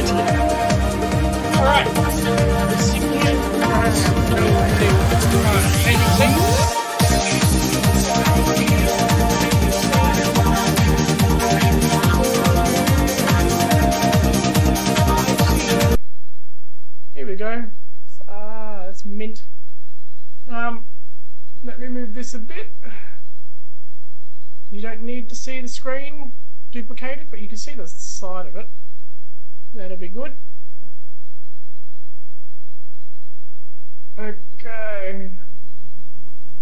technology. Alright, let's see if we go. Ah, that's mint. Let me move this a bit. You don't need to see the screen duplicated, but you can see the side of it. That'll be good. Okay.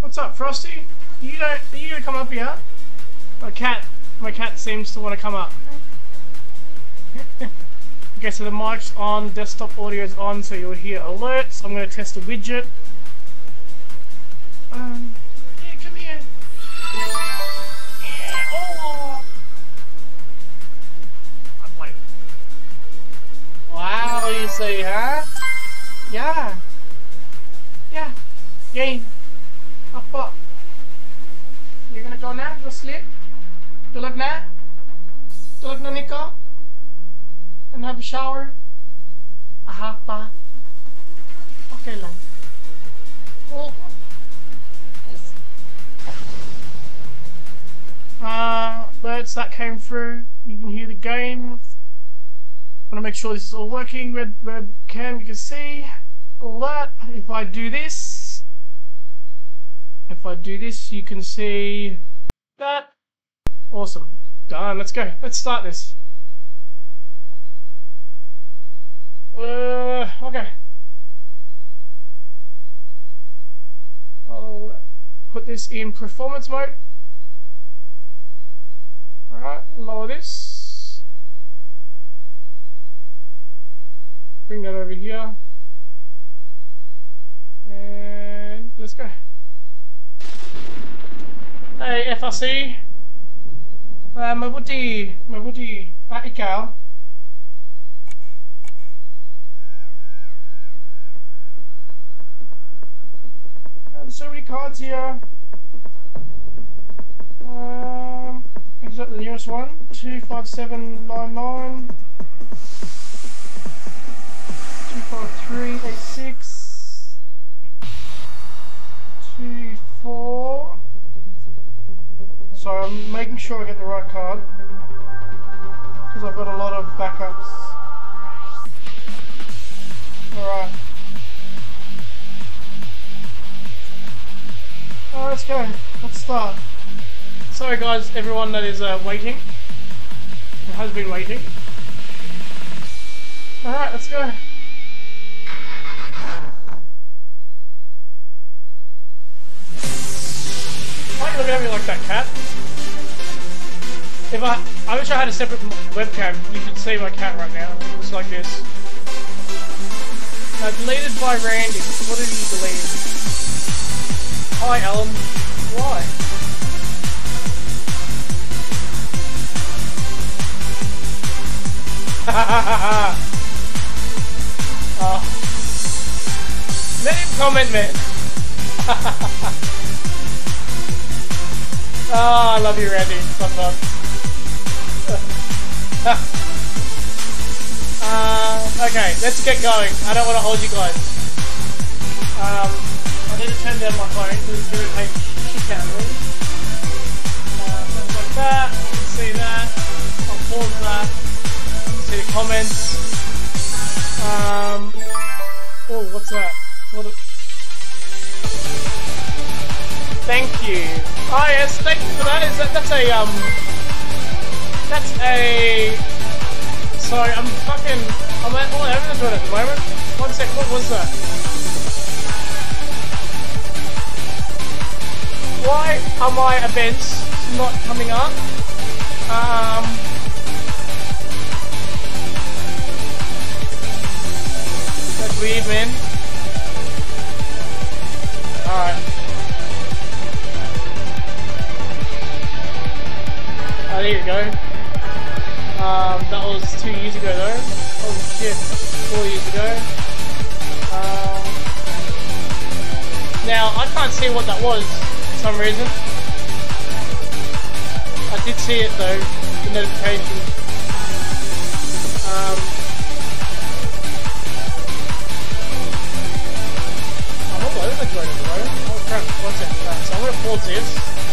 What's up, Frosty? Are you gonna come up here? My cat seems to want to come up. Okay, so the mic's on, desktop audio is on, so you'll hear alerts. I'm going to test a widget. Yeah, come here. Yeah, oh! I played. Wow, you see, huh? Yeah. Yeah. Yay. Up, up. You're going to go now? Go sleep? Tulog na? Tulog na niko? And have a shower. Aha pa. Okay lang. Oh. Yes. Birds that came through. You can hear the game. Want to make sure this is all working. Red cam. You can see all that. If I do this, you can see that. Awesome. Done. Let's go. Let's start this. Okay. I'll put this in performance mode. Alright, lower this. Bring that over here. And let's go. Hey, FRC. Mabuti, at ikaw. So many cards here. Is that the newest one? 25799, 25386, 24. So I'm making sure I get the right card because I've got a lot of backups. All right. Let's go. Let's start. Sorry guys, everyone that is waiting. Or has been waiting. Alright, let's go. Why are you looking at me like that, cat? I wish I had a separate webcam. You should see my cat right now. It looks like this. Deleted by Randy. What did you delete? Hi Alan, why? Let him comment, man. I love you, Randy. Sometimes. Okay, let's get going. I don't want to hold you guys. I need to turn down my phone because it's going to take shit out of me. Things like that, you can see that, I'll pause that, see the comments. Oh, what's that? What a... Thank you. Oh yes, thank you for that. Sorry, I'm at all over the joint at the moment. One sec, what was that? Why are my events not coming up? That's weird, man. Alright. Oh, there you go. That was 2 years ago, though. Holy shit, 4 years ago. Now, I can't see what that was. Some reason. I did see it though, the notification. is,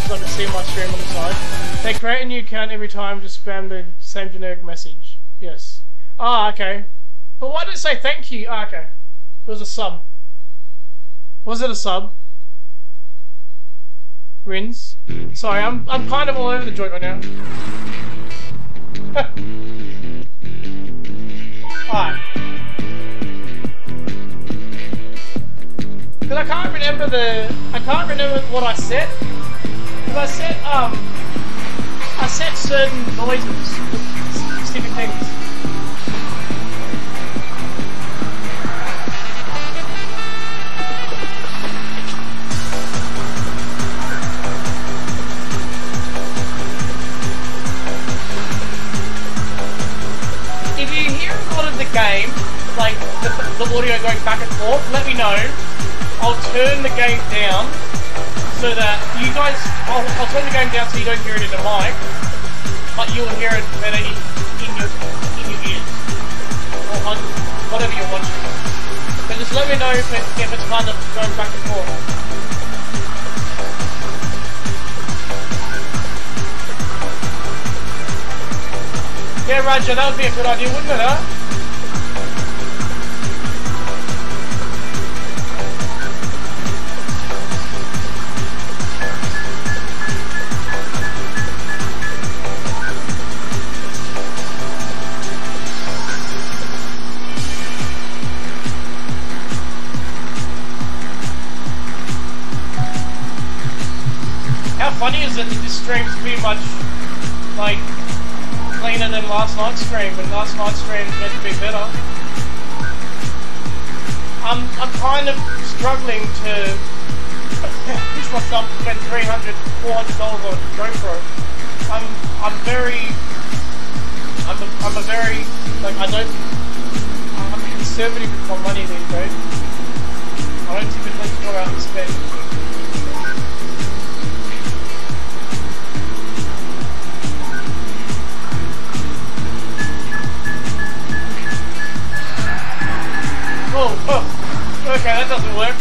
so I can see my stream on the side. They create a new account every time, just spam the same generic message. Yes. Ah, okay. But why did it say thank you? Ah, okay. It was a sub. Was it a sub? Rins? Sorry, I'm kind of all over the joint right now. Alright. Because I can't remember what I said. Because I set certain noises, specific things. If you hear a lot of the game, like the audio going back and forth, let me know. I'll turn the game down so that you guys, I'll turn the game down so you don't hear it in the mic, but you'll hear it better in your ears, or on whatever you're watching. But just let me know if it's fun going back and forth. Yeah, Roger, that would be a good idea, wouldn't it, huh? Funny is that this stream's pretty much like cleaner than last night's stream, but last night's stream is meant to be better. I'm kind of struggling to push myself to spend $300, $400 on GoPro. I'm conservative with my money these days. I don't typically go out and spend. Oh, okay, that doesn't work.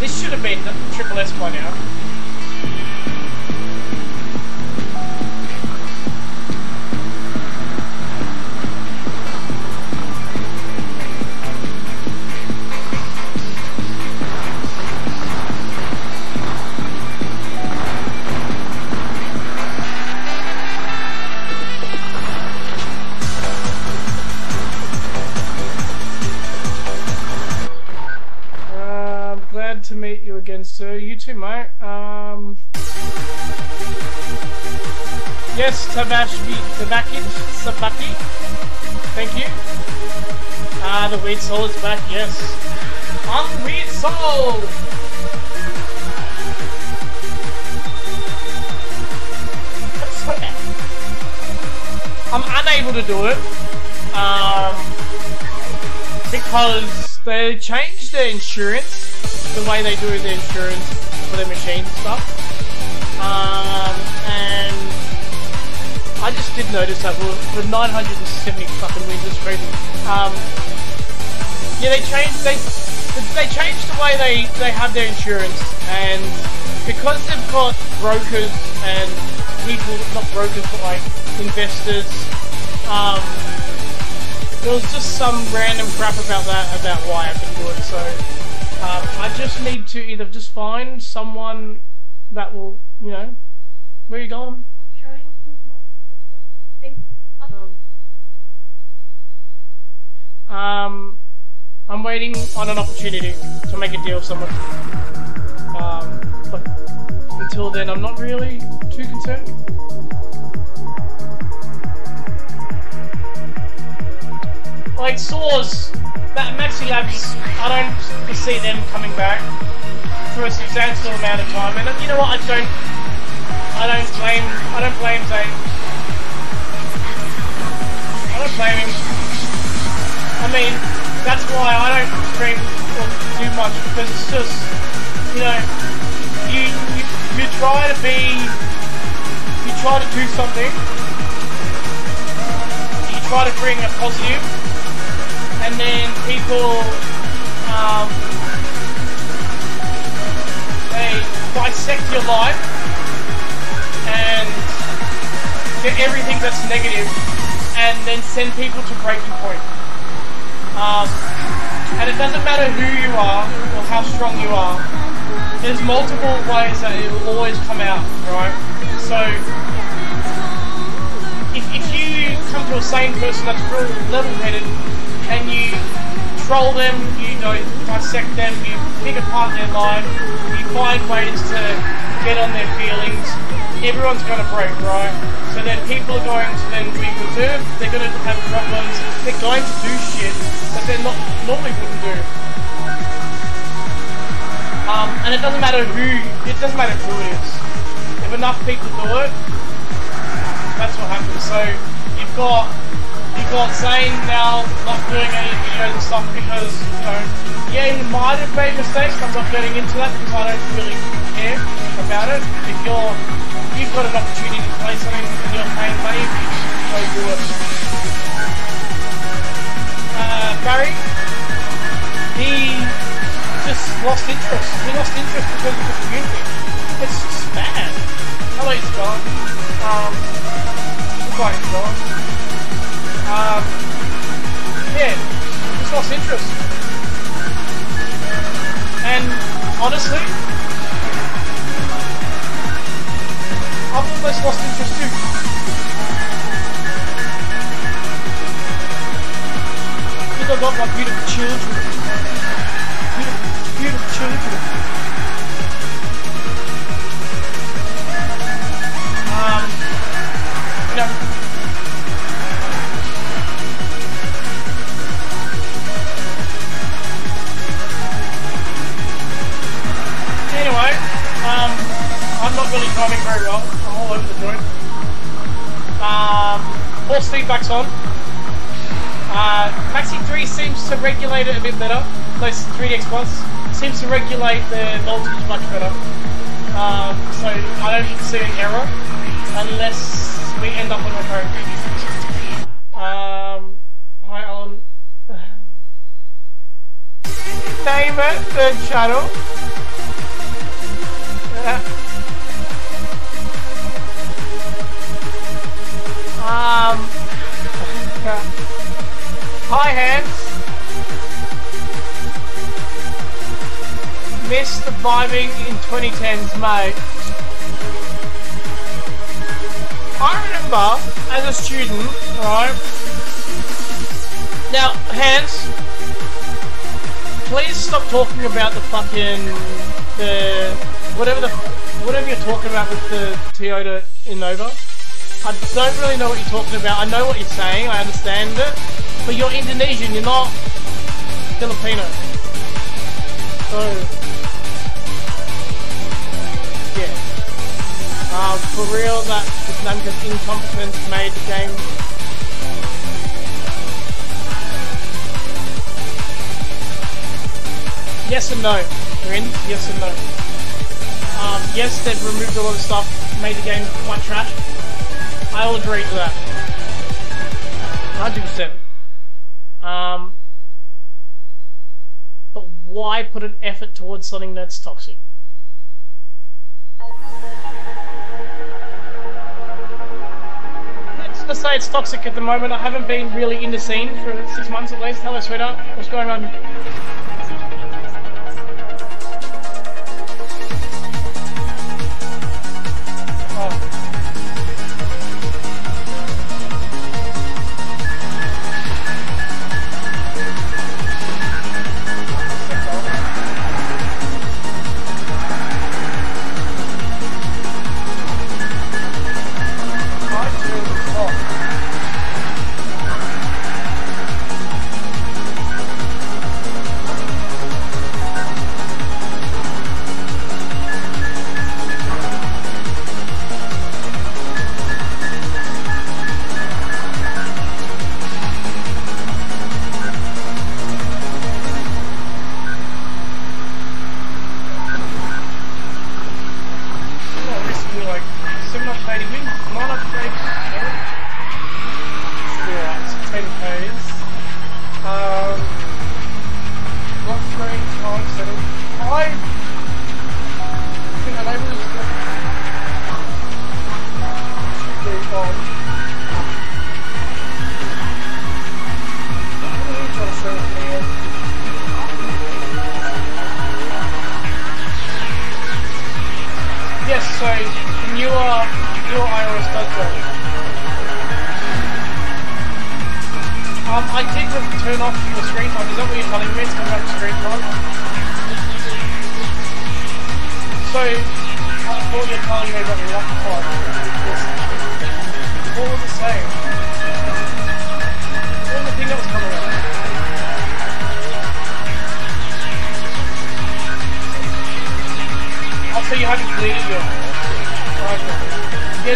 This should have been triple S by now. To meet you again, sir. You too, mate. Yes, Sabaki. Thank you. Ah, the Weird Soul is back. Yes, I'm the Weird Soul. I'm unable to do it because they changed their insurance. The way they do their insurance for their machines and stuff, and I just did notice that for 970 fucking wins, it's crazy. Yeah, they changed the way they have their insurance, and because they've got brokers and people, not brokers but like investors, there was just some random crap about that, about why I can do it. So. I just need to either just find someone that will, you know, where are you going? I'm showing him my thing. I'm waiting on an opportunity to make a deal with someone. But until then, I'm not really too concerned. Like Saws. That Maxi Labs, I don't see them coming back for a substantial amount of time, and you know what? I don't blame Zane. I don't blame him. I mean, that's why I don't stream or do much, because it's just, you know, you try to do something. rendering a positive, and then people they dissect your life and get everything that's negative, and then send people to breaking point. And it doesn't matter who you are or how strong you are. There's multiple ways that it will always come out, right? So if you come to a sane person that's real level-headed and you troll them, you dissect them, you pick apart their life, you find ways to get on their feelings, everyone's going to break, right? So then people are going to then be reserved, they're going to have problems, they're going to do shit that they're not normally wouldn't do. And it doesn't matter who, it doesn't matter who it is. If enough people do it, that's what happens. So you've got Zane now not doing any videos and stuff because, you know, yeah, he might have made mistakes, but I'm not getting into that because I don't really care about it. If you've got an opportunity to play something and you're paying money, you should go do it. Barry, he just lost interest. He lost interest because of the community. It's just bad. Hello, Scott. Goodbye, Scott. Yeah, just lost interest. And honestly, I've almost lost interest too. Because I've got my beautiful children. Beautiful children. No. Anyway, I'm not really driving very well. I'm all over the joint. Force feedback's on. Maxi 3 seems to regulate it a bit better. Plus 3DX Plus seems to regulate the voltage much better. So I don't see an error unless we end up on a current. Hi Alan. Name it, third channel. Hi Hans. Missed the vibing in 2010s, mate. I remember as a student, right? Now, Hans, please stop talking about the fucking whatever you're talking about with the Toyota Innova. I don't really know what you're talking about. I know what you're saying, I understand it, but you're Indonesian, you're not Filipino. So, yeah. For real, that NAMCO's incompetence made the game. Yes and no, friends, yes and no. Yes, they've removed a lot of stuff, made the game quite trash. I'll agree to that. 100%. But why put an effort towards something that's toxic? Let's just say it's toxic at the moment. I haven't been really in the scene for 6 months at least. Hello, sweetheart. What's going on?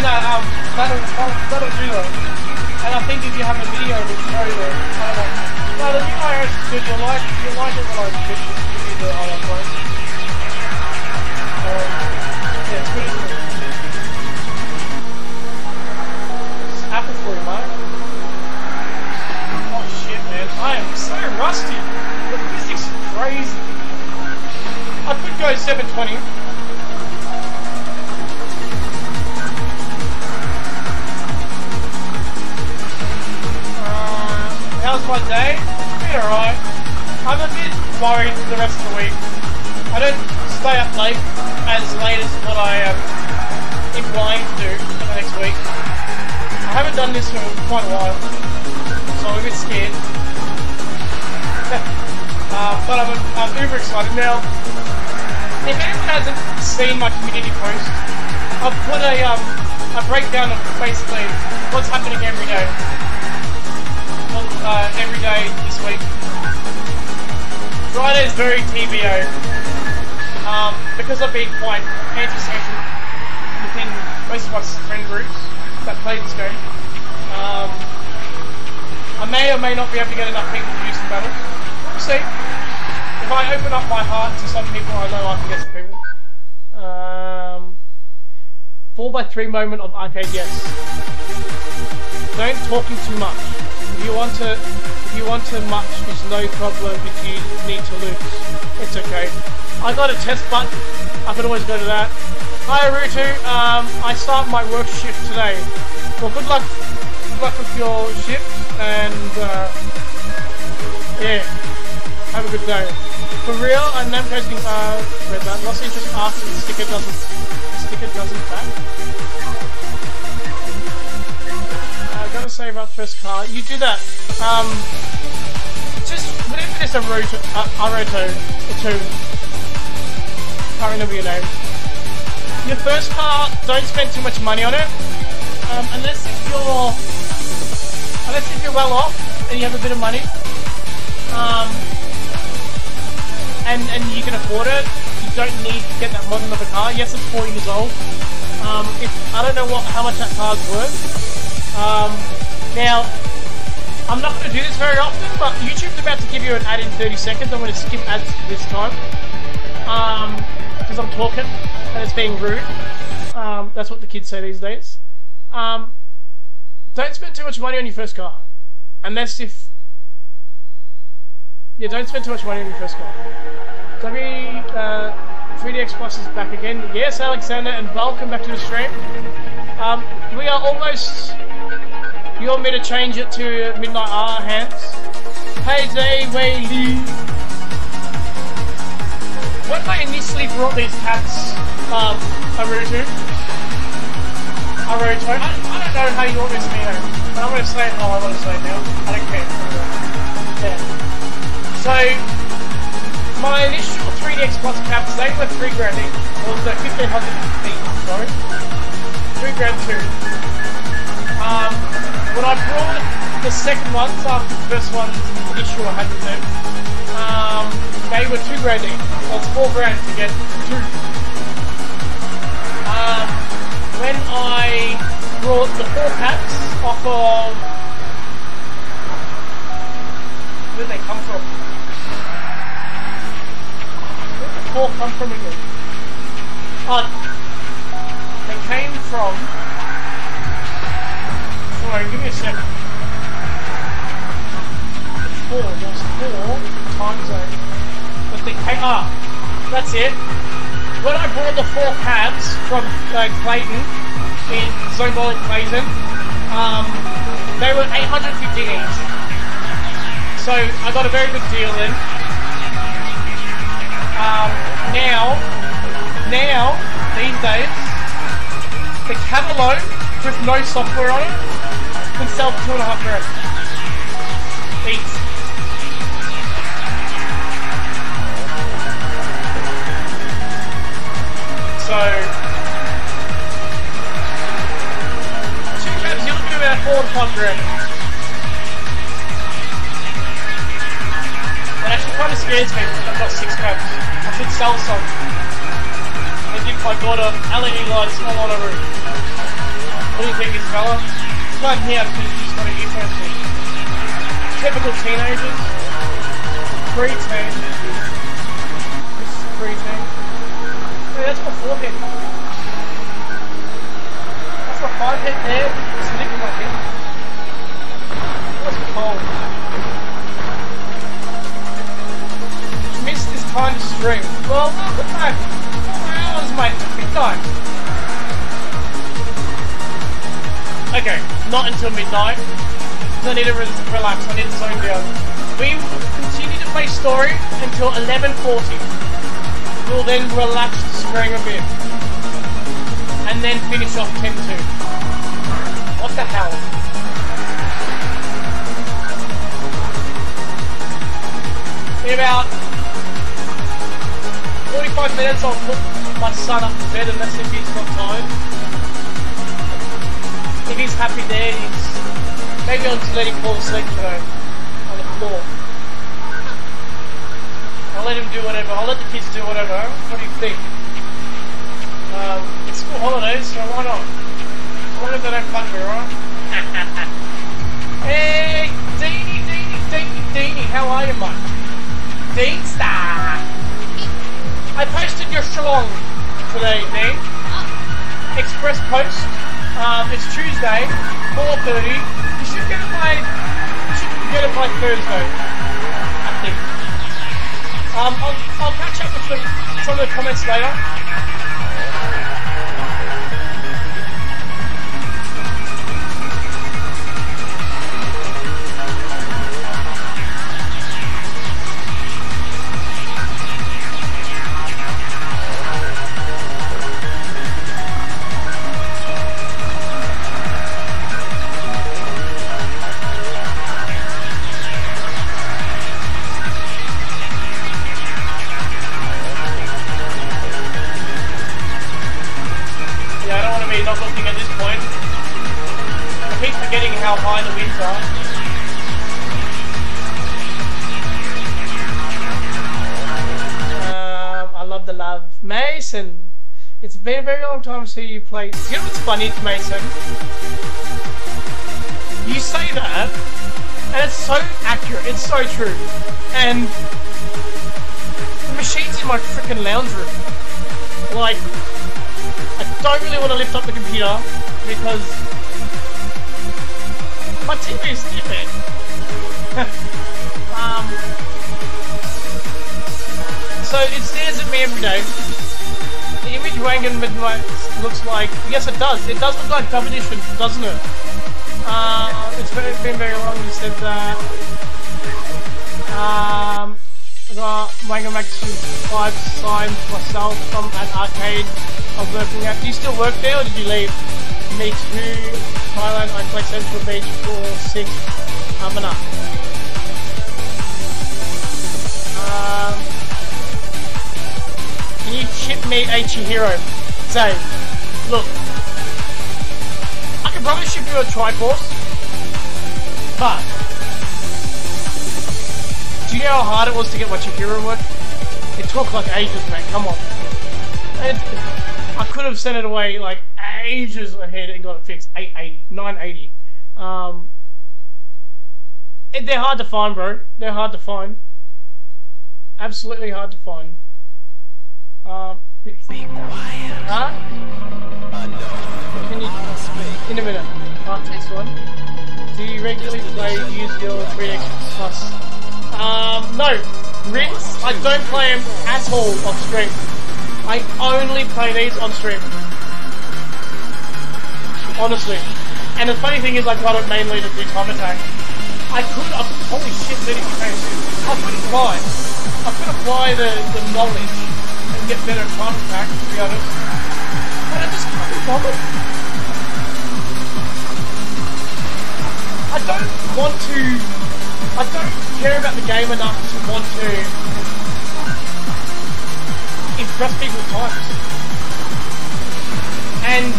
But no, that'll do it. And I think if you have a video that's very good, I don't know. No, the new IRS is good. You'll like it when I switch it to the other one. Yeah, it's pretty good. It's Apple for you, mate. Oh shit, man. I am so rusty. The physics are crazy. I could go 720. How's my day? It's been alright. I'm a bit worried for the rest of the week. I don't stay up late as what I am implying to do for the next week. I haven't done this for quite a while, so I'm a bit scared. But I'm uber excited. Now, if anyone hasn't seen my community post, I've put a breakdown of basically what's happening every day. Every day this week. Friday's very TBO. Because I've been quite antisocial within most of my friend groups that play this game, I may or may not be able to get enough people to do some battles. We'll see. If I open up my heart to some people, I know I can get some people. 4x3 moment of arcade, yes. Don't talk too much. If you want to much, it's no problem. If you need to lose, it's okay. I got a test button. I can always go to that. Hi Arutu, I start my work shift today. Well, good luck. Good luck with your shift, and yeah, have a good day. For real, I'm namcoing. Read that. Lost interest after the sticker doesn't. The sticker doesn't back. Gotta save up for his car. You do that. Just whatever this Aruto. Can't remember your name. Your first car, don't spend too much money on it. Unless if you're well off and you have a bit of money, and you can afford it, you don't need to get that modern of a car. Yes, it's 4 years old. I don't know how much that car's worth. Now, I'm not going to do this very often, but YouTube's about to give you an ad in 30 seconds. I'm going to skip ads this time, because I'm talking and it's being rude. That's what the kids say these days. Don't spend too much money on your first car, don't spend too much money on your first car. 3DX Plus is back again. Yes, Alexander, and welcome back to the stream. We are almost. You want me to change it to Midnight R Hands? Hey Day Wei. When I initially brought these hats, Aruto, I don't know how you want this to be, but I'm going to say it how I want to say it now. I don't care. Yeah. So, my initial 3DX Plus caps, they were $3,000 each. Or was it 1,500 each? Sorry. $3,200. When I brought the second ones after the first one's initial 100, they were $2,000 each. So it's $4,000 to get two. When I brought the four caps off of, where did they come from? Where did the four come from again? They came from. Sorry, give me a second. There's four time zone. But they came up. That's it. When I bought the four cabs from Clayton, in Zoneball in Clayton, they were 850 each. So I got a very good deal in. Now, these days, the cab alone, with no software on it, can sell for $2,500 each. So, two cabs, you're looking at about $4,500. That actually kind of scares me, because I've got 6 cabs. I should sell some. As if I got an LED lights all on a roof. Not him, because he's going to get tested. Typical teenagers. Pre-teen. This is pre-teen. Hey, that's my forehead. That's my forehead there. It's a nick in my head. That's cold. Missed this kind of stream. Well, look at that. 4 hours, mate. Midnight. Okay, not until midnight, because I need to relax, I need to zone down. We will continue to play Story until 11:40. We'll then relax the string a bit, and then finish off 10-2. What the hell? In about 45 minutes I'll put my son up to bed, unless if he's got time. If he's happy there, he's... Maybe I'll just let him fall asleep today, on the floor. I'll let him do whatever, I'll let the kids do whatever. What do you think? It's school holidays, so why not? Why don't they fuck me, right? Hey, Deanie, how are you, mate? Dean Star! I posted your shalong today, Dean. Express post. It's Tuesday, 4:30. You should get it by Thursday, I think. I'll catch up with some of the comments later. How high the winds are. I love the love. Mason! It's been a very long time since you played. You know what's funny, Mason? You say that, and it's so accurate, it's so true. And the machine's in my freaking lounge room. Like, I don't really want to lift up the computer because my TV is stupid. So it stares at me every day. The image Wangan Midnight looks like... Yes, it does. It does look like Dub Edition, doesn't it? It's been very long you said that. I got Wangan Maxi 5 signed myself from an arcade I was working at. Do you still work there or did you leave? Me too, Thailand, I play Central Beach 4-6, I'm enough. Can you chip me a Chihiro? Zay, look, I can probably ship you a Triforce, but do you know how hard it was to get my Chihiro work? It took like ages, man, come on. I could have sent it away like ages ahead and got it fixed. 880, 980. They're hard to find, bro. They're hard to find. Absolutely hard to find. Be quiet. Huh? Can you, in a minute. After this one. Do you regularly play use your 3DX Plus? No. Rinse, I don't play them at all off stream. I only play these on stream. Honestly. And the funny thing is I got it mainly to do time attack. I could holy shit, 30 frames. I could apply. I could apply the knowledge and get better at time attack, to be honest. But I just can't be bothered. I don't want to, I don't care about the game enough to want to impress people's times. And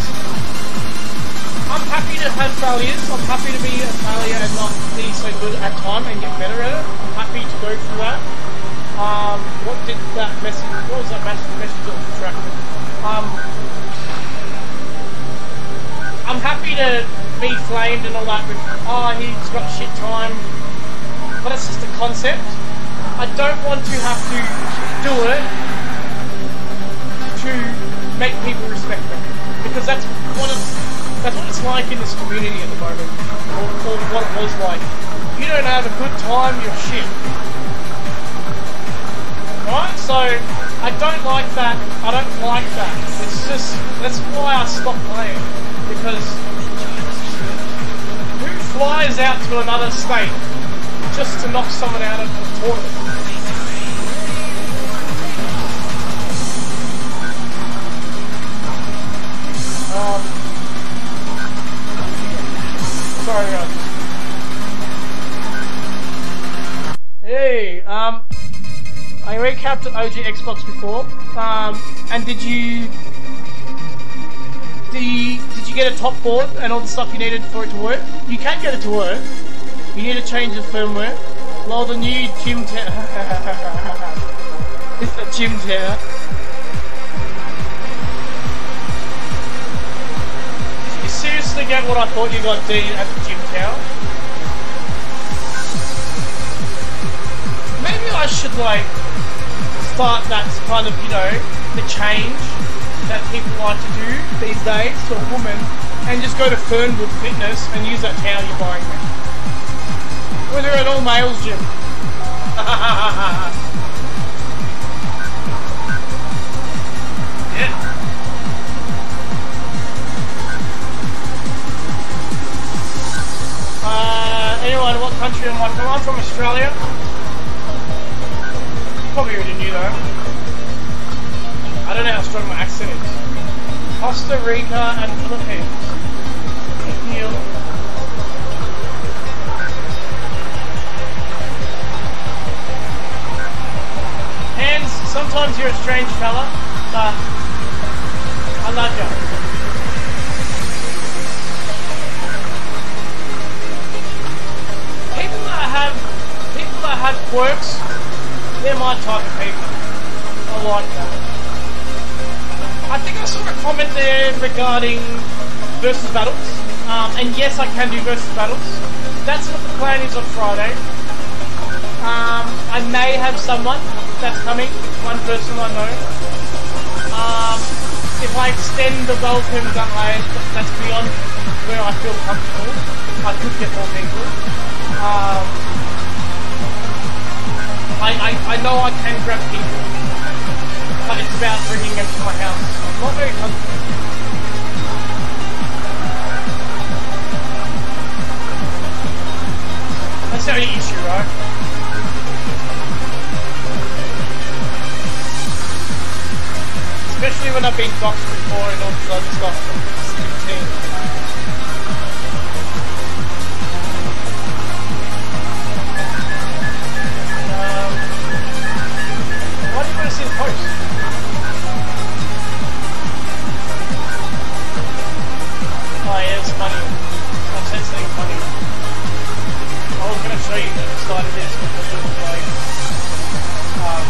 I'm happy to have failures, I'm happy to be a failure and not be so good at time and get better at it. I'm happy to go through that. What did that message, what was that message that was attractive? I'm happy to be flamed and all that with, oh, he's got shit time. But it's just a concept. I don't want to have to do it to make people respect them. Because that's what it's like in this community at the moment. Or what it was like. If you don't have a good time, you're shit. Right? So, I don't like that. I don't like that. It's just, that's why I stopped playing. Because, who flies out to another state just to knock someone out of the toilet? Sorry guys. Hey, I recapped OG Xbox before, and did you get a top board and all the stuff you needed for it to work? You can get it to work. You need to change the firmware. Well, the new gym tower. It's the gym tower. You seriously get what I thought you got, D, at the gym tower? Maybe I should, like, start that kind of, you know, the change that people like to do these days to a woman, and just go to Fernwood Fitness and use that tower you're buying me. Well, they're an all males gym. Yeah. Anyone, what country am I from? I'm from Australia. Probably already knew though. I don't know how strong my accent is. Costa Rica and Philippines. Neil. Sometimes you're a strange fella, but I love you. People that have quirks, they're my type of people. I like that. I think I saw a comment there regarding versus battles, and yes, I can do versus battles. That's what the plan is on Friday. I may have someone that's coming. One person I know. If I extend the welcome that that's beyond where I feel comfortable, I could get more people. I know I can grab people, but it's about bringing them to my house. I'm not very comfortable. That's the only issue, right? Especially when I've been doxed before and all this other stuff. Why do you want to see the post? Oh yeah, it's funny. I'll say something funny. I was going to show you the side of this because it was like... oh.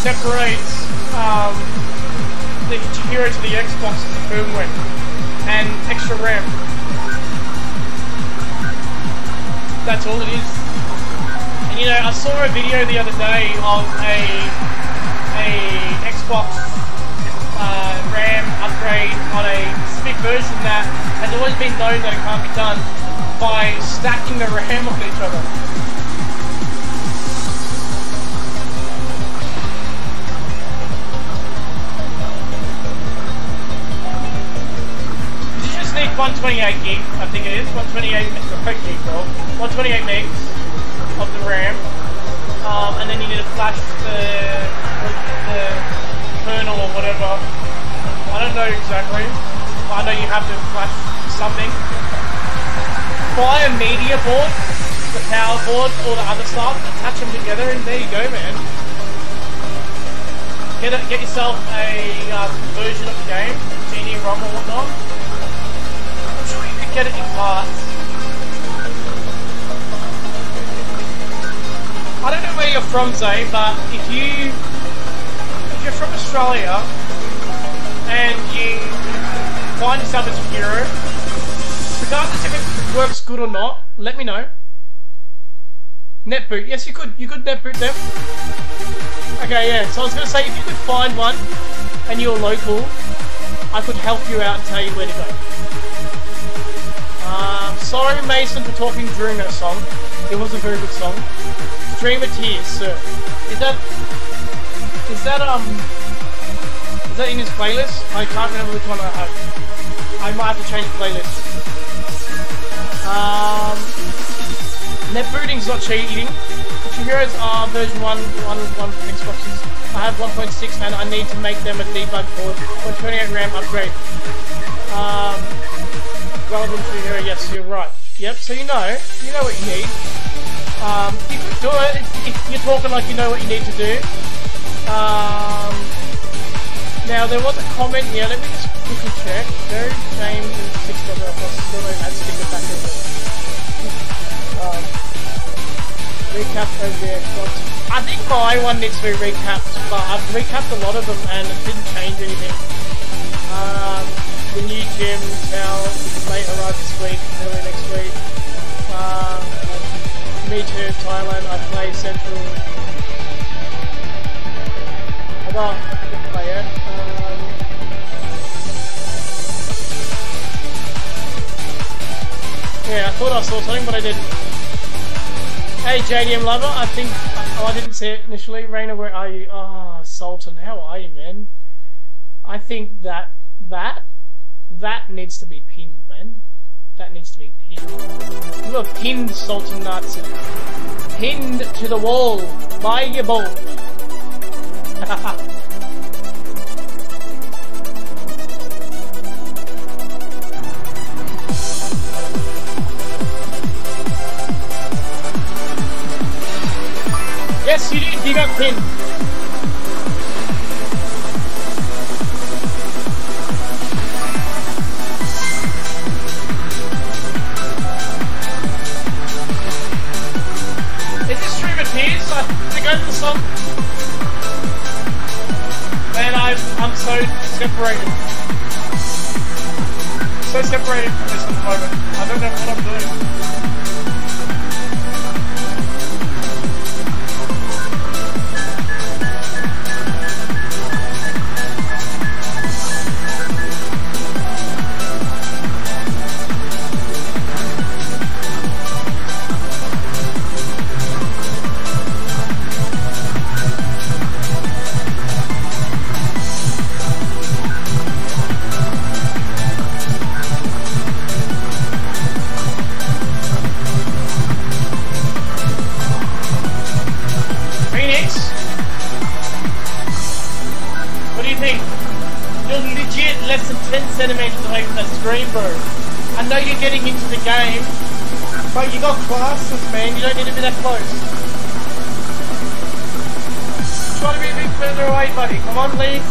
Separates the Hero to the Xbox is the firmware and extra RAM. That's all it is. And you know, I saw a video the other day of a Xbox RAM upgrade on a specific version that has always been known that it can't be done by stacking the RAM on each other. 128 gig, I think it is, 128 megs of the RAM, and then you need to flash the kernel or whatever. I don't know exactly, but I know you have to flash something. Buy a media board, the power board, all the other stuff, attach them together, and there you go, man. Get yourself a version of the game, CD-ROM or whatnot. I'm sure you could get it in parts. I don't know where you're from, Zay, but if you're from Australia and you find yourself as a hero, regardless if it works good or not, let me know. Netboot, yes, you could netboot them. Okay, yeah, so I was going to say, if you could find one and you're local, I could help you out and tell you where to go. Sorry, Mason, for talking during that song. It was a very good song. Stream of Tears, sir. Is that in his playlist? I can't remember which one I have. I might have to change the playlist. Netbooting's not cheating. Heroes are version 1.1 for Xboxes. I have 1.6 and I need to make them a debug board for 28 RAM upgrade. Relevant to Hero, yes, you're right. Yep, so you know what you need. You could do it if you're talking like you know what you need to do. Now there was a comment here, let me just quickly check. Very shame in 6 Double R Plus, still don't add sticker back in there. Recap over the Xbox. I think my one needs to be recapped, but I've recapped a lot of them and it didn't change anything. The new gym tower may arrive this week, early next week. Me too, Thailand, I play Central. I got a player. Yeah, I thought I saw something, but I didn't. Hey JDM lover, I didn't see it initially. Raina, where are you? Ah, oh, Sultan, how are you, man? I think that needs to be pinned, man. That needs to be pinned. Look, pinned Sultan Nazi. Pinned to the wall by your ball. Yes, you did. You got pinned. Is this Stream of Tears? I think over the song. Man, I'm so separated. So separated from this at the moment. I don't know what I'm doing. Bro, I know you're getting into the game, but you got classes, man. You don't need to be that close. Try to be a bit further away, buddy. Come on, please.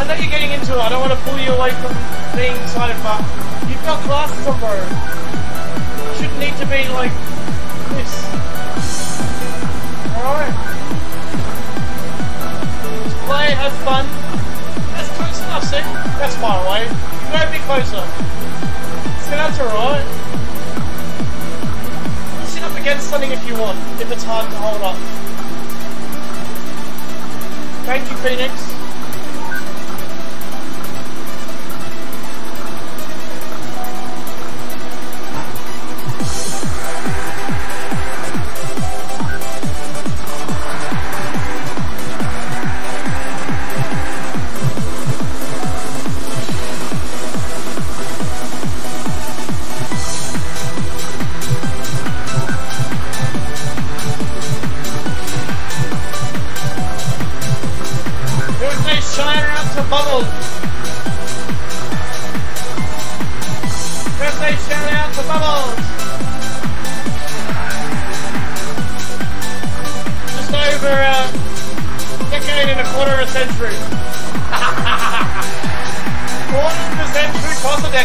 I know you're getting into it. I don't want to pull you away from being excited, but you've got classes on, bro. You shouldn't need to be like this. Alright. Just play, have fun. Close enough, see? That's far away. Go a bit closer. So that's alright. Sit up against something if you want, if it's hard to hold up. Thank you, Phoenix.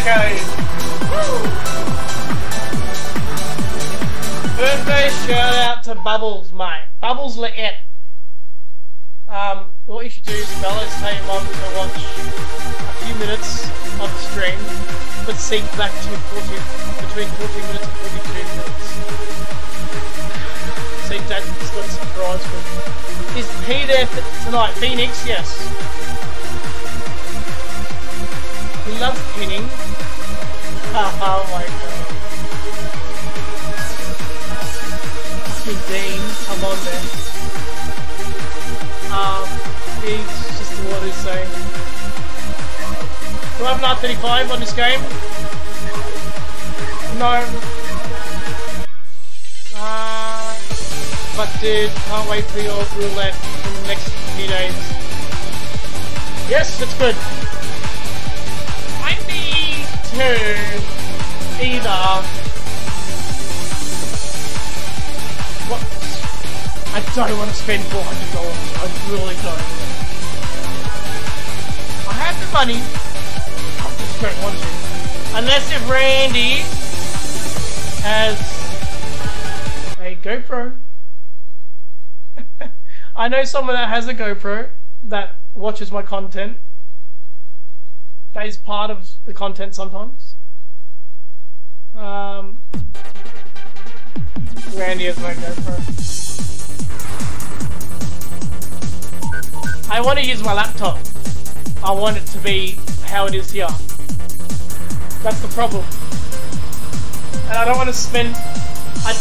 that, guys. Woo. Birthday shout out to Bubbles, mate. Bubbles Laet. What you should do is fellas take him on to watch a few minutes on the stream, but sync back to between 14 minutes and 42 minutes. Sync that has got a surprise for him. Is he there tonight? Phoenix, yes. He loves pinning. Oh my god. Fucking Dean, come on there. He's just what he's saying. Do I have an R35 on this game? No. But dude, can't wait for your roulette in the next few days. Yes, that's good. I need to either. What? I don't want to spend $400, I really don't. I have the money, I just don't want to. Unless if Randy has a GoPro. I know someone that has a GoPro that watches my content. That is part of the content sometimes. Randy has my GoPro. I want to use my laptop. I want it to be how it is here. That's the problem. And I don't want to spend... I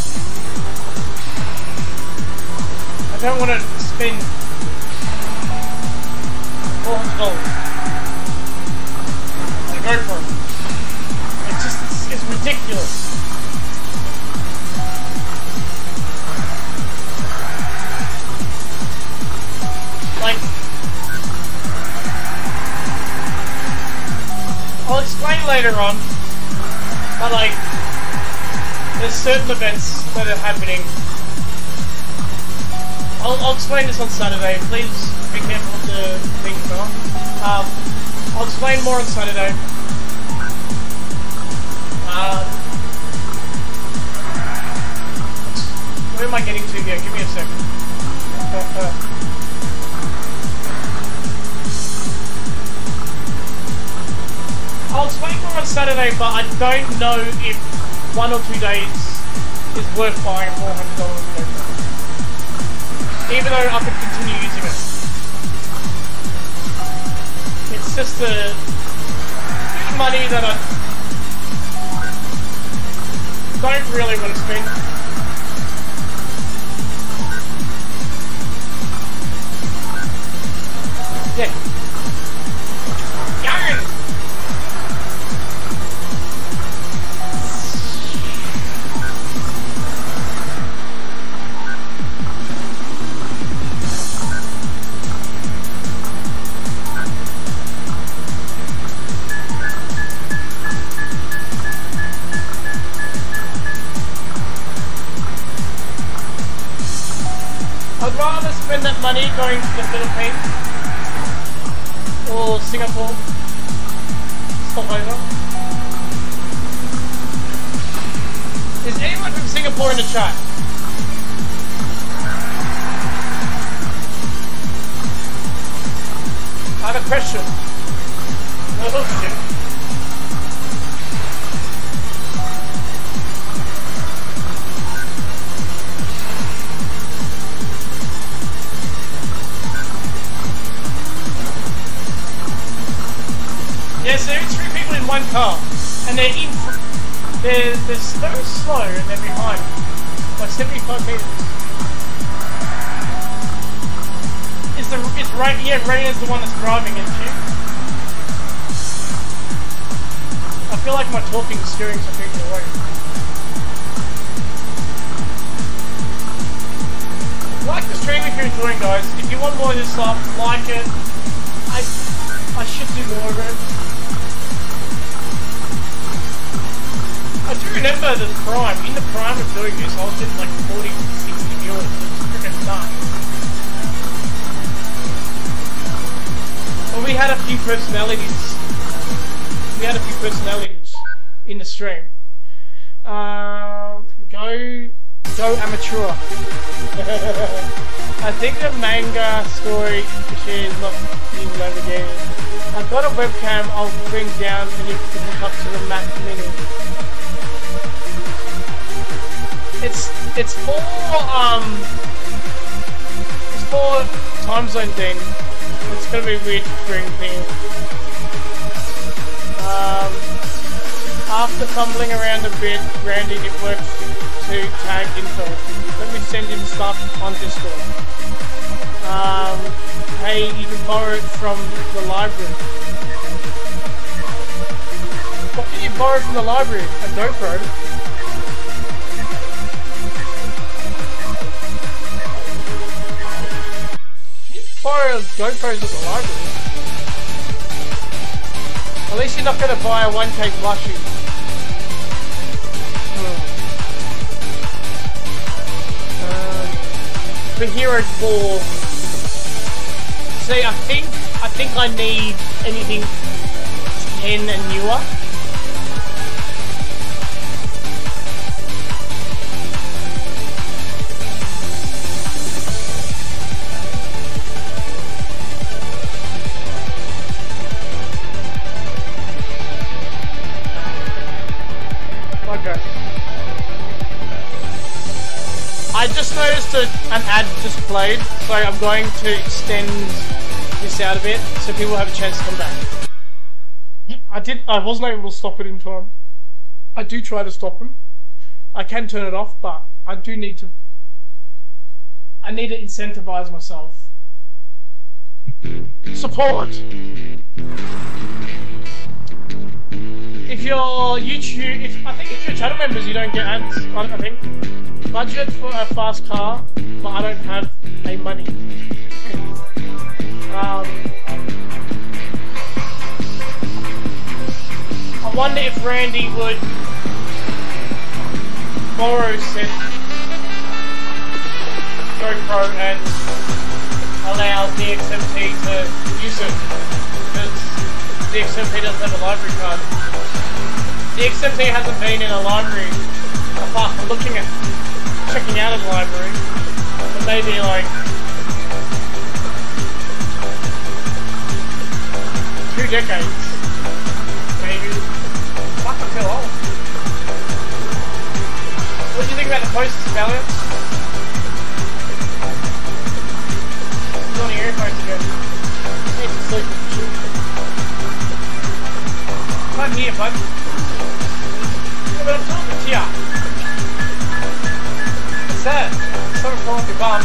don't want to spend $400. I go for it. It just is ridiculous. Like... I'll explain later on, but like, there's certain events that are happening. I'll explain this on Saturday, please be careful with the things going on. I'll explain more on Saturday. Where am I getting to here? Give me a second. I'll explain more on Saturday, but I don't know if 1 or 2 days is worth buying $400 GoPro. Even though I could continue using it. It's just a bit of money that I don't really want to spend. Yeah. Spend that money going to the Philippines or Singapore, stop over. Is anyone from Singapore in the chat? I have a question. No shit. Yes, there are 3 people in one car, and they're in. They're so slow, and they're behind by 75 meters. It's right? Yeah, Raina's the one that's driving, isn't she? I feel like my talking is steering some people away. Like the stream if you're enjoying, guys. If you want more of this stuff, like it. I should do more of it. I do remember the prime. In the prime of doing this, I was getting like 40, 60 viewers. It's freaking nuts. But we had a few personalities. the stream. Go amateur. I think the manga story machine is not being loaded again. I've got a webcam I'll bring down and you can hook up to the Mac Mini. It's for it's for Timezone thing. It's gonna be weird to bring things. After fumbling around a bit, Randy it works to tag info. Let me send him stuff on Discord. Hey, you can borrow it from the library. What can you borrow from the library? A GoPro? Borrow GoPros at the library. At least you're not going to buy a 1K plushie. The Hero 4. See, I think I need anything 10 and newer. I just noticed an ad just played, so I'm going to extend this out a bit so people have a chance to come back. I wasn't able to stop it in time. I do try to stop them. I can turn it off, but I do need to. I need to incentivize myself. Support. If you're YouTube, if you're channel members, you don't get ads. I think. Budget for a fast car, but I don't have a money. I wonder if Randy would borrow said GoPro and allow DxMT to use it, because DxMT doesn't have a library card. DxMT hasn't been in a library apart from looking at. Checking out of the library, but maybe like 2 decades, maybe. Fucking feel old. What do you think about the posters, Valiant? He's on your earphones again. I need to sleep with the children. I'm here, bud. Yeah, but I'm talking to you. Sad. Something's wrong with your bum.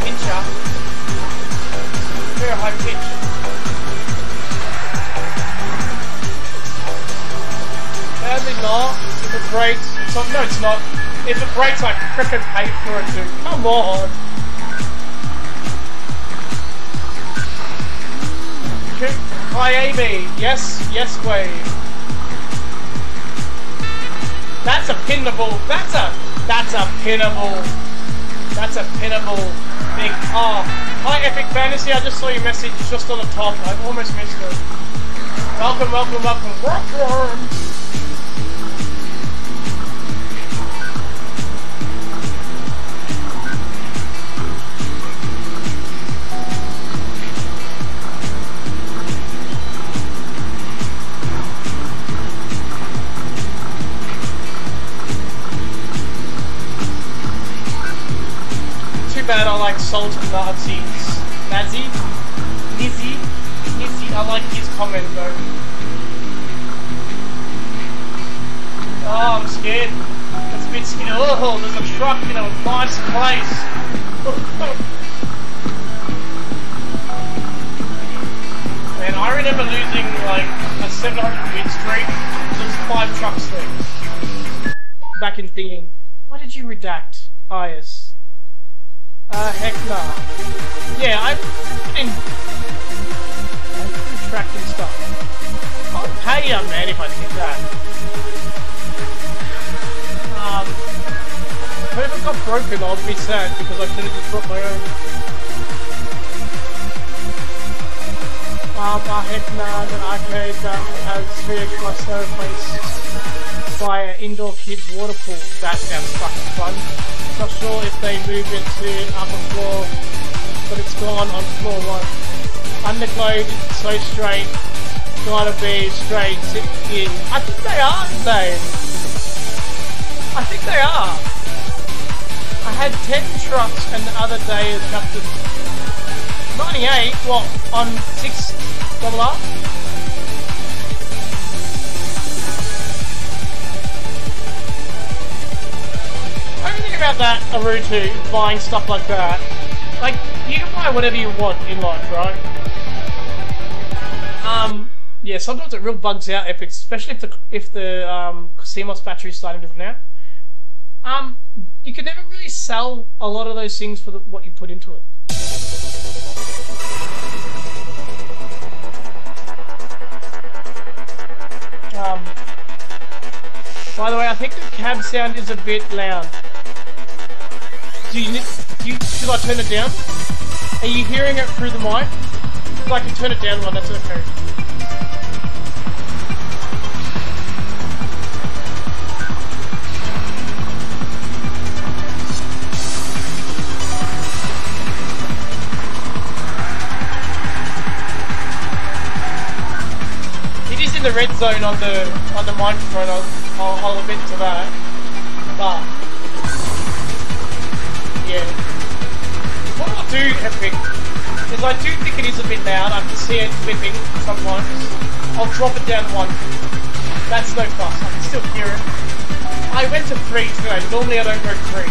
Pinch ya. Very high pitch. Sadly not. If it breaks, it's not. No, it's not. If it breaks, I frickin' paid for it too. Come on. Hi, Amy. Yes, yes, wave. That's a pinnable. That's a pinnable thing. Oh, hi Epic Fantasy, I just saw your message just on the top. I almost missed it. Welcome, welcome, welcome, welcome! Bad, I like Salt Nazi. Nazi? Nizzy? Nizzy, I like his comment though. Oh, I'm scared. That's a bit skinny. Oh, there's a truck in a nice place. Man, I remember losing like a 700-bit streak to 5 trucks there. Back in thinking, why did you redact? Oh, yes. Heck no. Yeah, I've been tracking stuff. I'll pay ya, man, if I did that. But if it got broken, I'll be sad because I should've just brought my own. Heck no, an arcade that has 3DX Plus no place. by an indoor kids water pool. That sounds fucking fun. Not sure if they move it to upper floor, but it's gone on floor 1. Underglow, so straight, gotta be straight in. I think they are, aren't they? I think they are. I had 10 trucks and the other day it's up to 98, what, on 6 Double R? I don't think about that, Arutu, buying stuff like that. Like, you can buy whatever you want in life, right? Yeah, sometimes it real bugs out, if it's, especially if the CMOS battery is starting to run out. You can never really sell a lot of those things for the, what you put into it. By the way, I think the cab sound is a bit loud. Should I turn it down? Are you hearing it through the mic? If I can turn it down one, that's okay. The red zone on the microphone, I'll admit to that, but yeah, what I'll do, Epic, is I do think it is a bit loud. I can see it flipping sometimes. I'll drop it down 1. That's no fuss. I can still hear it. I went to 3 today. Normally I don't go 3.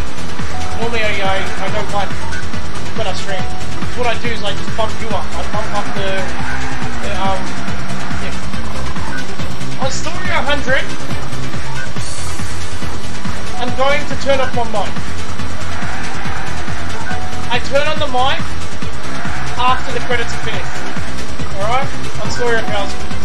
Normally I go 1 when I stream. So what I do is I just bump you up. I bump up the on Story 100, I'm going to turn off my mic. I turn on the mic after the credits are finished. Alright? On Story 1000.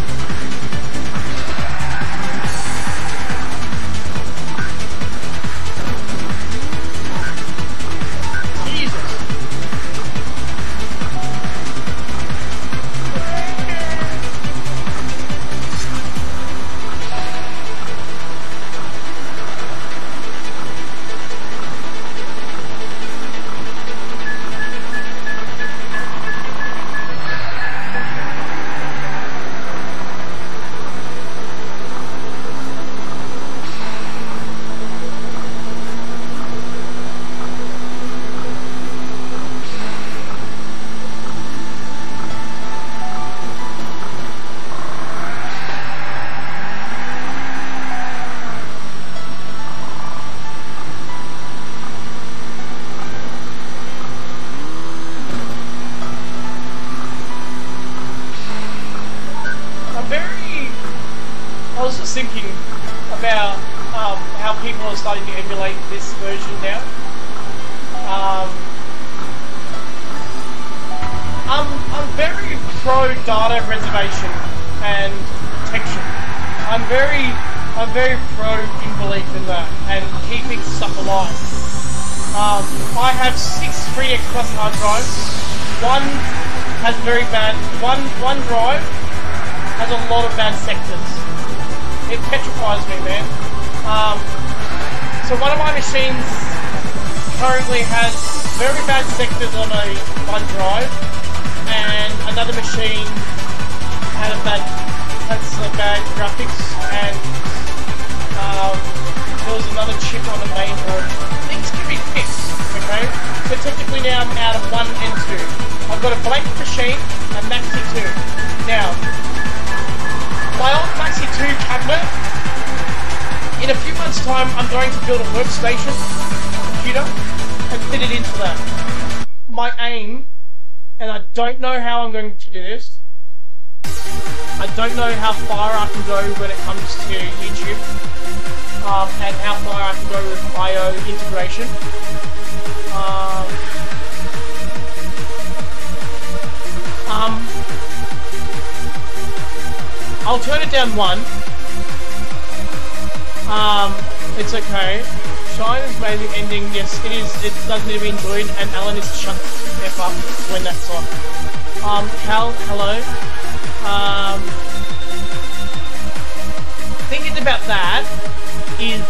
is,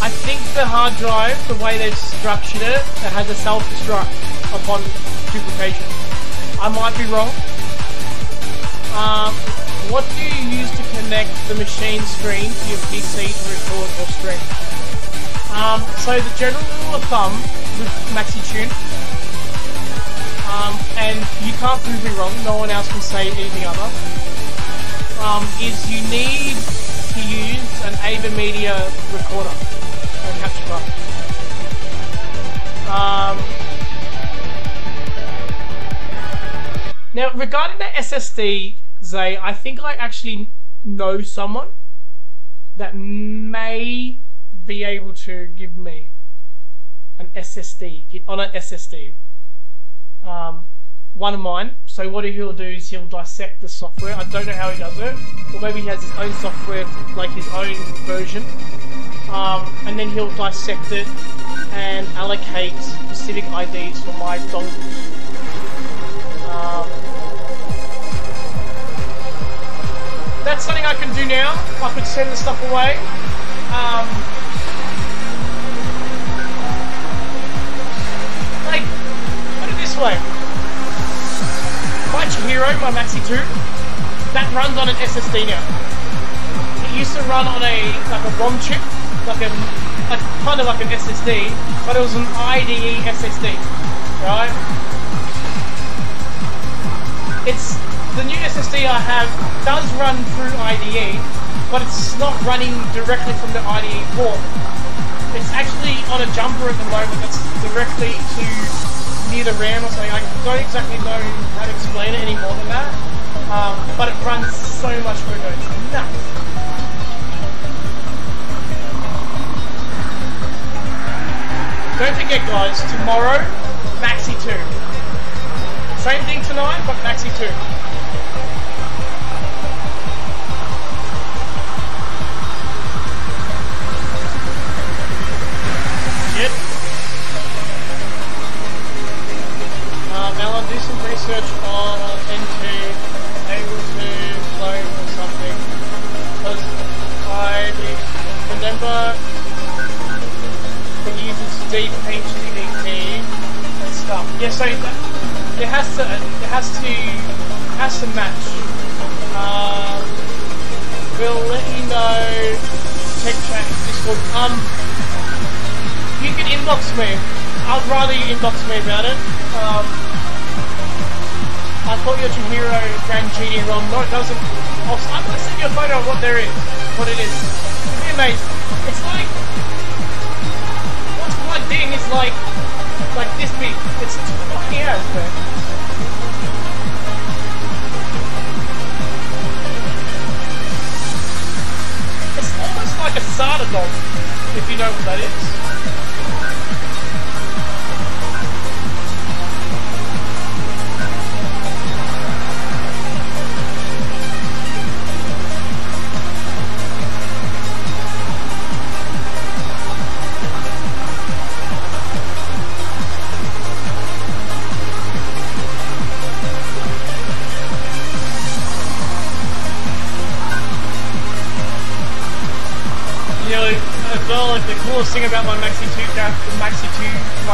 I think the hard drive, the way they've structured it, it has a self-destruct upon duplication. I might be wrong. What do you use to connect the machine screen to your PC to record or stream? So the general rule of thumb with MaxiTune, and you can't prove me wrong, no one else can say anything other, is you need to use an AverMedia recorder or capture card. Now, regarding the SSD, Zay, I think I actually know someone that may be able to give me an SSD, on an SSD, one of mine. So what he'll do is he'll dissect the software. I don't know how he does it, or maybe he has his own software, like his own version, and then he'll dissect it and allocate specific IDs for my dongles. That's something I can do now. I could send the stuff away. Like, put it this way. My Chihiro, my Maxi 2, that runs on an SSD now. It used to run on a ROM chip, kind of like an SSD, but it was an IDE SSD, right? It's the new SSD I have does run through IDE, but it's not running directly from the IDE port. It's actually on a jumper at the moment that's directly to near the RAM or something. I don't exactly know how to explain it any more than that, but it runs so much Windows. It's nuts. Don't forget, guys, tomorrow, Maxi 2. Same thing tonight, but Maxi 2. Alan, do some research on NT, able to clone or something, because I remember it uses deep HDD and stuff. Yeah, so it has to match. We'll let you know. Tech chat Discord. You can inbox me. I'd rather you inbox me about it. I thought your Chihiro Grand Genie ROM. No, it doesn't. I'm going to send you a photo of what it is. It'd be amazing. It's like, what's plugged in is like this big. It's tiny as man. It's almost like a SATA dog, if you know what that is. The coolest thing about my my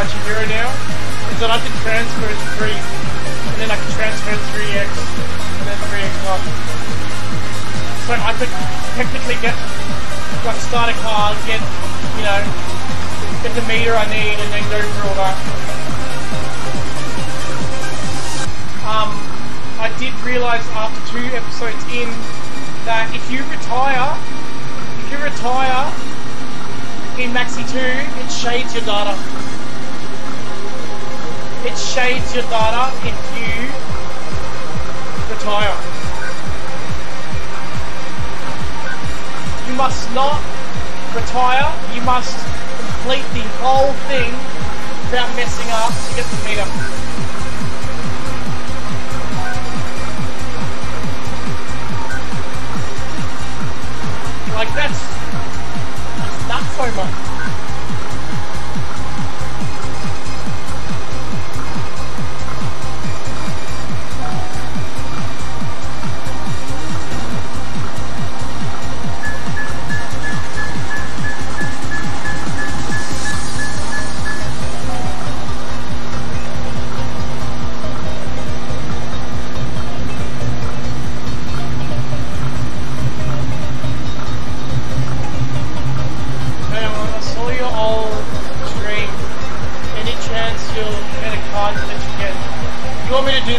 Chihiro now, is that I can transfer it to 3, and then I can transfer it to 3X, and then 3X Plus. So I could technically get, like, start a car, get the meter I need, and then go through all that. I did realise after 2 episodes in, that if you retire, in Maxi 2, it shades your data. It shades your data if you retire. You must not retire, you must complete the whole thing without messing up to get the meter. Like that's so much.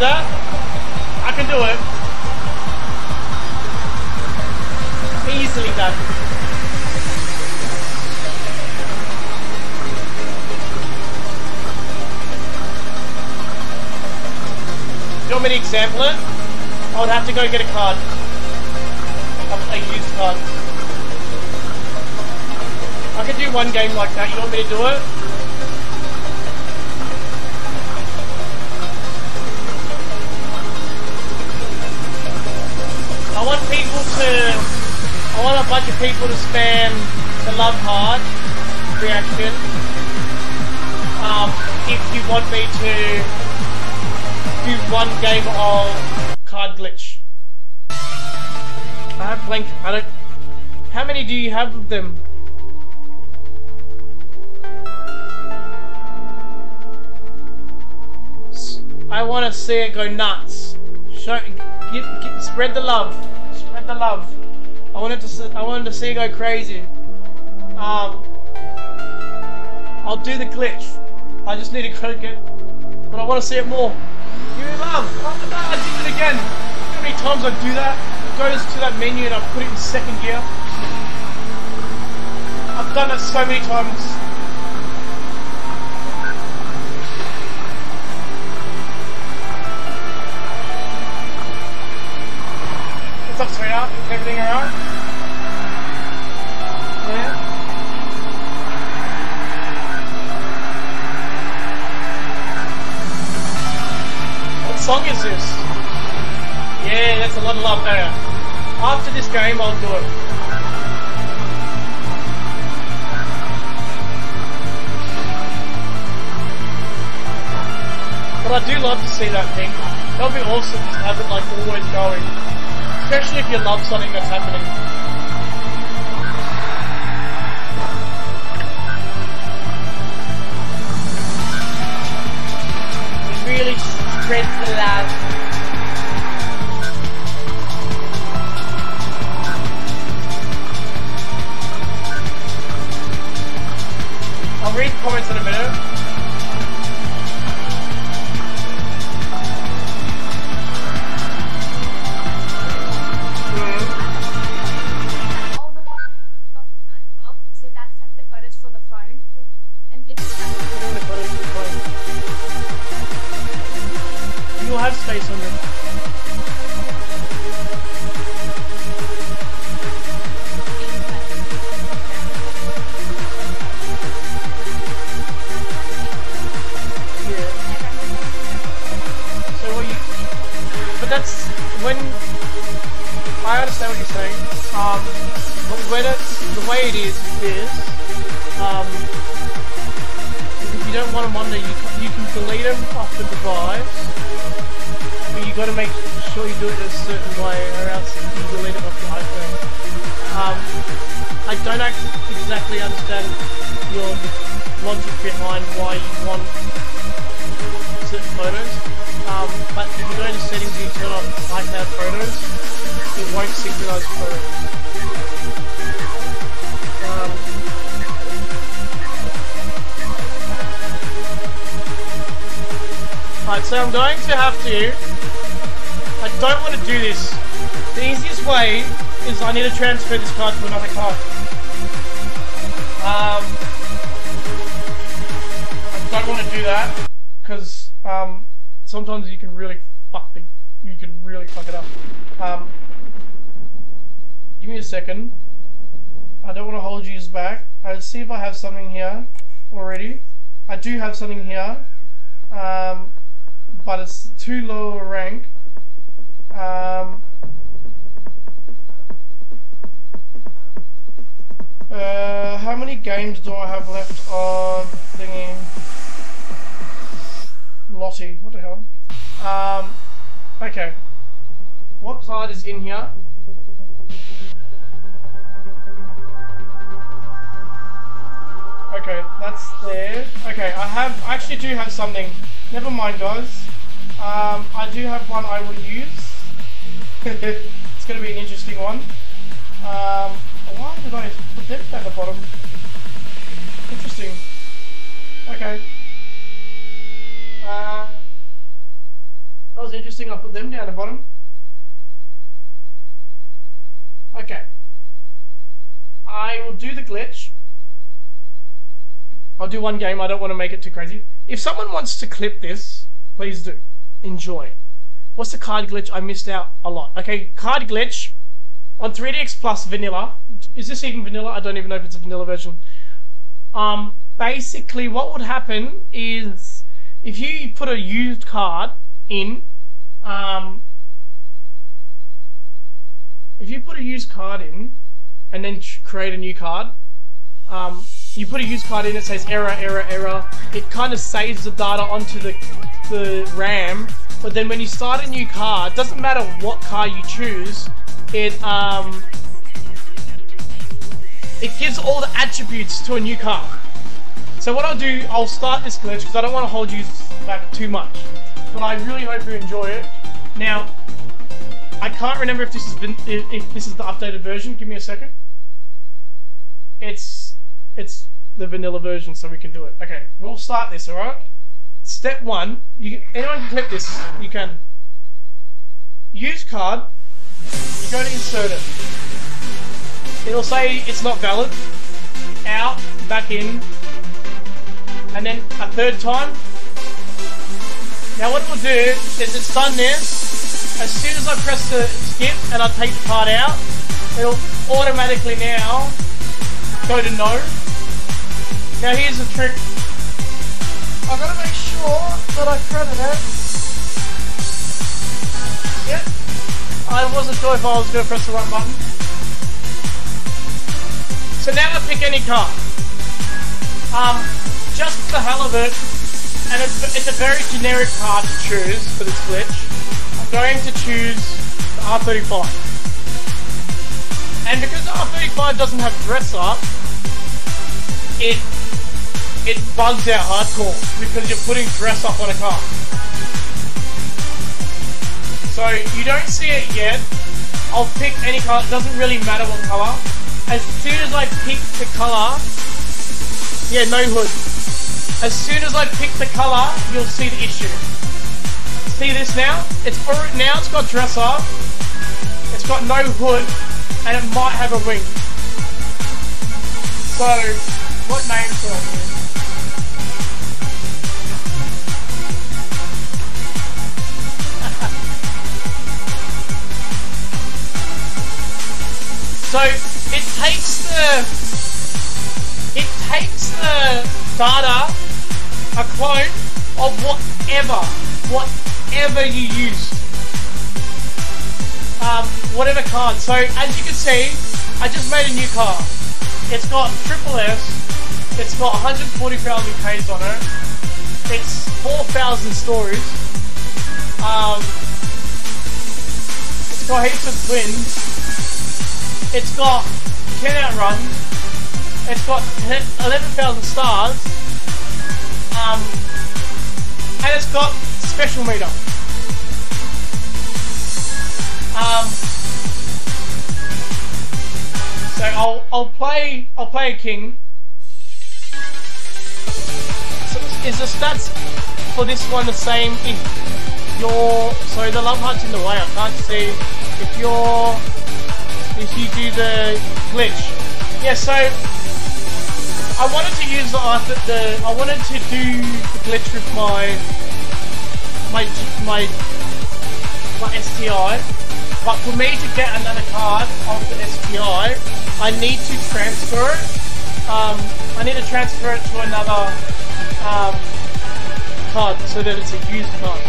that? I can do it. Easily done. Do you want me to example it? I would have to go get a card. A used card. I could do one game like that. You want me to do it? I want people to... I want a bunch of people to spam the love heart reaction. If you want me to do one game of card glitch, I have blank. I don't. How many do you have of them? I want to see it go nuts. Show, spread the love. Spread the love. I wanted to see it go crazy. I'll do the glitch. I just need to go get, but I want to see it more. Give me love. After that, I did it again. You know how many times I do that? It goes to that menu and I put it in second gear. I've done that so many times. What's up, sweetheart? Is everything alright? Yeah? What song is this? Yeah, that's a lot of love there. After this game, I'll do it. But I do love to see that thing. That would be awesome to have it like always going. Especially if you love something that's happening. It really spreads the love. I'll read comments in a minute. Transfer this card to another card. I don't want to do that because sometimes you can really fuck the, you can really fuck it up. Give me a second. I don't want to hold you back. I'll see if I have something here already. I do have something here, but it's too low a rank. How many games do I have left on thingy? Lottie, what the hell? Okay. What card is in here? Okay, that's there. Okay, I actually do have something. Never mind, guys. I do have one I will use. It's gonna be an interesting one. Why did I put that at the bottom? Interesting. Okay. That was interesting. interesting. I'll put them down the bottom. Okay. I will do the glitch. I'll do one game. I don't want to make it too crazy. If someone wants to clip this, please do. Enjoy it. What's the card glitch? I missed out a lot. Okay, card glitch on 3DX Plus vanilla. Is this even vanilla? I don't even know if it's a vanilla version. Basically, what would happen is if you put a used card in, and then create a new card, you put a used card in, it says error, error, error. It kind of saves the data onto the RAM, but then when you start a new card, doesn't matter what card you choose, it gives all the attributes to a new card. So what I'll do, I'll start this glitch because I don't want to hold you back too much, but I really hope you enjoy it. Now, I can't remember if this has been, if this is the updated version. Give me a second. It's the vanilla version, so we can do it. Okay, we'll start this, alright? Step one, anyone can clip this, you can. Use card, you go to insert it. It'll say it's not valid. Out, back in, and then a third time. Now what we'll do is it's done there. As soon as I press the skip and I take the card out, it'll automatically now go to no. Now here's the trick. I've got to make sure that I credit it. Yep. I wasn't sure if I was going to press the right button. So now I pick any card. Just for the hell of it, and it's a very generic card to choose for this glitch. I'm going to choose the R35. And because the R35 doesn't have dress up, it bugs out hardcore because you're putting dress up on a car. So you don't see it yet. I'll pick any color, it doesn't really matter what color. As soon as I pick the color, yeah, no hood. As soon as I pick the color, you'll see the issue. See this now? Now it's got dress up, it's got no hood, and it might have a wing. So, what name for it? So it takes the data, a clone of whatever you used, whatever card. So as you can see, I just made a new card. It's got triple S. It's got 140,000 Ks on it. It's 4,000 stories. It's got heaps of wins. It's got 10 outruns, it's got 11,000 stars, and it's got special meter. So I'll play a king. So is the stats for this one the same if you're, so the love heart's in the way, I can't see if you're, if you do the glitch. Yeah, so I wanted to use I wanted to do the glitch with my STI, but for me to get another card of the STI, I need to transfer it. I need to transfer it to another card so that it's a used card.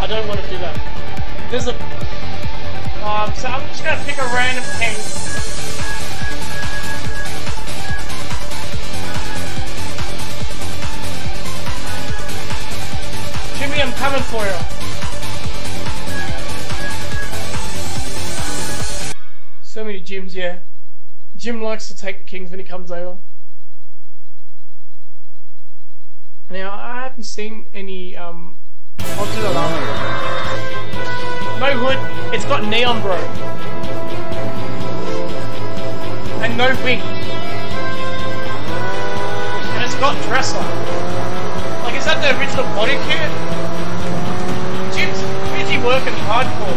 I don't want to do that. There's a so I'm just going to pick a random king. Jimmy, I'm coming for you. So many gyms, yeah. Jim likes to take kings when he comes over. Now, I haven't seen any, I'll do the last one. No hood, it's got neon bro. And no wing. And it's got dresser. Like, is that the original body kit? Jim's working hardcore.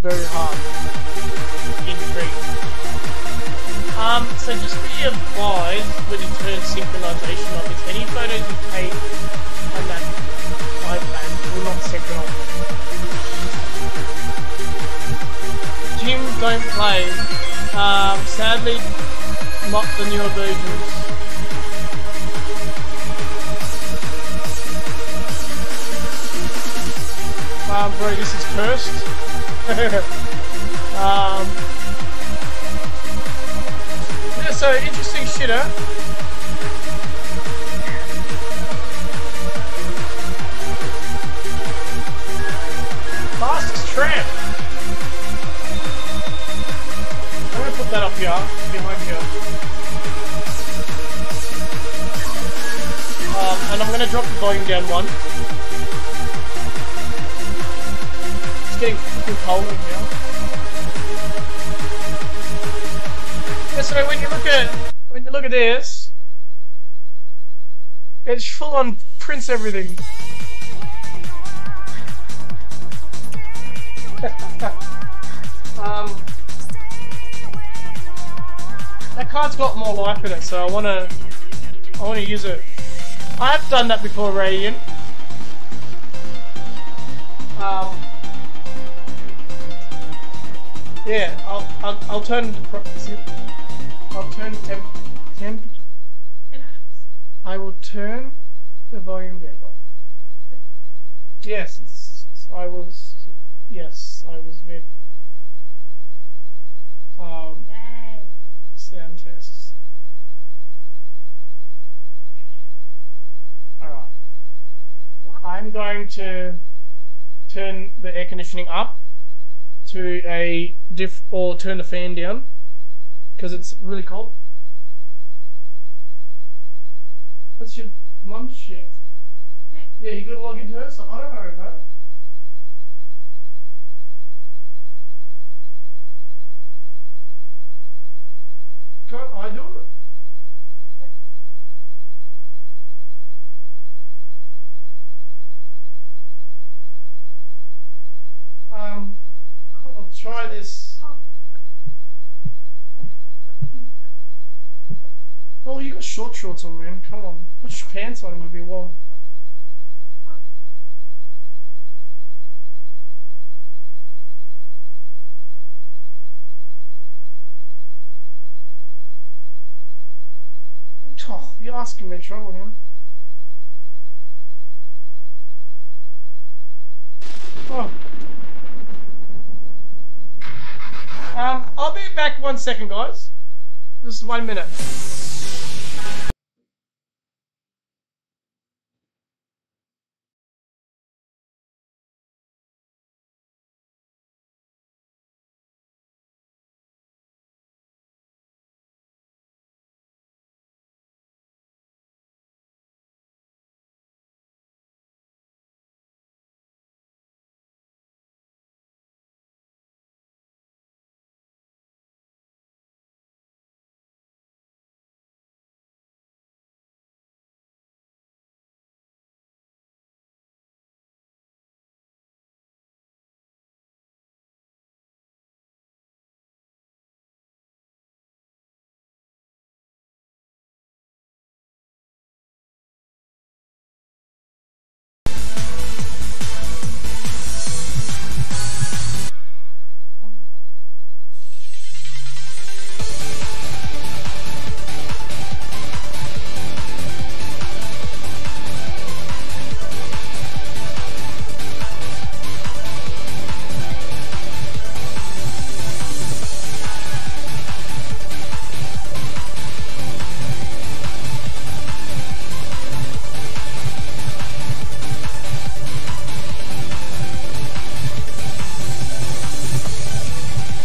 Very hard in So just be advised with return synchronization of this. Any photos you take on that iPad will not synchronize. Jim don't play. Sadly, not the newer versions. Bro, this is cursed. Yeah, so interesting shit, huh? Fastest tramp. I'm gonna put that up here, behind here. And I'm gonna drop the volume down one. It's getting cold in here. Yeah, so when you look at this, it's full on prints everything. That card's got more life in it, so I wanna use it. I have done that before, Radiant. Yeah, I'll turn the I will turn the volume down. Yes, I was with sound tests. All right, I'm going to turn the air conditioning up to a diff, or turn the fan down because it's really cold. What's your mum's shit? Yeah, you gotta log into her, so I don't know her. Can't I do it? Try this. Well, you got short shorts on, man. Come on. Put your pants on, it'll be warm. Oh, you're asking me trouble, man. Oh. I'll be back 1 second, guys. This is 1 minute.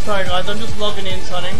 Sorry guys, I'm just logging in, Sonning.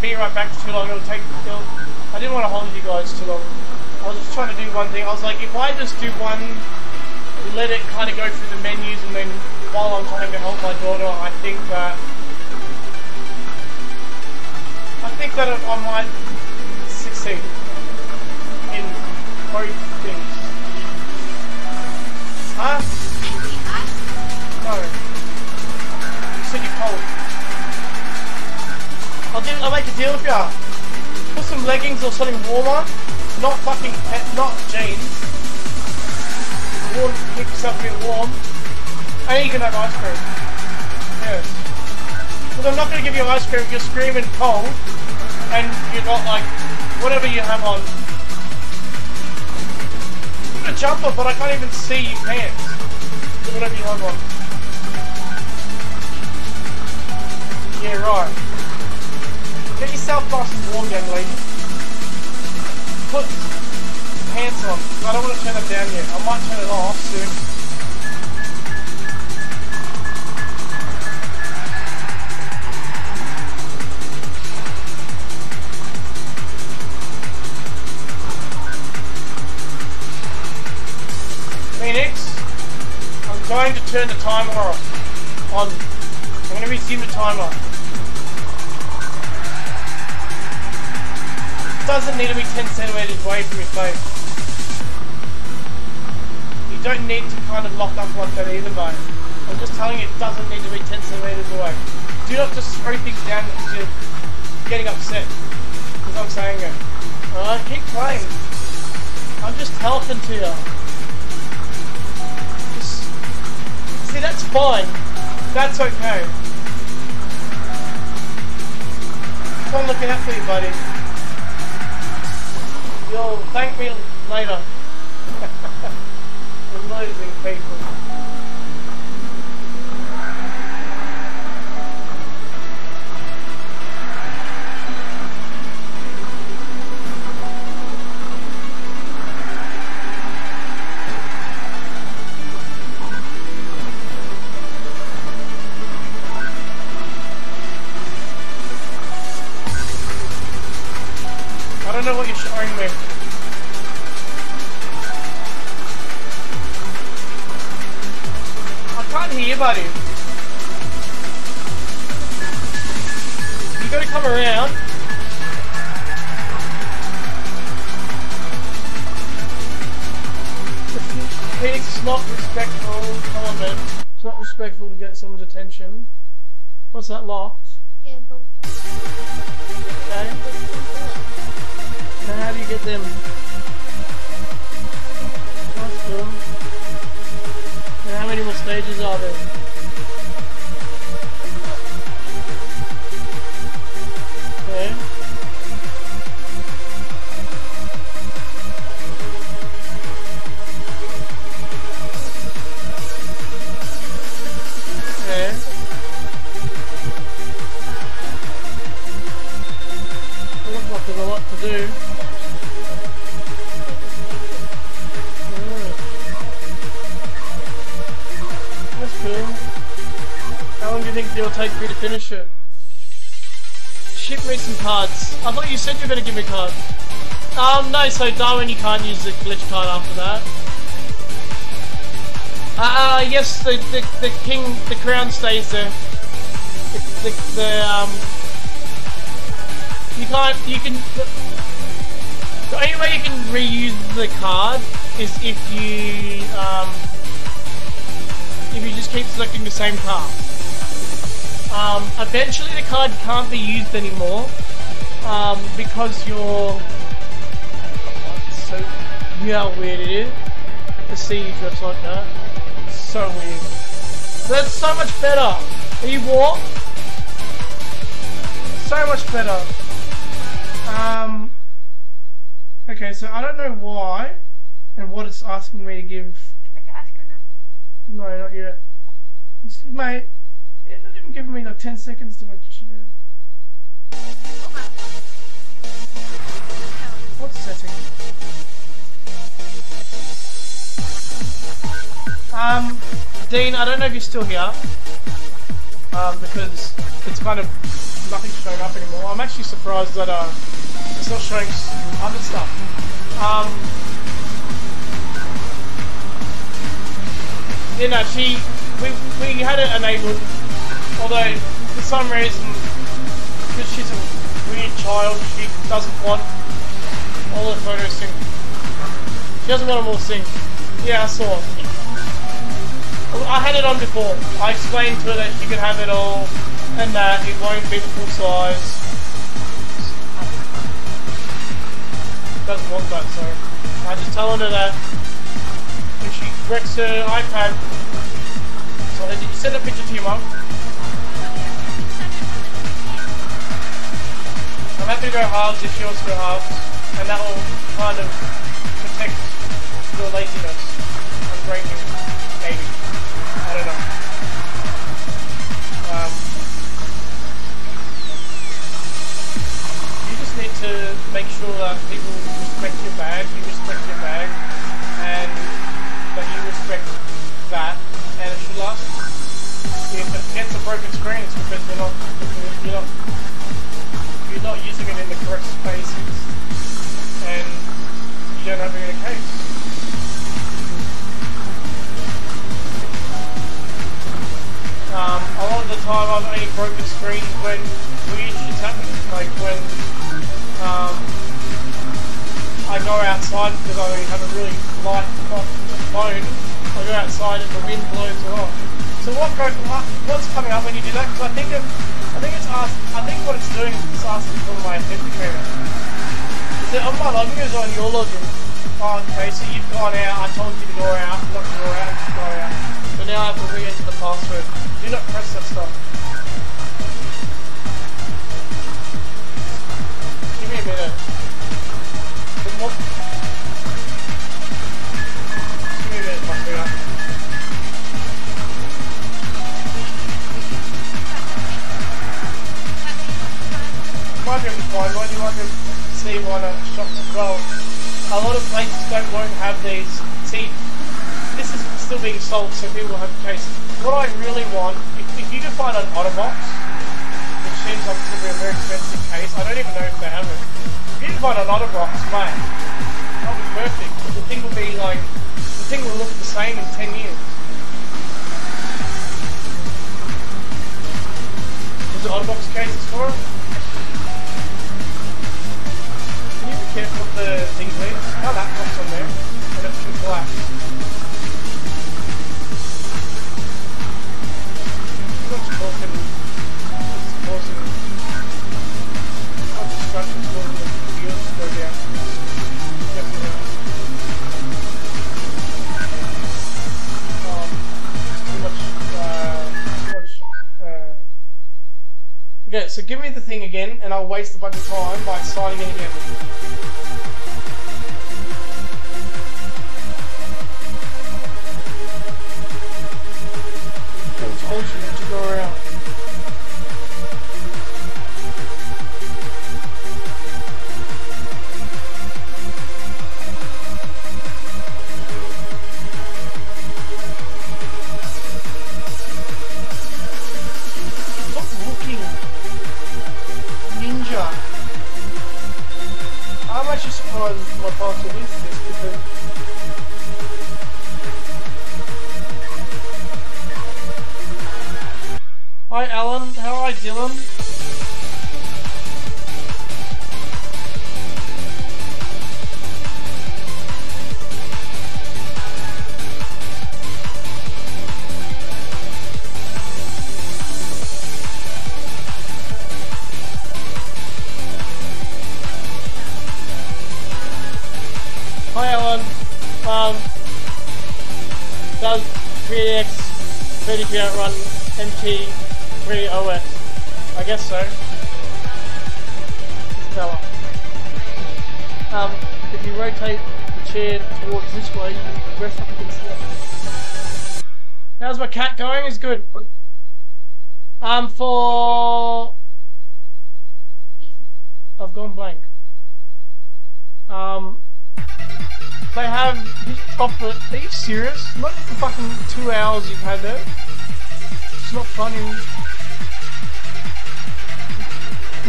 Be right back too long, it'll take. I didn't want to hold you guys too long. I was just trying to do one thing. I was like, if I just do one, let it kind of go through the menus, and then while I'm trying to help my daughter, I think that I might succeed in both things. Huh? No. You said you're cold. I'll make a deal with ya. Put some leggings or something warmer. Not fucking, not jeans. Warm, keep yourself a bit warm. And you can have ice cream. Yeah. Because I'm not going to give you ice cream if you're screaming cold. And you're not like, whatever you have on. I've got a jumper, but I can't even see your pants. So whatever you have on. Yeah, right. Get yourself nice and warm, young lady. Put pants on. I don't want to turn it down yet. I might turn it off soon. Phoenix, I'm going to turn the timer off. On. I'm going to resume the timer. Doesn't need to be 10 centimeters away from your face. You don't need to kind of lock up like that either, mate. I'm just telling you, it doesn't need to be 10 centimeters away. Do not just throw things down because you're getting upset because I'm saying it. Keep playing. I'm just talking to you. Just... See, that's fine. That's okay. I'm looking out for you, buddy. You'll thank me later. Amazing people. I don't know what you're showing me. Here, buddy. You gotta come around. It's not respectful. Come on, man. It's not respectful to get someone's attention. What's that locked? Yeah, okay. Now, how do you get them? That's them. And how many more stages are there? Okay. Okay. It looks like there's a lot to do. How long do you think it'll take for you to finish it? Ship me some cards. I thought you said you were going to give me cards. No, so Darwin, you can't use the glitch card after that. Yes, the king, the crown stays there. You can't, the only way you can reuse the card is if you, if you just keep selecting the same card. Eventually the card can't be used anymore because you're... So, you know how weird it is to see you drift like that. It's so weird. That's so much better. Are you warped? So much better. Okay, so I don't know why and what it's asking me to give. No, not yet. Mate, it not even giving me like 10 seconds to what you should do. What setting? Dean, I don't know if you're still here. Because it's kind of nothing's showing up anymore. I'm actually surprised that it's not showing other stuff. You know, we had it enabled, although for some reason, because she's a weird child, she doesn't want all the photos synced. She doesn't want them all synced. Yeah, I saw it. I had it on before. I explained to her that she could have it all, and that it won't be the full size. She doesn't want that, so I just told her that. When she wrecks her iPad. So did you send a picture to your mum? I'm happy to go halves if she wants to go halves, and that will kind of protect your laziness and breaking, maybe. I don't know. You just need to make sure that people respect your bag, you respect your bag, and that you respect that, and it should last. If it gets a broken screen, it's because you're not using it in the correct spaces, and you don't have it in a case. A lot of the time, I've only broken screens when weird shit's happening, like when I go outside because I have a really light box. Phone, I go outside and the wind blows it off. So what's coming up when you do that? Because I think what it's doing is asking for my authenticator. So I'm Come on, you guys are on your login. Oh, okay, so you've gone out. I told you to go out. Not to go out, just go out. But now I have to re-enter the password. Do not press that stuff. Give me a minute. Just give me a minute, my sweetheart. You might be able to find one, you might be able to see one at shops as well. A lot of places won't have these. See, this is still being sold, so people have cases. What I really want, if you can find an Otterbox, which seems like it's going to be a very expensive case, I don't even know if they have it. If you can find an Otterbox, mate, that would be perfect. The thing will be like, the thing will look the same in 10 years. Is there Otterbox cases for it? Careful with the thing there. Now that pops on there, and it should collapse. Not supporting. It's supporting. Not distracting for the wheels to go down. Definitely. It's too much. Okay, so give me the thing again, and I'll waste a bunch of time by signing in again. Are you serious? Not the fucking 2 hours you've had there. It's not funny.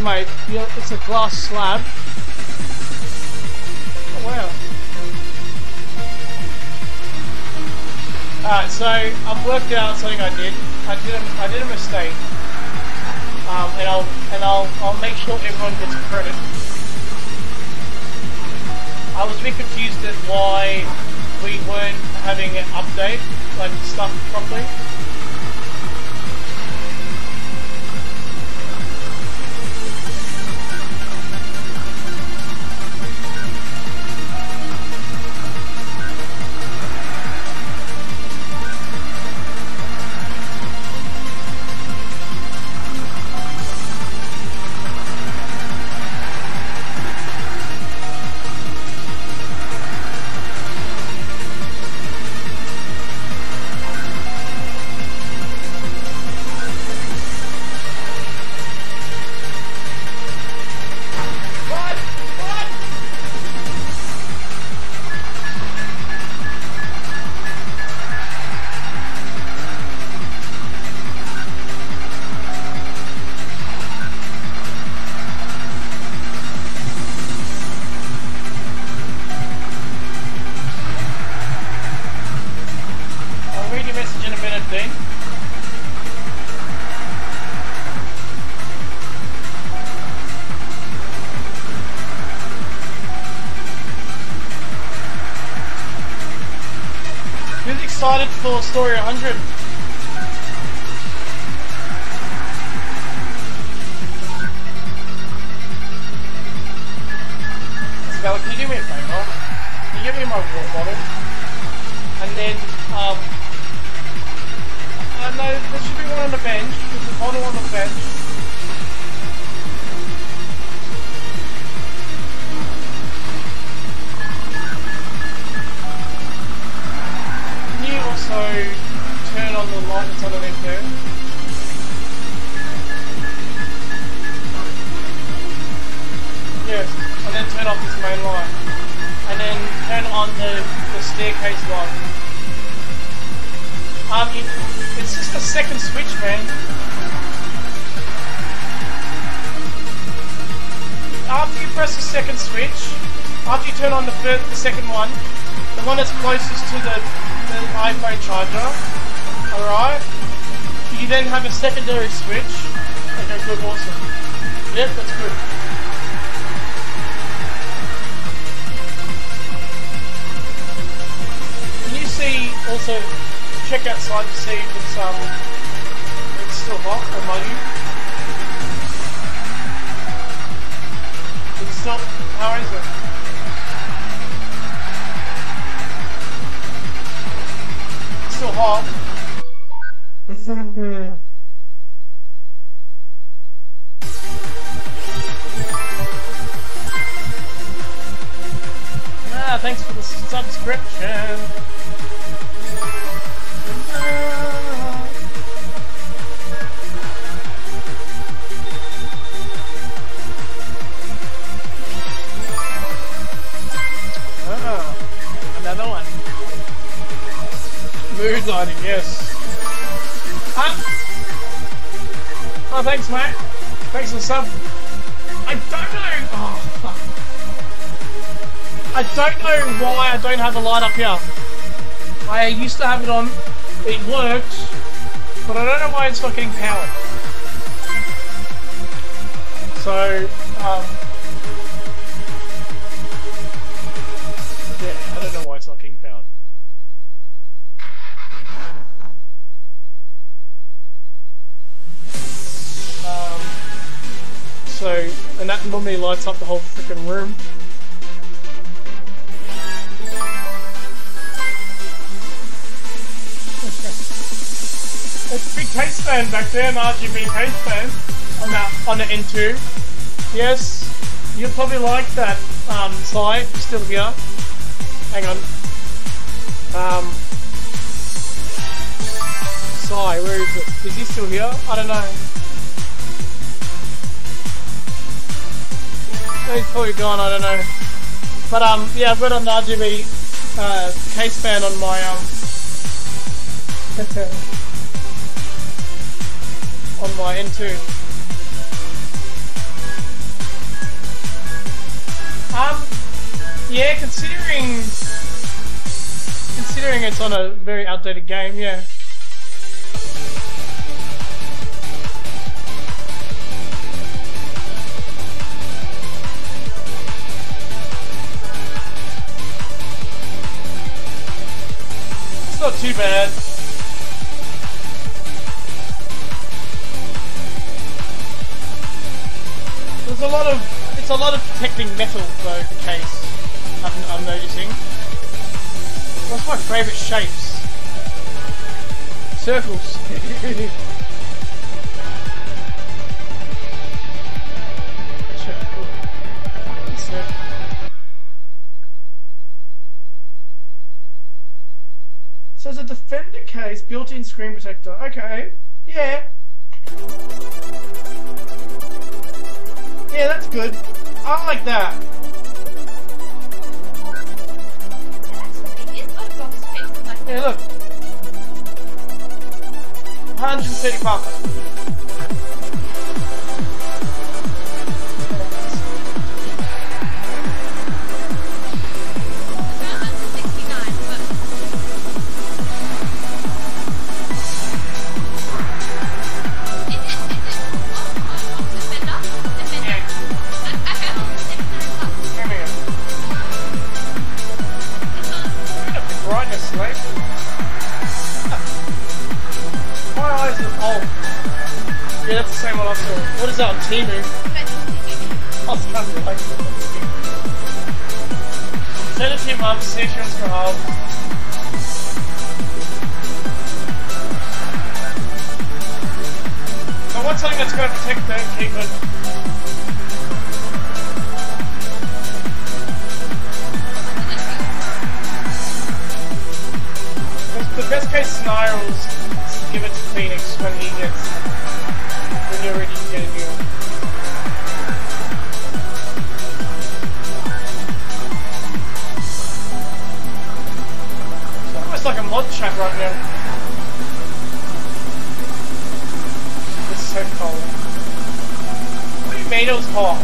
Mate, you know, it's a glass slab. Oh, wow. Alright, so I've worked out something I did. I did a mistake. And I'll make sure everyone gets credit. I was a bit confused at why we weren't having an update, like stuff properly. For Story 100. It's about 8K slot. It's just a second switch, man. After you press the second switch, after you turn on the second one, the one that's closest to the iPhone charger, alright, you then have a secondary switch. Okay, good, awesome. Yep, that's good. Can you see, also, check outside to see if it's still hot or muggy? It's still, how is it? It's still hot. Thanks for the subscription. Oh, another one. Mood lighting, yes. Ah. Oh, thanks, mate. Thanks for the sub. I don't know. Oh, fuck. I don't know why I don't have a light up here. I used to have it on, it worked, but I don't know why it's not getting powered. So, yeah, I don't know why it's not getting powered. And that normally lights up the whole frickin' room. It's a big case fan back there, an RGB case fan on the N2. Yes, you'll probably like that side, still here. Hang on. Sai, where is it? Is he still here? I don't know. He's probably gone, I don't know. But yeah, I've got an RGB case fan on my on my N2. Yeah, considering it's on a very outdated game, yeah. It's not too bad. It's a lot of protecting metal though, the case, I'm noticing. What's my favourite shapes? Circles. So it's a Defender case, built-in screen protector. Okay, yeah. Yeah, that's good. I like that. Yeah, look. 130 bucks. Yeah, that's the same one I saw. What is that on Timu? I was trying to relate to it. Send it to your mum, see if she wants to go home. I want something that's going to protect them, keep it. The best case scenario is to give it to Phoenix when he gets. You already get a deal. tornado's hot.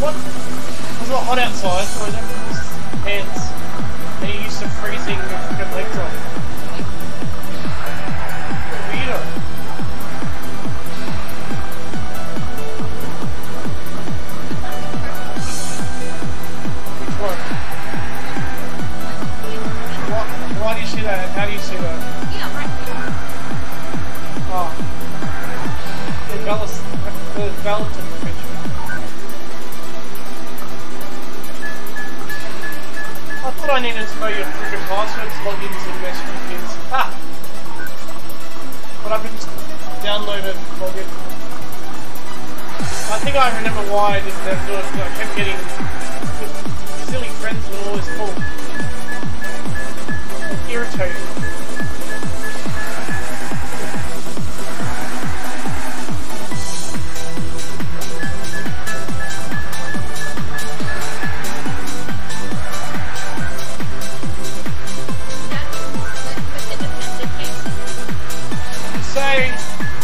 What? It's not hot outside, so I don't use hands. They're used to freezing with a leg drop. Weirdo. Why do you see that? How do you see that? Yeah, right. Oh. The ballast, the ballast in the picture. I thought I needed to know your freaking passwords, logins, and mesh things. Ha! But I've been downloaded login. I think I remember why I didn't have to do it, because I kept getting silly friends that were always full. Irritating. Say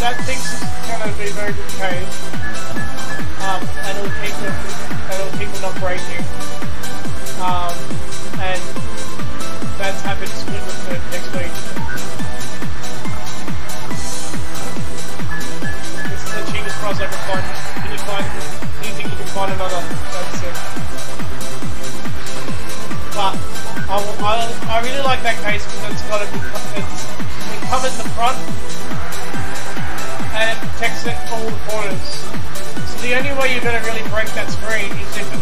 that thinks it's gonna be very good cave. And it'll keep them not breaking. And that's happened to me next week. This is the cheapest price I can find. Can you find, do you think you can find another? That's it. But I really like that case because it's got a big, it covers the front and it protects it all the corners. So the only way you're going to really break that screen is if it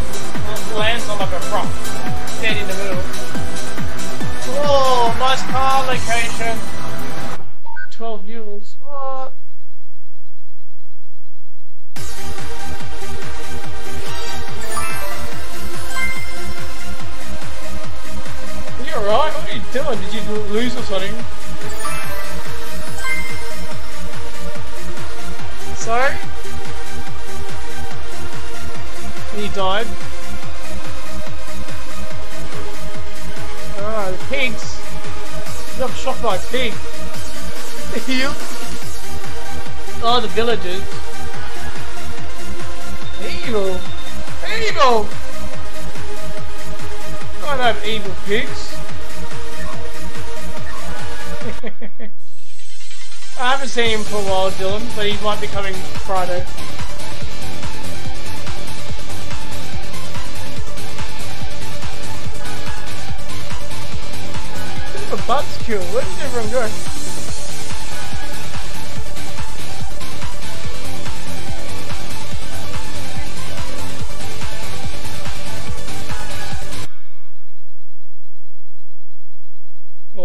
lands on like a prop, dead in the middle. Oh, nice car location. 12 viewers. What? Are you alright? What are you doing? Did you lose or something? Sorry? He died. Oh, the pigs! I'm shot by a pig! Oh, the villagers! Evil! Evil! I don't have evil pigs! I haven't seen him for a while, Dylan, but he might be coming Friday. A butt's kill. Where did everyone go?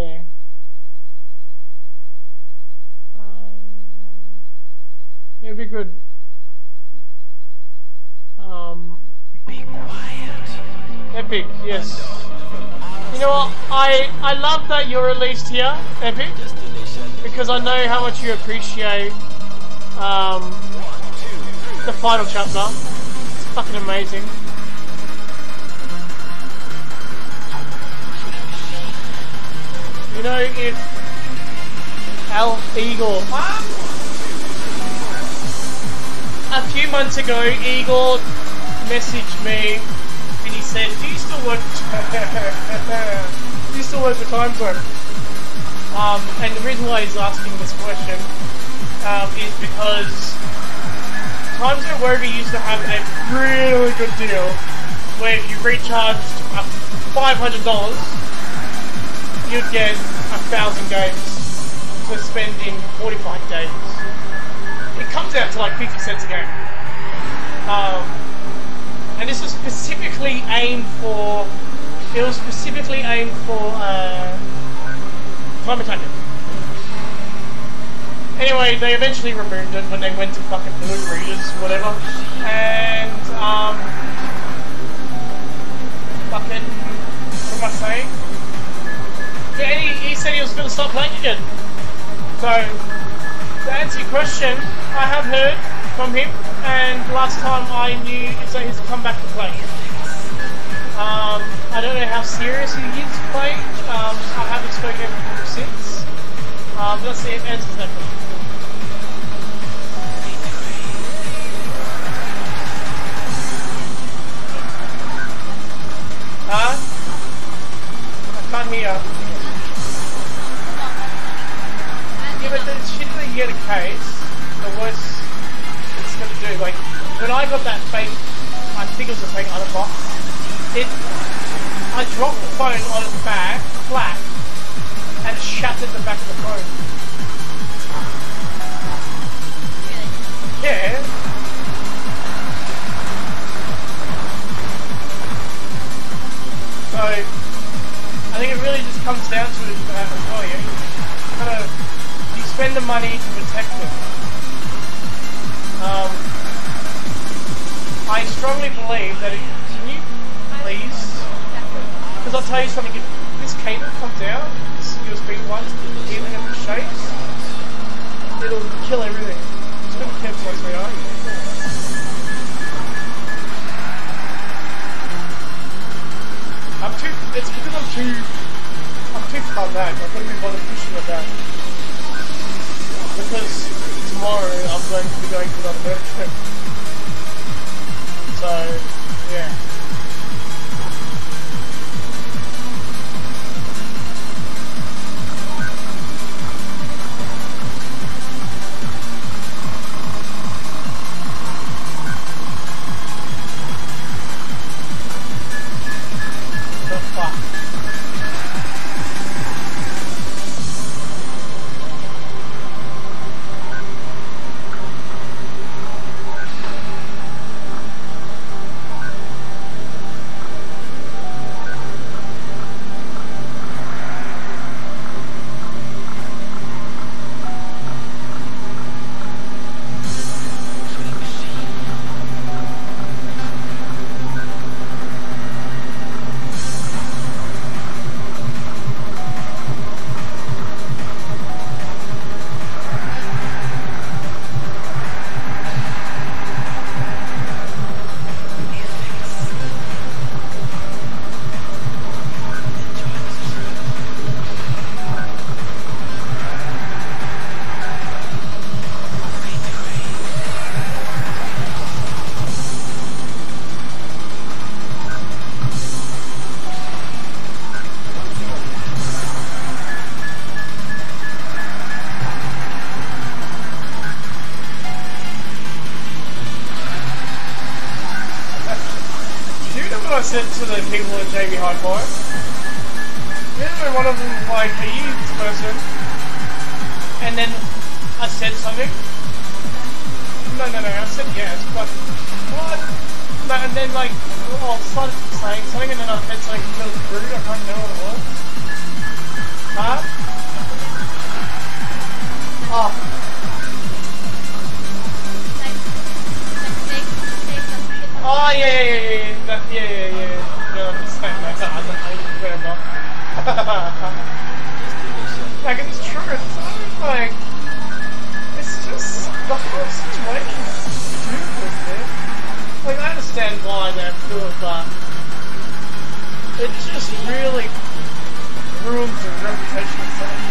Yeah. It'd be good. Be quiet. Epic. Yes. You know what, I love that you're released here, Epic, because I know how much you appreciate the final chapter. It's fucking amazing. You know, if Al Igor, a few months ago, Igor messaged me and he said, do you still work for Timezone? And the reason why he's asking this question is because Timezone Rover used to have a really good deal where if you recharged $500 you'd get 1,000 games to spend in 45 days. It comes out to like 50 cents a game. And this was specifically aimed for, time attackers. Anyway, they eventually removed it when they went to fucking blue readers, whatever. And, fucking, what am I saying? Yeah, and he said he was going to start playing again. So, to answer your question, I have heard from him, and last time I knew is that he's come back to play. I don't know how serious he is playing. I haven't spoken to him since. Let's see if it answers that question. I got that fake, I think it was a fake Otterbox. I dropped the phone on its bag, flat, and it shattered the back of the phone. Yeah. So, I think it really just comes down to it as well, yeah? You spend the money to protect it. I strongly believe that it, can you please? Because I'll tell you something, if this cable comes out, this USB one, even if it shakes, it'll kill everything. Just be careful as we are. It's because I'm too far back, I couldn't be bothered pushing it back. Because tomorrow I'm going to be going to another work trip. So, yeah. To the people at JB Hi-Fi. Yeah, one of them was like, are you this person? And then I said something. No, I said yes, but what? No, and then like, I started saying something and then I said something really rude, I can't remember what it was. Huh? Oh. Oh, yeah. Yeah, I'm just saying that. I don't know, whatever. Like, it's true, it's like, it's just, the whole situation is stupid, man. Like, I understand why they're cool, but it just really ruins the reputation of something.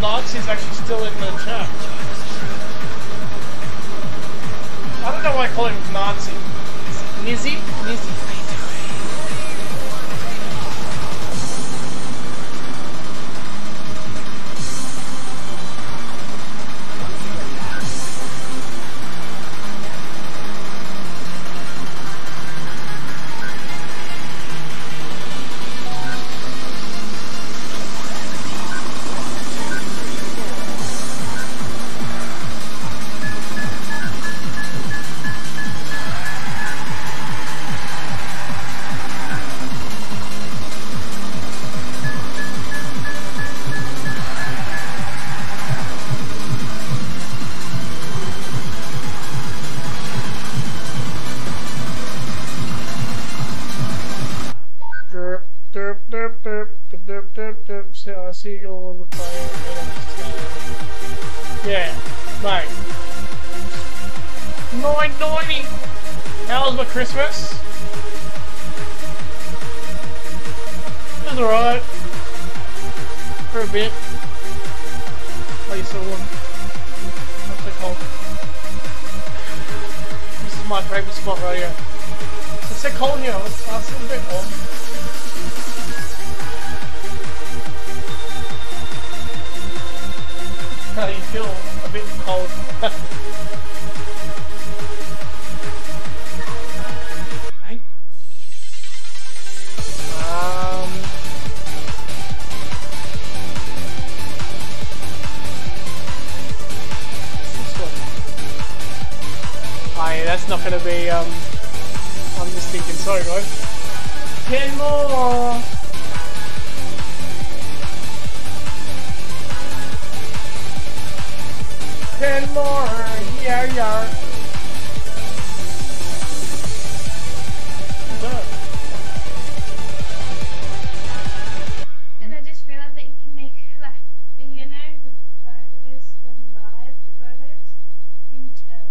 Nazi is actually still in the chat. I don't know why I call him Nazi. Nizzy? Nizzy. seal yeah, mate. 990. That was my Christmas. It was alright for a bit. Not so cold. This is my favourite spot right here. It's so cold here. It's a bit warm. You feel a bit cold. Hey. What's this one? Oh yeah, that's not gonna be I'm just thinking, sorry guys. 10 more. And more, yeah, yeah. And I just realized that you can make, like, you know, the photos, the live photos, in there's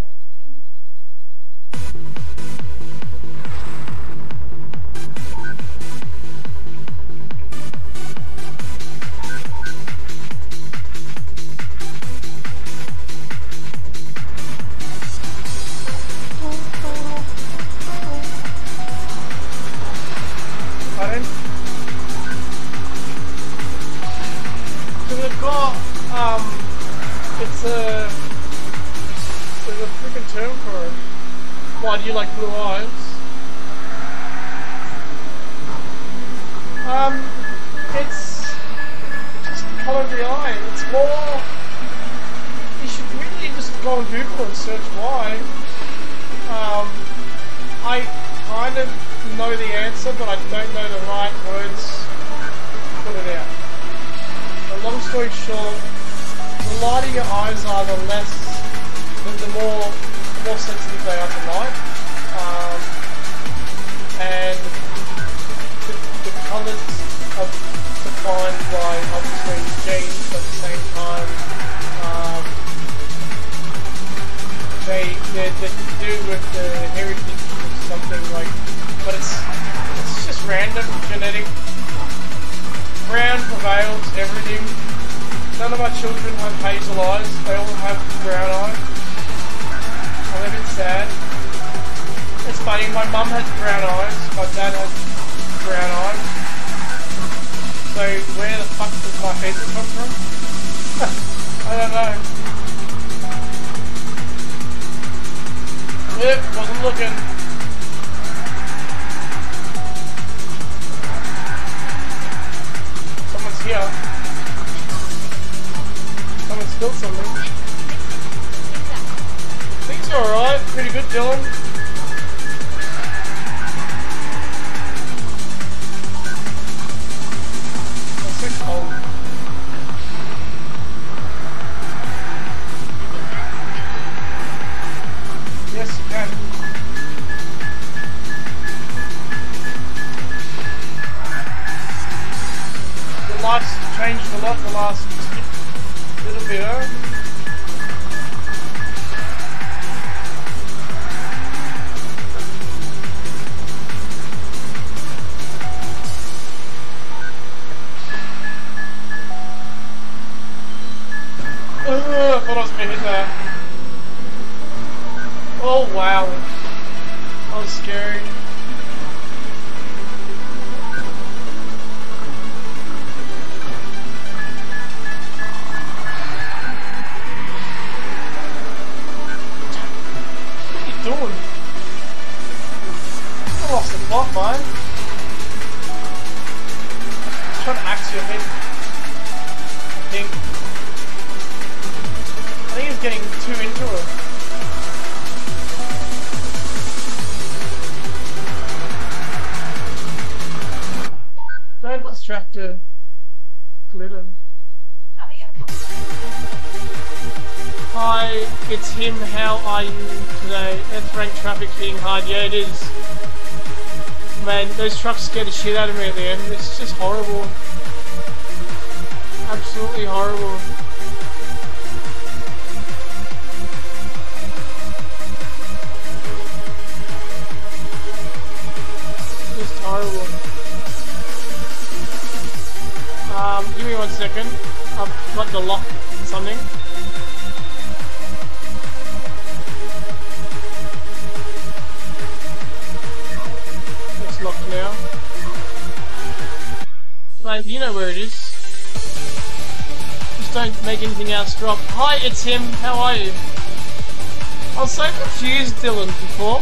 a freaking term for it. Why do you like blue eyes? It's just the colour of the eye. It's more, you should really just go on Google and search why. I kind of know the answer, but I don't know the right words to put it out. But long story short, the lighter your eyes are, the less, the more sensitive they are to light, and the colours are defined by obviously genes, but at the same time, they can do with the heritage of something like, but it's just random genetic. Brown prevails everything. None of my children have hazel eyes, they all have brown eyes. I'm a bit sad. It's funny, my mum has brown eyes, my dad has brown eyes. So where the fuck does my hazel come from? I don't know. Yep, wasn't looking. Someone's here. Someone spilled something. Things are alright, pretty good, Dylan. It's so cold. Yes, you can. The life's changed a lot the last little bit, huh? I thought I was going to hit that. Oh wow, that was scary. Glitter. Oh, yeah. Hi, it's him. How are you today? That's rank traffic hitting hard. Yeah, it is. Man, those trucks scared the shit out of me at the end. It's just horrible. absolutely horrible. Just horrible. Give me 1 second. I've got the lock or something. It's locked now. Like, you know where it is. Just don't make anything else drop. Hi, it's him. How are you? I was so confused, Dylan, before.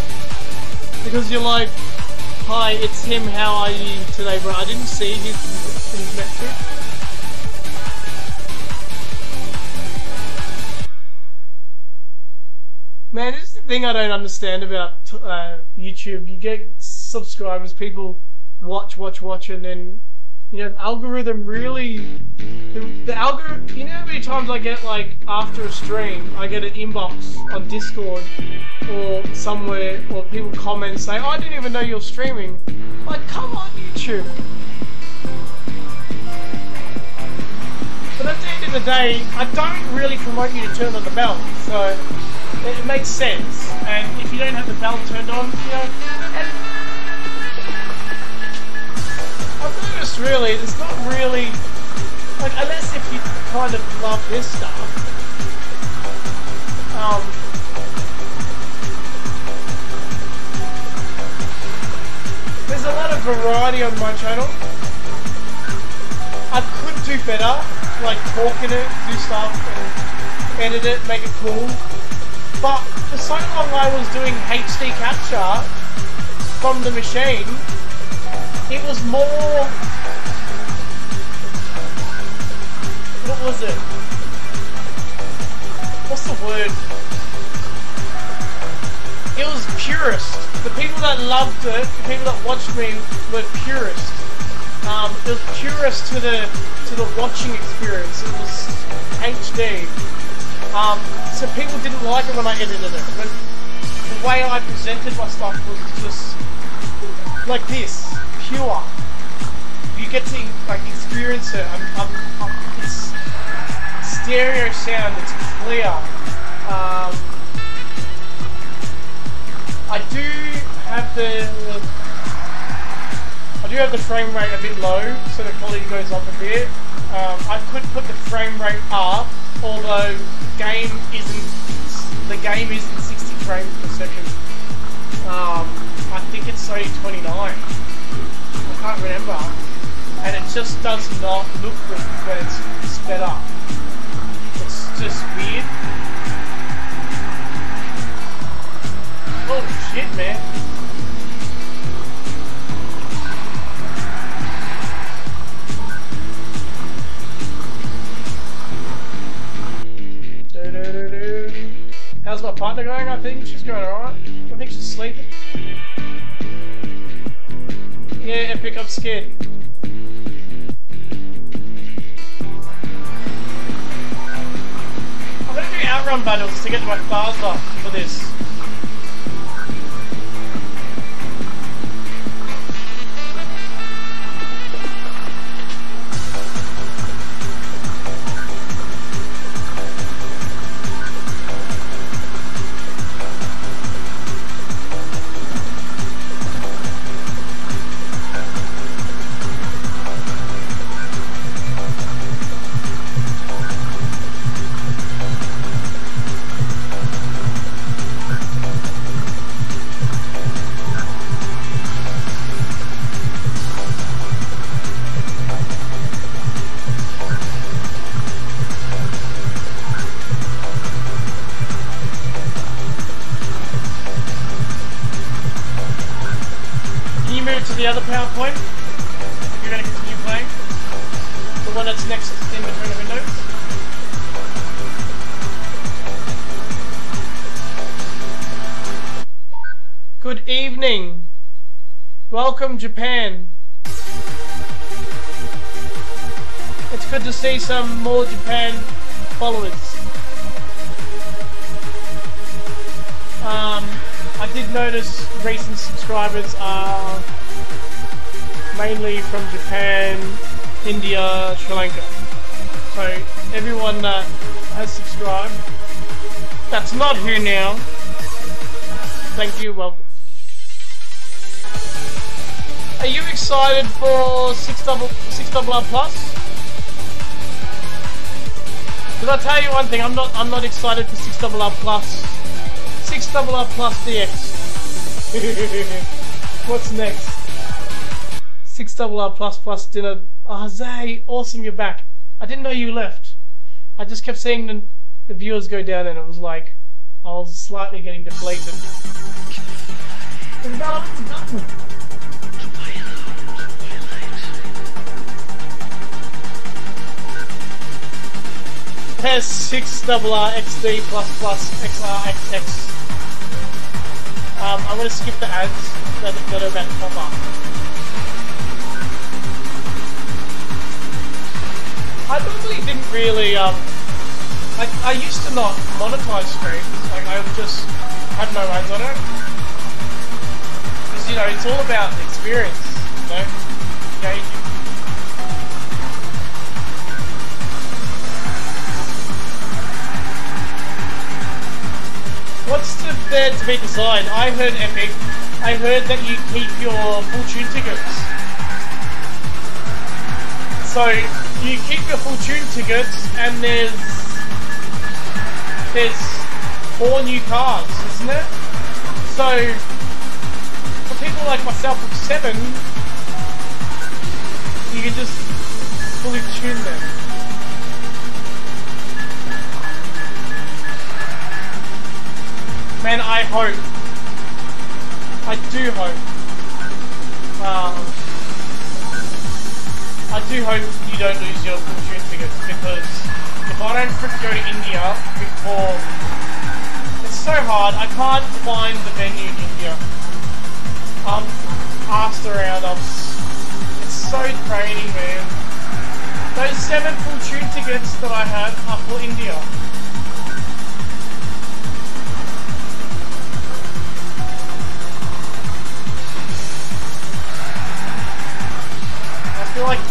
Because you're like, hi, it's him. How are you today, bro? I didn't see his message. Man, this is the thing I don't understand about YouTube. You get subscribers, people watch, and then, you know, the algorithm really... The algorithm... You know how many times I get, like, after a stream, I get an inbox on Discord or somewhere, or people comment saying, oh, I didn't even know you're streaming. Like, come on, YouTube. But at the end of the day, I don't really promote you to turn on the bell, so... It makes sense, and if you don't have the bell turned on, you know, I've noticed really, it's not really, like, unless if you kind of love this stuff, there's a lot of variety on my channel. I could do better, like, talk in it, do stuff, and edit it, make it cool. But for so long I was doing HD capture from the machine, it was more, what was it? What's the word? It was purist. The people that loved it, the people that watched me were purist. It was purist to the watching experience. It was HD. So people didn't like it when I edited it, but the way I presented my stuff was just like this, pure. You get to like experience it. It's stereo sound. It's clear. I do have the frame rate a bit low, so the quality goes up a bit. I could put the frame rate up, although the game isn't 60 frames per second. I think it's only 29. I can't remember, and it just does not look good when it's sped up. It's just weird. Oh shit, man. How's my partner going? I think she's going alright. I think she's sleeping. Yeah, Epic, I'm scared. I'm gonna do Outrun battles to get my faster for this. The other PowerPoint, if you're going to continue playing, the one that's next in between the windows. Good evening. Welcome, Japan. It's good to see some more Japan followers. I did notice recent subscribers are mainly from Japan, India, Sri Lanka. So everyone that has subscribed, that's not here now, thank you, welcome. Are you excited for 6 Double R Plus? Because I'll tell you one thing, I'm not excited for 6 Double R Plus. 6 Double R Plus DX. What's next? 6 Double R Plus Plus Dinner. Oh, Zay, awesome you're back. I didn't know you left. I just kept seeing the viewers go down and it was like, I was slightly getting deflated. There's 6 double R XD plus plus XRXX. I'm gonna skip the ads that are about to pop up. I normally didn't really I used to not monetize streams. Like I just had no ads on it. Because you know it's all about the experience, you know? Yeah, you know, what's there to be designed? I heard Epic. I heard that you keep your full tune tickets. So you keep your full tune tickets, and there's 4 new cars, isn't it? So for people like myself with 7, you can just fully tune them. Man, I hope. I do hope. I do hope you don't lose your full tune tickets, because if I don't go to India before, it's so hard. I can't find the venue in India. I'm asked around. It's so draining, man. Those 7 full tune tickets that I had are for India.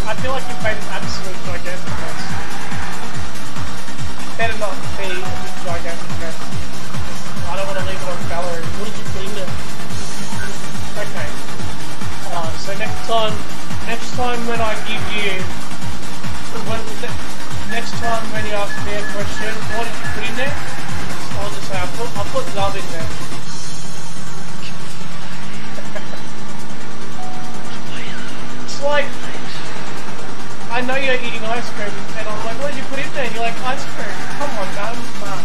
I feel like you've made an absolute gigantic mess. Better not be a big gigantic mess. I don't want to leave it on gallery. What did you put in there? Okay. So next time when I give you, next time when you ask me a question, what did you put in there? I'll just say I put love in there. It's like, I know you're eating ice cream, and I'm like, what did you put in there? And you're like, ice cream? Come on, man, I'm smart.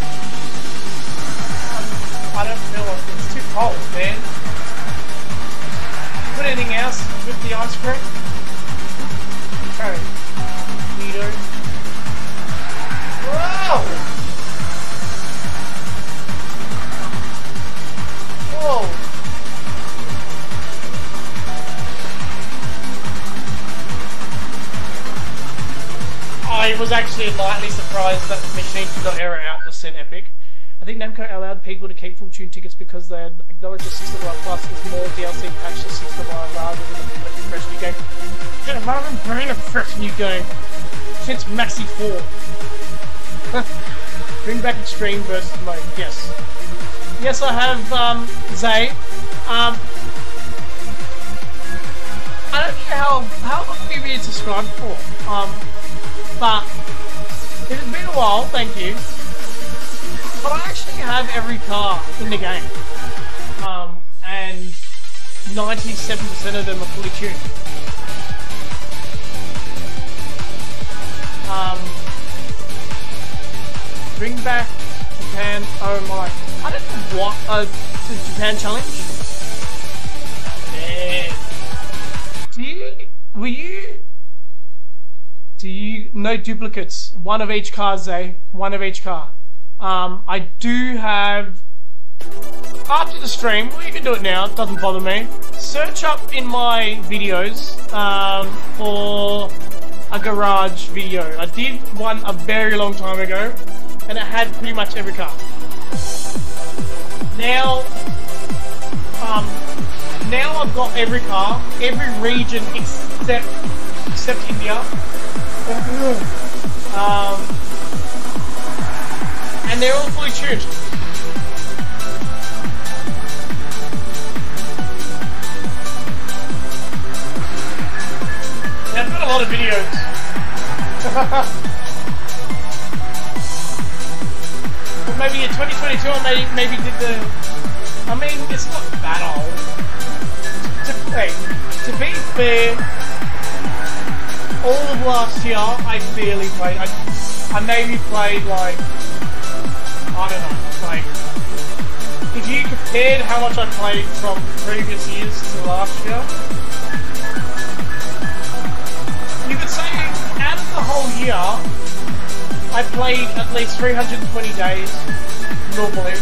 I don't feel like it. It's too cold, man. Put anything else with the ice cream? Okay. Neato. Whoa! Whoa! I was actually lightly surprised that the machine did not error out the sent Epic. I think NAMCO allowed people to keep full tune tickets because they had acknowledged the 6 Double R Plus with more DLC patch to 6 Double R rather than a fresh new game. I haven't been a fresh new game since Maxi 4. Bring back Extreme versus Mode, yes. Yes, I have, Zay. I don't know how long have you been subscribed for? But it has been a while, thank you. But I actually have every car in the game, and 97% of them are fully tuned. Bring back Japan. Oh my! I don't know what the Japan challenge. Yeah. Were you? No duplicates. One of each car, Zay. One of each car. I do have, after the stream, well, you can do it now, it doesn't bother me. Search up in my videos for a garage video. I did one a very long time ago, and it had pretty much every car. Now, now I've got every car, every region except India. And they're all fully tuned. Now, I've got a lot of videos. But maybe in 2022 I maybe did the... I mean, it's not that old. To be fair, all of last year I barely played. I maybe played like... I don't know, like... If you compared how much I played from previous years to last year, you could say out of the whole year, I played at least 320 days, normally,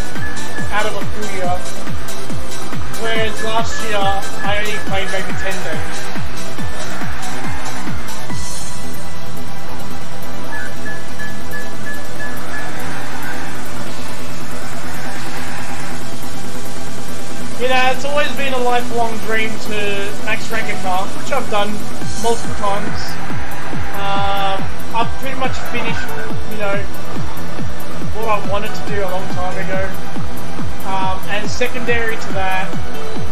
out of a full year, whereas last year I only played maybe 10 days. You know, it's always been a lifelong dream to Hexa Rekar, which I've done multiple times. I've pretty much finished, you know, what I wanted to do a long time ago. And secondary to that,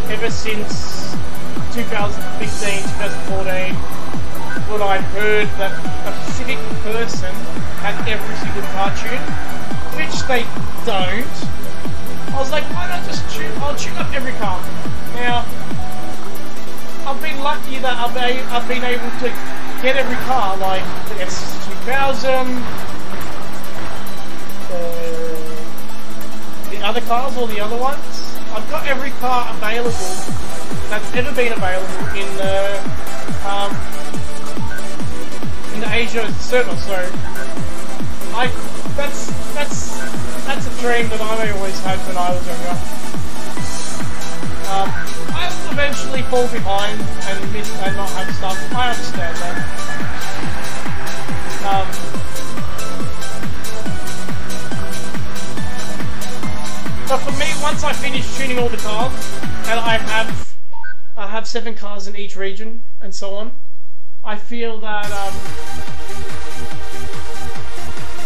ever since 2015, 2014, when I heard that a specific person had every single cartoon, which they don't, I was like, why not just tune? I'll tune up every car. Now, I've been lucky that I've been able to get every car, like the S2000, the other cars, all the other ones. I've got every car available that's ever been available in the Asia server. So that's a dream that I always had when I was younger. I will eventually fall behind and miss and not have stuff. I understand that. But for me, once I finish tuning all the cars, and I have 7 cars in each region, and so on, I feel that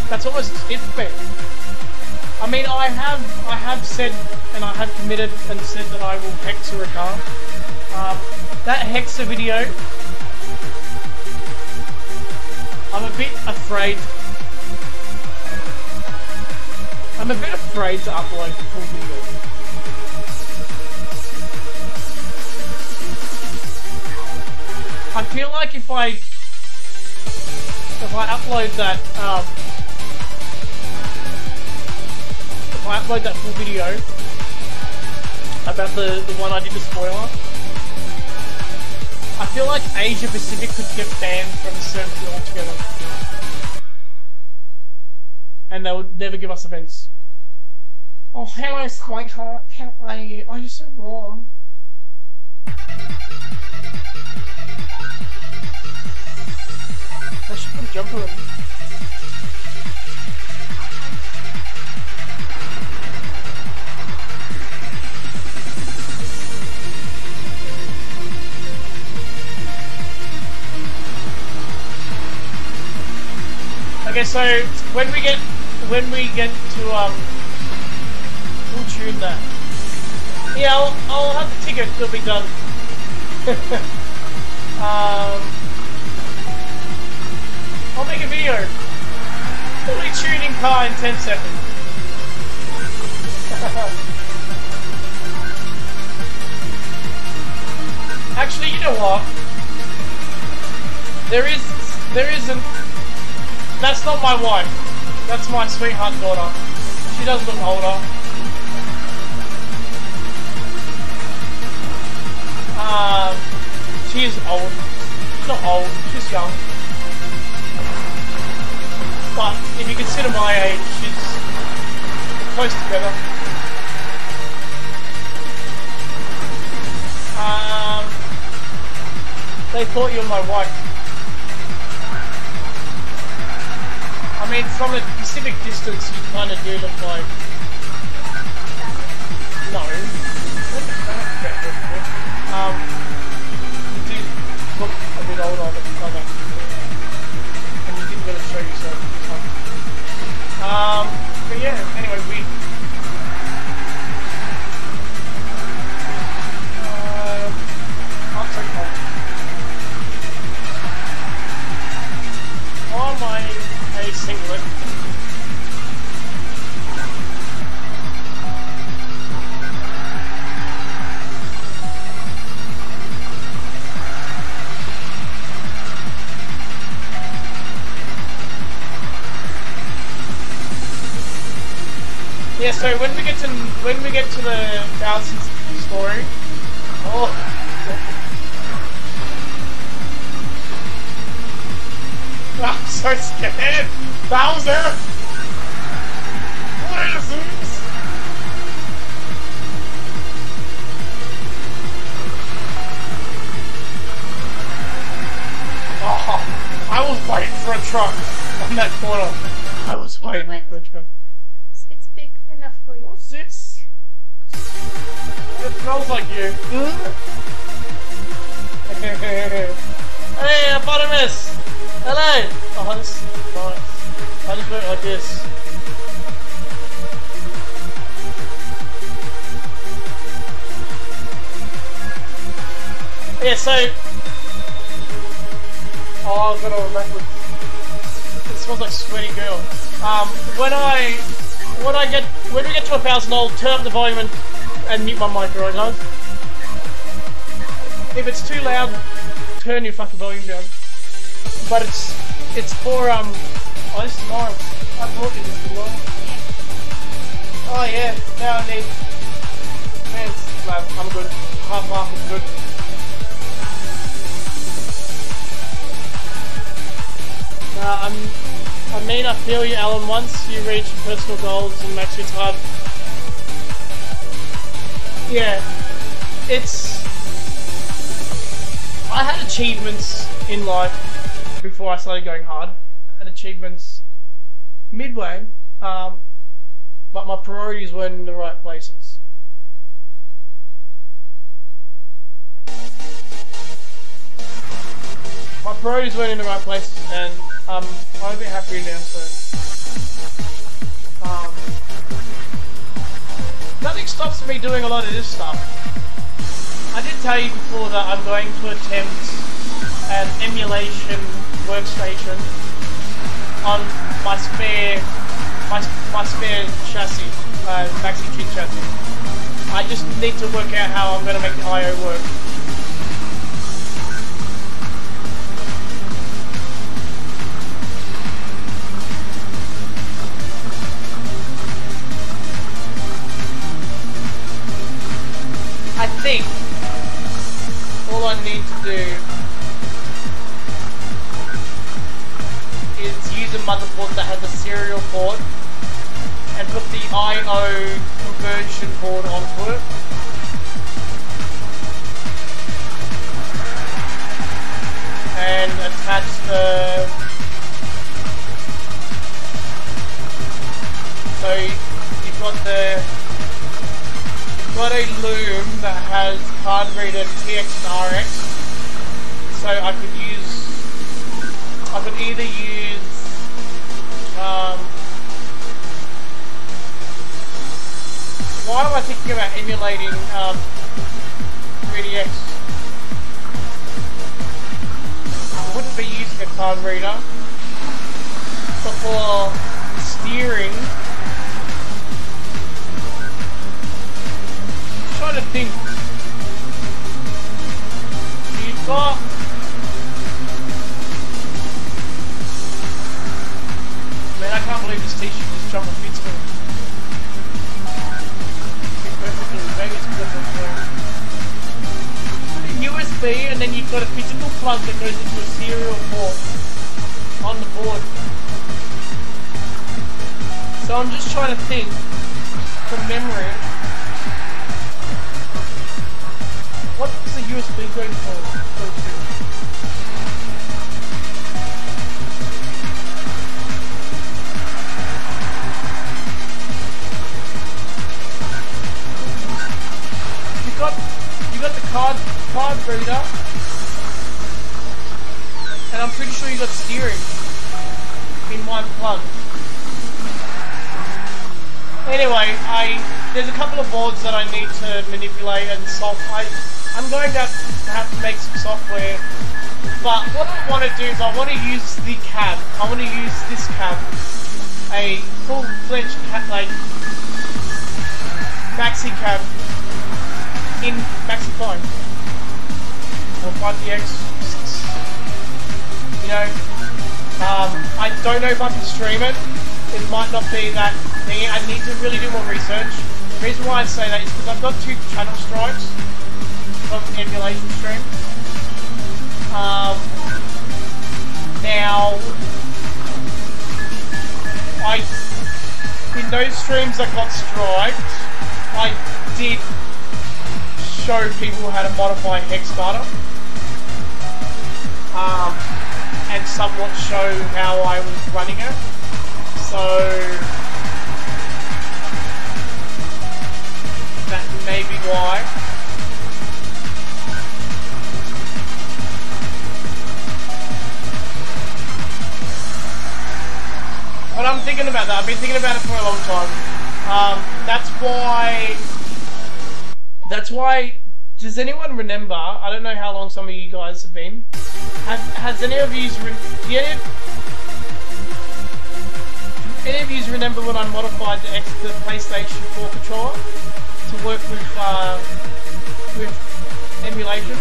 that's almost it for me. I mean, I have said, and I have committed and said that I will Hexa Rekar. That Hexa video, I'm a bit afraid to upload the full video. I feel like if I upload that, full video about the one I did the spoiler, I feel like Asia Pacific could get banned from the server altogether. And they would never give us events. Oh, hello, sweetheart. How are you? Oh, you're so warm. I should put a jumper on. Okay, so when we get to we'll tune that. Yeah, I'll have the ticket. It'll be done. I'll make a video. Fully tuning car in 10 seconds. Actually, you know what? There isn't. That's not my wife. That's my sweetheart daughter. She does look older. She is old. She's not old. She's young. But if you consider my age, she's close together. They thought you were my wife. I mean, from a specific distance, you kind of do look like... No. You do look a bit older than the other. And you didn't really show yourself. Yeah, so when we get to the 1000 story. Oh. I'm so scared! Bowser! What is this? Oh, I was waiting for a truck on that corner. I was waiting for a truck. It's big enough for you. What's this? It smells like you. Hey, Hippopotamus! Hello! Oh, this is nice. How do you do it like this? Yeah, so... Oh, I've got all backwards. It smells like sweaty girl. When we get to 1000, I'll turn up the volume and mute my microphone, guys. If it's too loud, turn your fucking volume down. But it's for oh, this is mine. I bought it as well. Oh yeah, now I need fans. No, I'm good. Half is good. I mean I feel you, Alan, once you reach your personal goals and Maxi it's hard. Yeah. It's I had achievements in life. Before I started going hard, I had achievements midway, but my priorities weren't in the right places. My priorities weren't in the right places, and I'm a bit happier now, so... nothing stops me doing a lot of this stuff. I did tell you before that I'm going to attempt an emulation workstation on my spare chassis, MaxiTune chassis. I just need to work out how I'm going to make the I/O work. I think all I need to do. Use a motherboard that has a serial port and put the I/O conversion board onto it. And attach the... So you've got the... You've got a loom that has card reader TX and RX. So I could either use why am I thinking about emulating 3DX? I wouldn't be using a card reader, but for steering, I'm trying to think. You've got I can't believe this t-shirt just jumped and fits me. Maybe it's because of the USB, and then you've got a physical plug that goes into a serial port on the board. So I'm just trying to think from memory. What's the USB going for? You got the card reader, and I'm pretty sure you got steering in one plug. Anyway, there's a couple of boards that I need to manipulate and solve. I'm going to have to make some software, but what I want to do is I want to use the cab. I want to use this cab, a full-fledged cab, like maxi cab. In Maxi 5 or 5DX, you know, I don't know if I can stream it it might not be that thing. I need to really do more research. The reason why I say that is because I've got 2 channel stripes from emulation stream. Now, in those streams that got striped, I did show people how to modify hex data, and somewhat show how I was running it. So that may be why. But I'm thinking about that. I've been thinking about it for a long time. That's why. Does anyone remember? I don't know how long some of you guys have been. Has any of you remember when I modified the PlayStation 4 controller to work with emulation?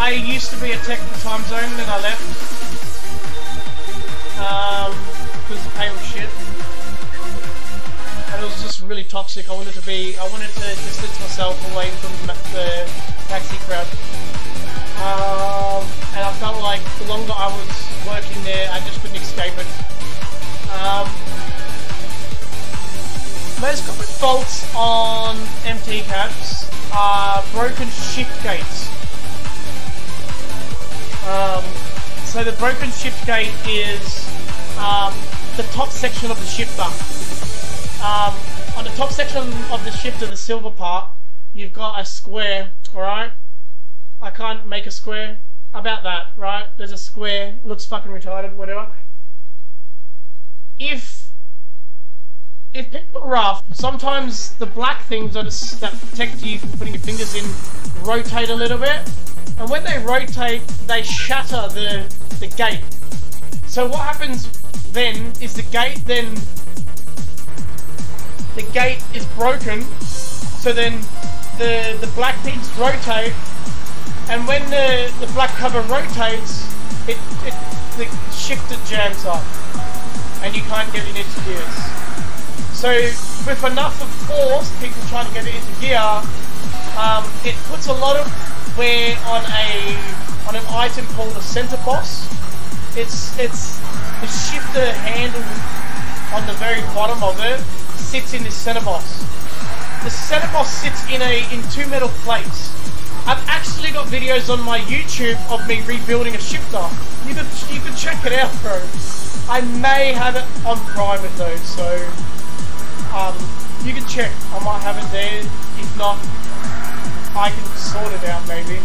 I used to be a tech for Timezone, then I left. Because the pay was shit. And it was just really toxic. I wanted to distance myself away from the taxi crowd. And I felt like the longer I was working there, I just couldn't escape it. Most common faults on MT cabs are broken shift gates. So the broken shift gate is the top section of the shifter. On the top section of the shifter, the silver part, you've got a square, alright? I can't make a square. About that, right? There's a square, looks fucking retarded, whatever. If people are rough, sometimes the black things are just, that protect you from putting your fingers in, rotate a little bit. And when they rotate, they shatter the gate. So what happens then is the gate is broken. So then the black things rotate, and when the black cover rotates, the shifter jams up, and you can't get it into gears. So with enough of force, people trying to get it into gear, it puts a lot of wear on an item called a center boss. It's the shifter handle on the very bottom of it sits in this center boss. The center boss sits in 2 metal plates. I've actually got videos on my YouTube of me rebuilding a shifter. You could check it out, bro. I may have it on private though, so you can check. I might have it there. If not, I can sort it out maybe.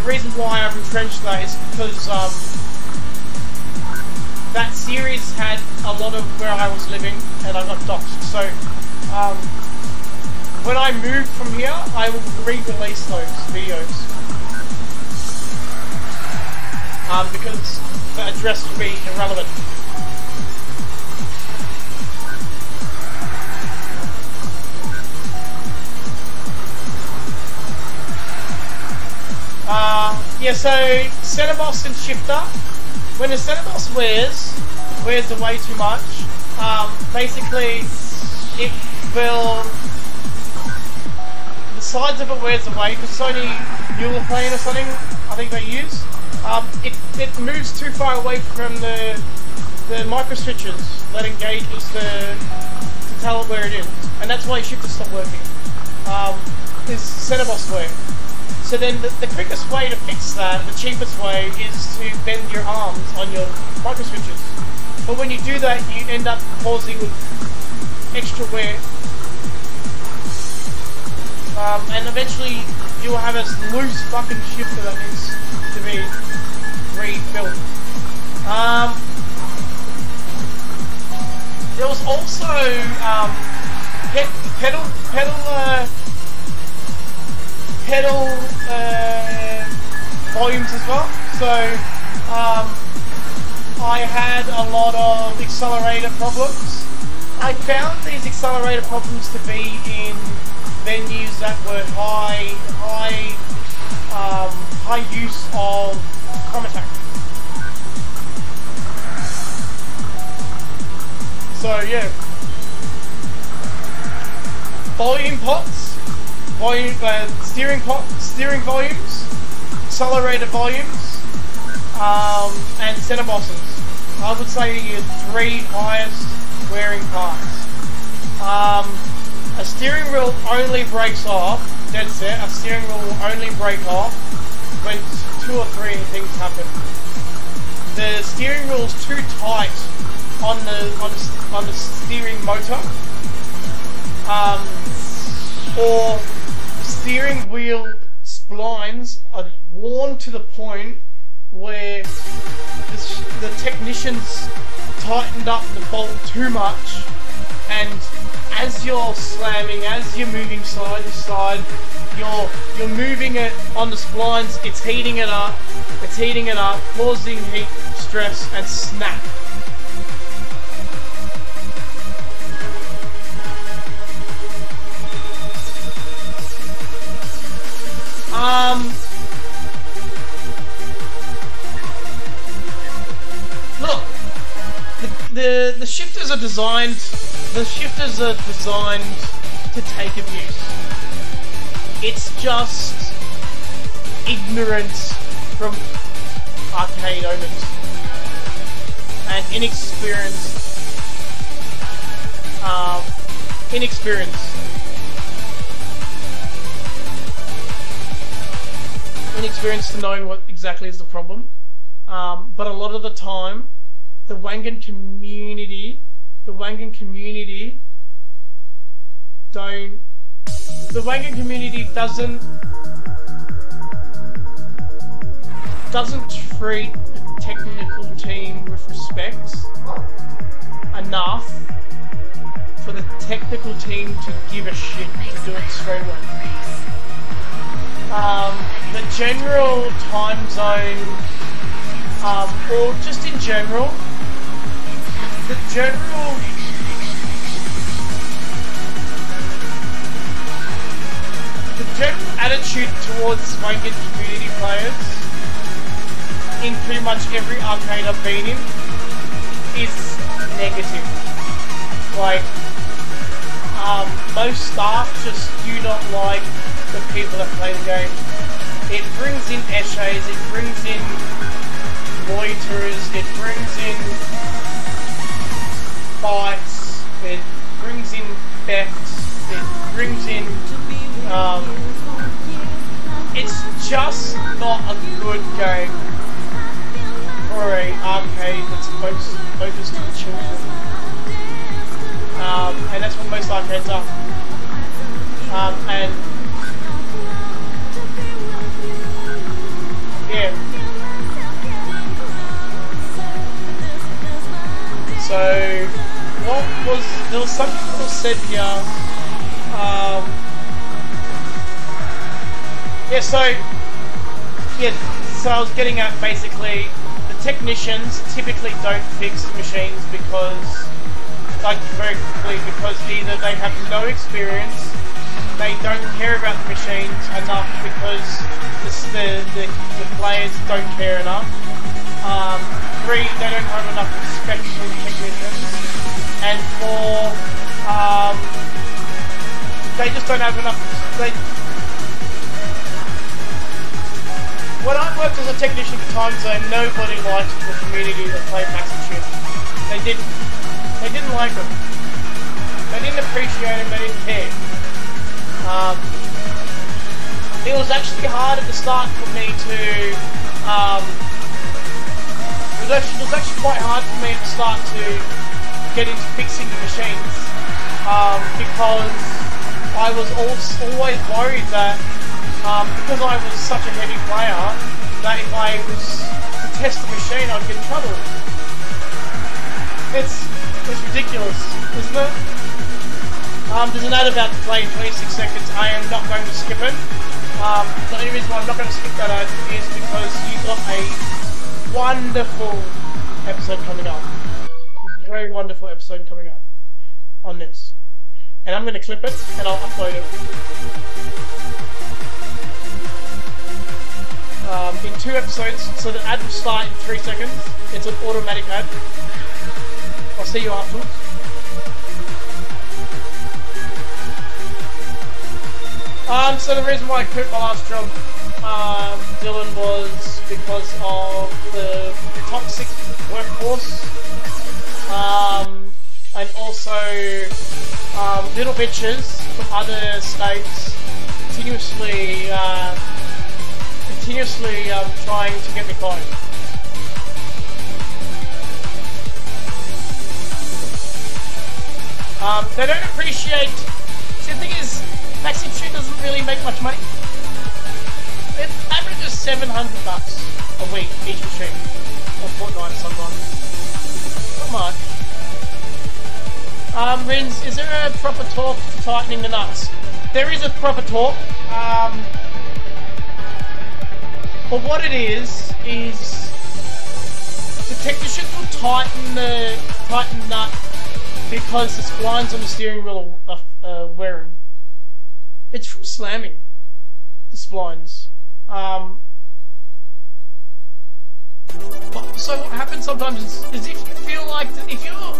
The reason why I've retrenched that is because that series had a lot of where I was living, and I got doxxed. So when I move from here, I will re-release those videos because the address will be irrelevant. Yeah, so center boss and shifter. When the center boss wears away too much, basically it will, the sides of it wears away, because Sony Europlane or something, I think they use, it moves too far away from the micro switches that engages to tell it where it is, and that's why shifters stop working, is center boss wear. So then the quickest way to fix that, the cheapest way, is to bend your arms on your micro switches. But when you do that, you end up causing extra wear. And eventually you'll have a loose fucking shifter that needs to be rebuilt. There was also pedal volumes as well. So I had a lot of accelerator problems. I found these accelerator accelerator problems to be in venues that were high use of Chromatech. So yeah, volume pots, volume steering pot, steering volumes, accelerator volumes, and center bosses. I would say your three highest wearing parts. A steering wheel only breaks off, dead set, a steering wheel will only break off when two or three things happen. The steering wheel is too tight on the steering motor, or the steering wheel splines are worn to the point where the technicians tightened up the bolt too much, and as you're slamming, as you're moving side to side, you're moving it on the splines, it's heating it up, causing heat, stress, and snap. Look, the shifters are designed. The shifters are designed to take abuse. It's just ignorance from arcade owners and inexperience to knowing what exactly is the problem, but a lot of the time the Wangan community doesn't treat the technical team with respect enough for the technical team to give a shit to do it straight away. The general time zone, or just in general, the general attitude towards Wangan community players in pretty much every arcade I've been in is negative. Like, most staff just do not like the people that play the game. It brings in essays, it brings in loiterers, it brings in fights, it brings in thefts, it brings in, it's just not a good game for an arcade that's focused on children. And that's what most arcades are. And yeah. So, there was something that was said here. So I was getting at basically the technicians typically don't fix machines because, like, very quickly, because either they have no experience, they don't care about the machines enough because the players don't care enough. Three, they don't have enough respect for the technicians. And four, they just don't have enough. When I worked as a technician for Timezone, nobody liked the community that played MaxiTune. They didn't like them. They didn't appreciate them. They didn't care. It was actually hard at the start for me to, it was actually quite hard for me at the start to get into fixing the machines, because I was always worried that, because I was such a heavy player, that if I was to test the machine I'd get in trouble. It's ridiculous, isn't it? There's an ad about to play in 26 seconds, I am not going to skip it. The only reason why I'm not going to skip that ad is because you got a wonderful episode coming up. A very wonderful episode coming up on this. and I'm going to clip it and I'll upload it in 2 episodes, so the ad will start in 3 seconds. It's an automatic ad. I'll see you afterwards. So the reason why I quit my last job, Dylan, was because of the toxic workforce, and also little bitches from other states continuously trying to get me fired. They don't appreciate. See, the thing is, MaxiTune doesn't really make much money. It averages $700 a week each machine, or fortnight sometimes. Not much. Rins, is there a proper torque for tightening the nuts? There is a proper torque. But what it is the technician will tighten the nut because the splines on the steering wheel are wearing. It's from slamming the splines. So what happens sometimes is if you feel like if you're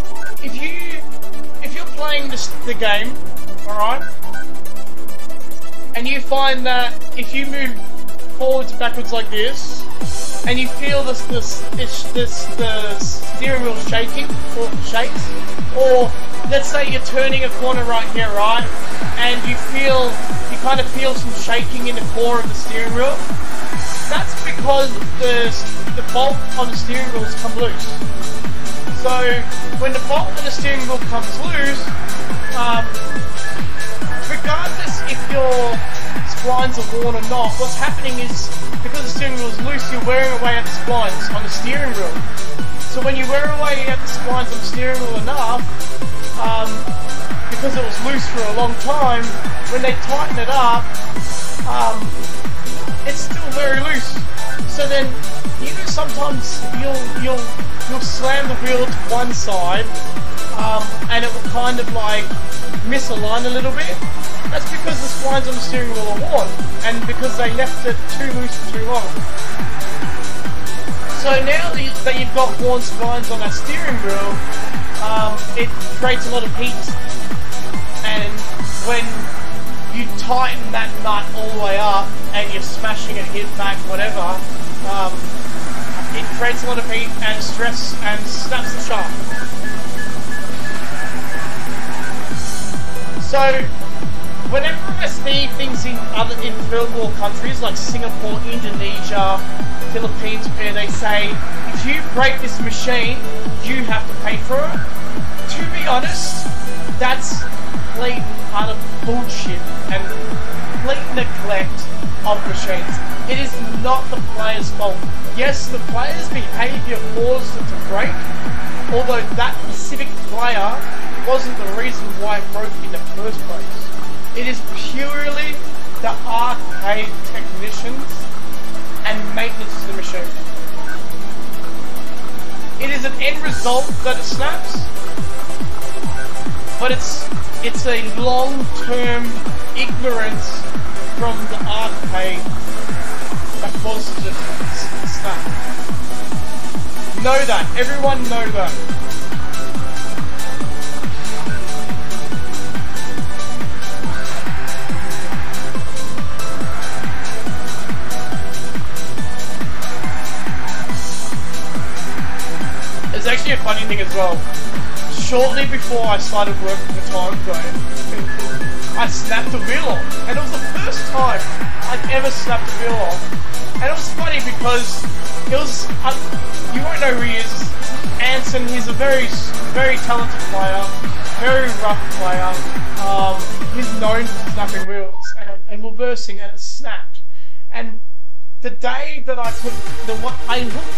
playing the game, all right, and you find that if you move forwards and backwards like this, and you feel the steering wheel shaking or shakes, or let's say you're turning a corner right here, right, and you kind of feel some shaking in the core of the steering wheel. That's because the bolt on the steering wheel has come loose. So when the bolt on the steering wheel comes loose, regardless if your splines are worn or not, what's happening is because the steering wheel is loose, you're wearing away at the splines on the steering wheel. So when you wear away at the splines on the steering wheel enough, because it was loose for a long time, when they tighten it up, it's still very loose. So then, you know, sometimes you'll slam the wheel to one side, and it will kind of like misalign a little bit. That's because the splines on the steering wheel are worn, and because they left it too loose for too long. So now that you've got worn splines on that steering wheel, it creates a lot of heat, and when you tighten that nut all the way up and you're smashing it, hit back, whatever, it creates a lot of heat and stress and snaps the shaft. So whenever I see things in third world countries like Singapore, Indonesia, Philippines, where they say if you break this machine you have to pay for it, to be honest, that's complete utter bullshit and complete neglect of machines. It is not the player's fault. Yes, the player's behaviour caused it to break, although that specific player wasn't the reason why it broke in the first place. It is purely the arcade technicians and maintenance of the machine. It is an end result that it snaps, but it's a long-term ignorance from the arcade that causes it to snap. Know that. Everyone know that. It's actually a funny thing as well. Shortly before I started working for Timezone, I snapped the wheel off, and it was the first time I'd ever snapped the wheel off. And it was funny because it was, you won't know who he is, Anson. He's a very talented player, very rough player. He's known for snapping wheels and reversing, and it snapped. And the day that I hooked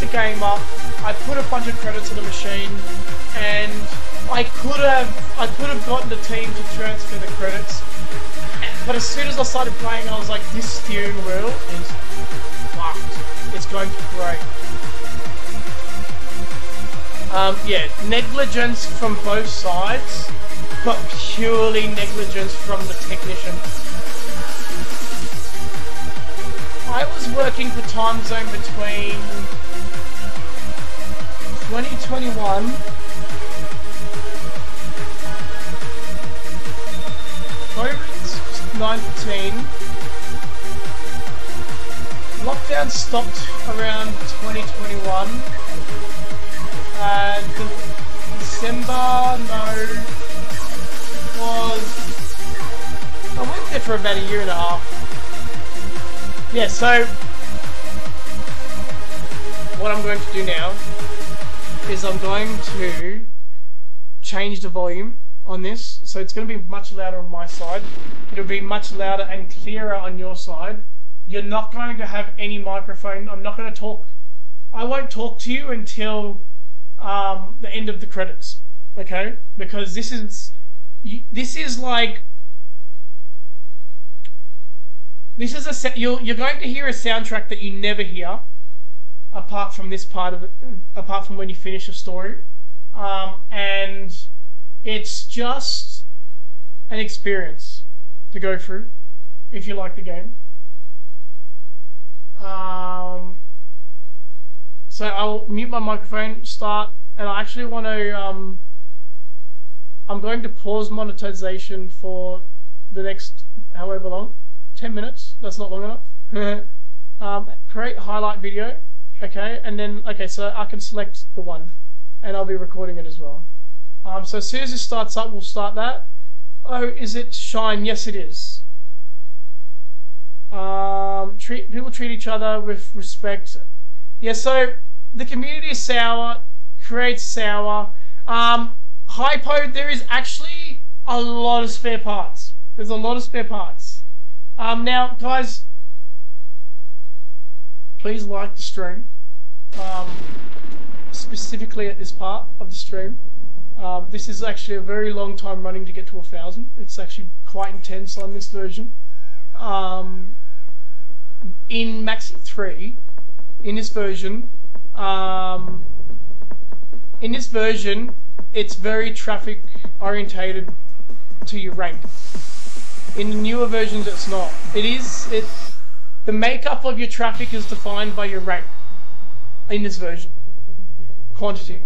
the game up, I put a bunch of credits on the machine, and I could have gotten the team to transfer the credits, but as soon as I started playing, I was like, this steering wheel is fucked. It's going to break. Yeah, negligence from both sides but purely negligence from the technician. I was working for Timezone between 2021 COVID-19. Lockdown stopped around 2021. December, no, was, I went there for about a year and a half. Yeah, so what I'm going to do now is I'm going to change the volume on this, so it's going to be much louder on my side, it'll be much louder and clearer on your side. You're not going to have any microphone, I'm not going to talk, I won't talk to you until the end of the credits, okay? Because this is a set. You're going to hear a soundtrack that you never hear, apart from this part of it, apart from when you finish a story, and it's just an experience to go through if you like the game. So I'll mute my microphone, start, and I actually want to, I'm going to pause monetization for the next however long, 10 minutes, that's not long enough. Create highlight video, okay, and then, okay, so I can select the one, and I'll be recording it as well. So as soon as this starts up, we'll start that. Oh, is it Shine? Yes, it is. People treat each other with respect. Yeah, so the community is sour, creates sour. Hypo, there is actually a lot of spare parts. There's a lot of spare parts. Now, guys, please like the stream, specifically at this part of the stream. This is actually a very long time running to get to 1,000. It's actually quite intense on this version. In Maxi 3, in this version, it's very traffic orientated to your rank. In the newer versions, it's not. The makeup of your traffic is defined by your rank in this version. Quantity.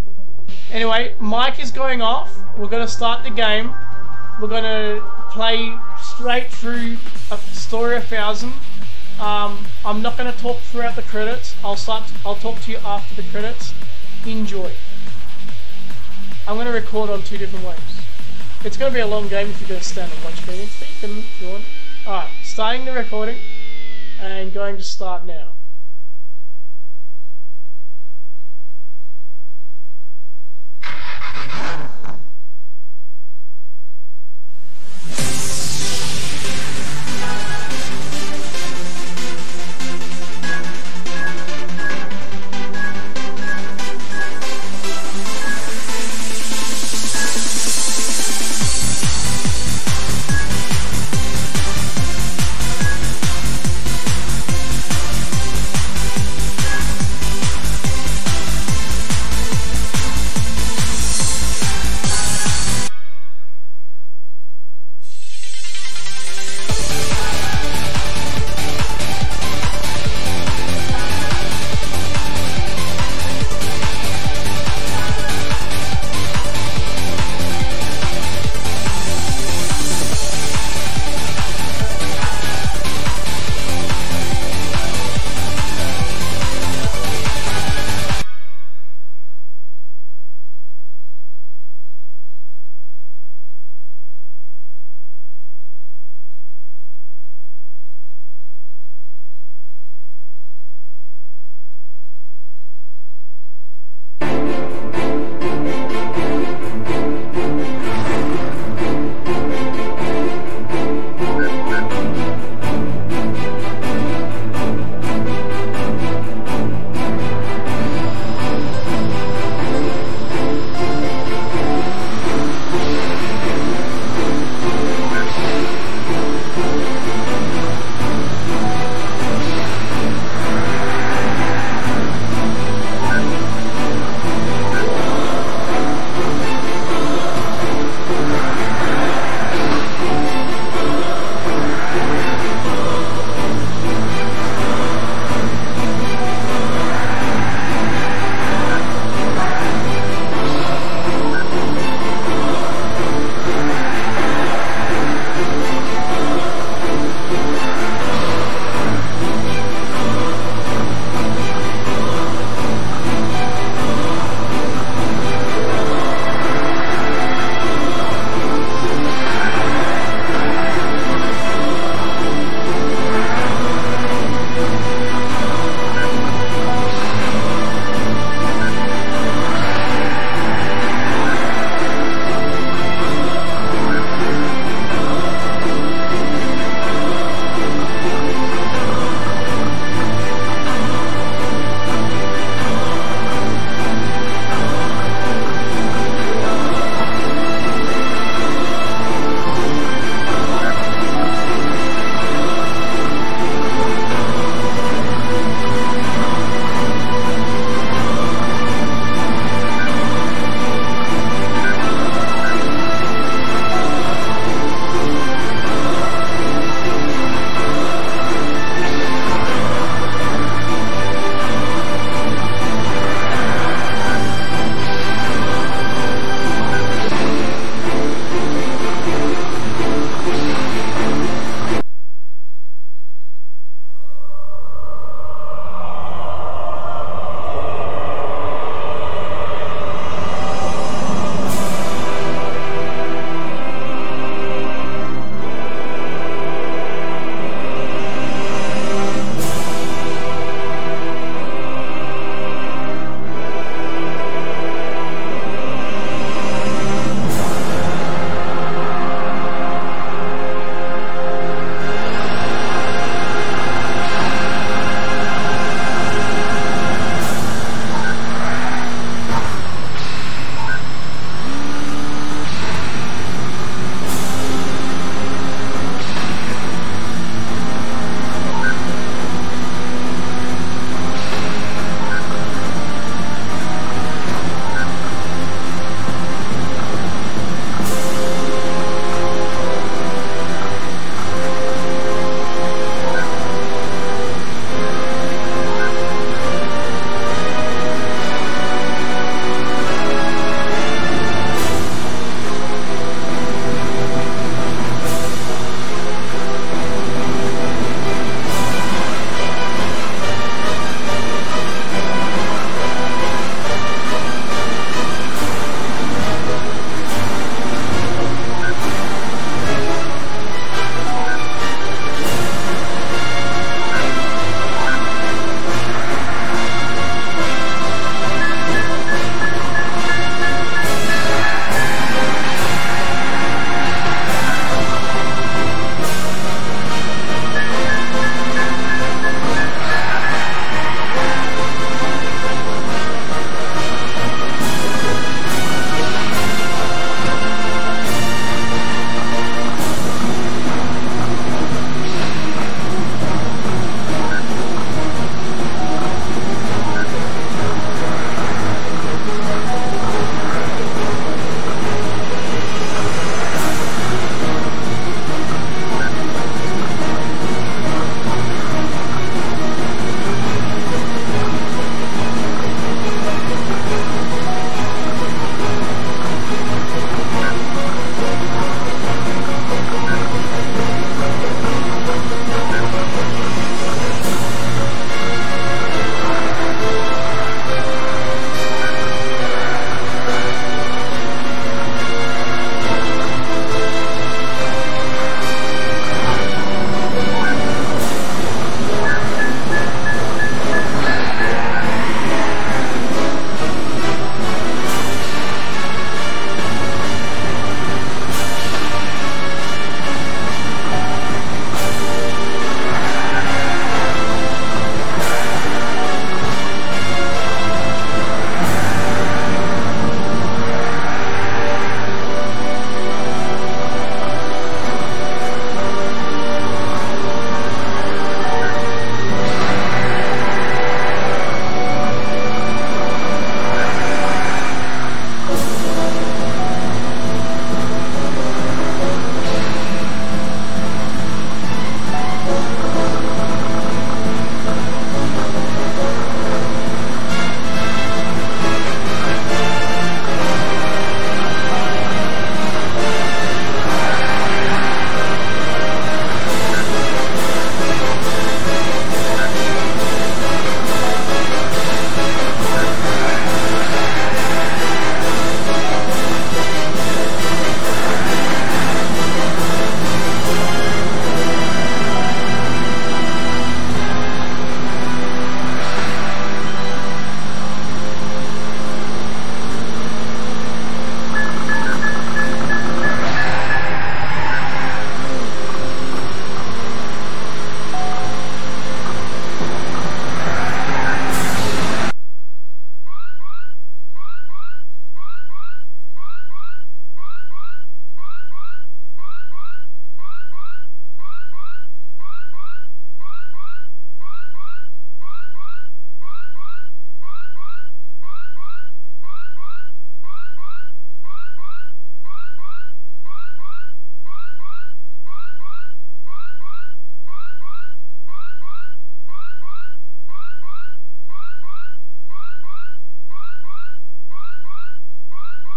Anyway, mic is going off. We're going to start the game. We're going to play straight through a Story 1000. I'm not going to talk throughout the credits. I'll talk to you after the credits. Enjoy. I'm going to record on two different waves. It's going to be a long game if you're going to stand and watch me. Alright, starting the recording and going to start now.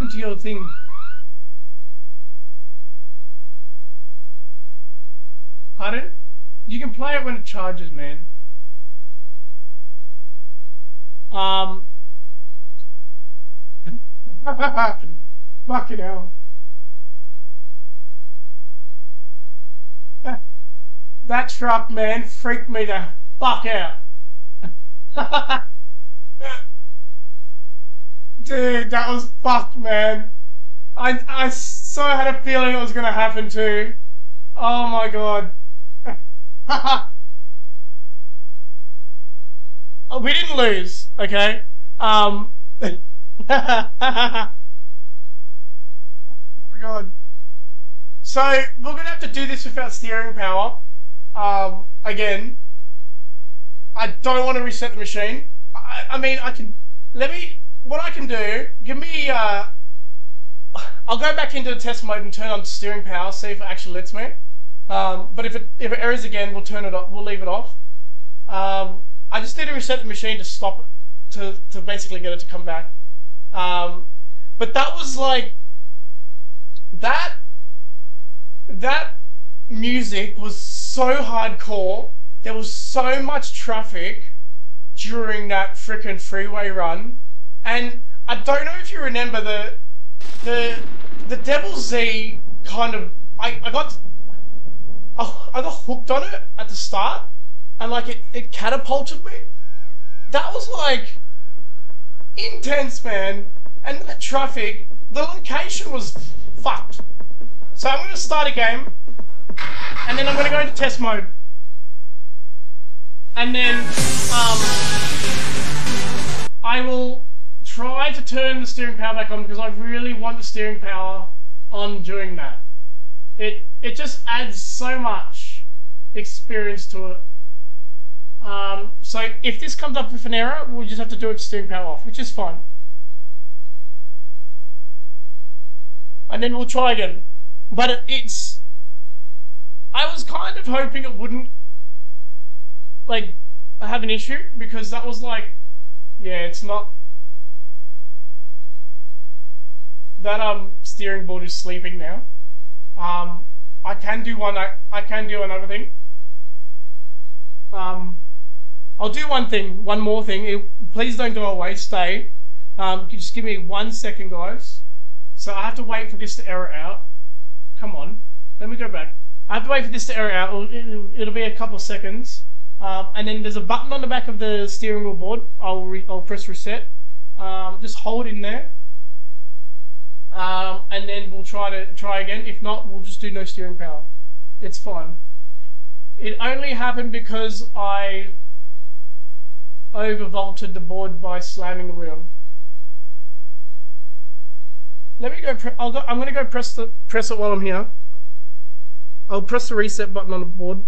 onto your thing. Pardon? You can play it when it charges, man. Fucking hell. That truck, man, freaked me the fuck out. Dude, that was fucked, man. I so had a feeling it was gonna happen too. Oh my god. Oh, we didn't lose, okay? Oh my god. So we're gonna have to do this without steering power. Again, I don't want to reset the machine. I mean, I can. Let me. What I can do? Give me. I'll go back into the test mode and turn on steering power. See if it actually lets me. But if it errors again, we'll turn it off. We'll leave it off. I just need to reset the machine to stop it, to basically get it to come back. But that was like that. That music was so hardcore. There was so much traffic during that frickin' freeway run, and I don't know if you remember the Devil Z kind of. I got hooked on it at the start, and like it catapulted me. That was like intense, man. And the traffic, the location was fucked. So I'm going to start a game, and then I'm going to go into test mode, and then I will try to turn the steering power back on because I really want the steering power on during that. It just adds so much experience to it. So if this comes up with an error, we'll just have to do it with steering power off, which is fine. And then we'll try again. But it's. I was kind of hoping it wouldn't, like, have an issue because that was like, yeah, it's not. That steering board is sleeping now. I can do one. I can do another thing. I'll do one thing. One more thing. Please don't go away. Stay. Just give me 1 second, guys. So I have to wait for this to error out. Come on, let me go back. I have to wait for this to air out. It'll be a couple of seconds, and then there's a button on the back of the steering wheel board. I'll press reset. Just hold in there, and then we'll try again. If not, we'll just do no steering power. It's fine. It only happened because I overvolted the board by slamming the wheel. Let me go. I'm going to go press it while I'm here. I'll press the reset button on the board.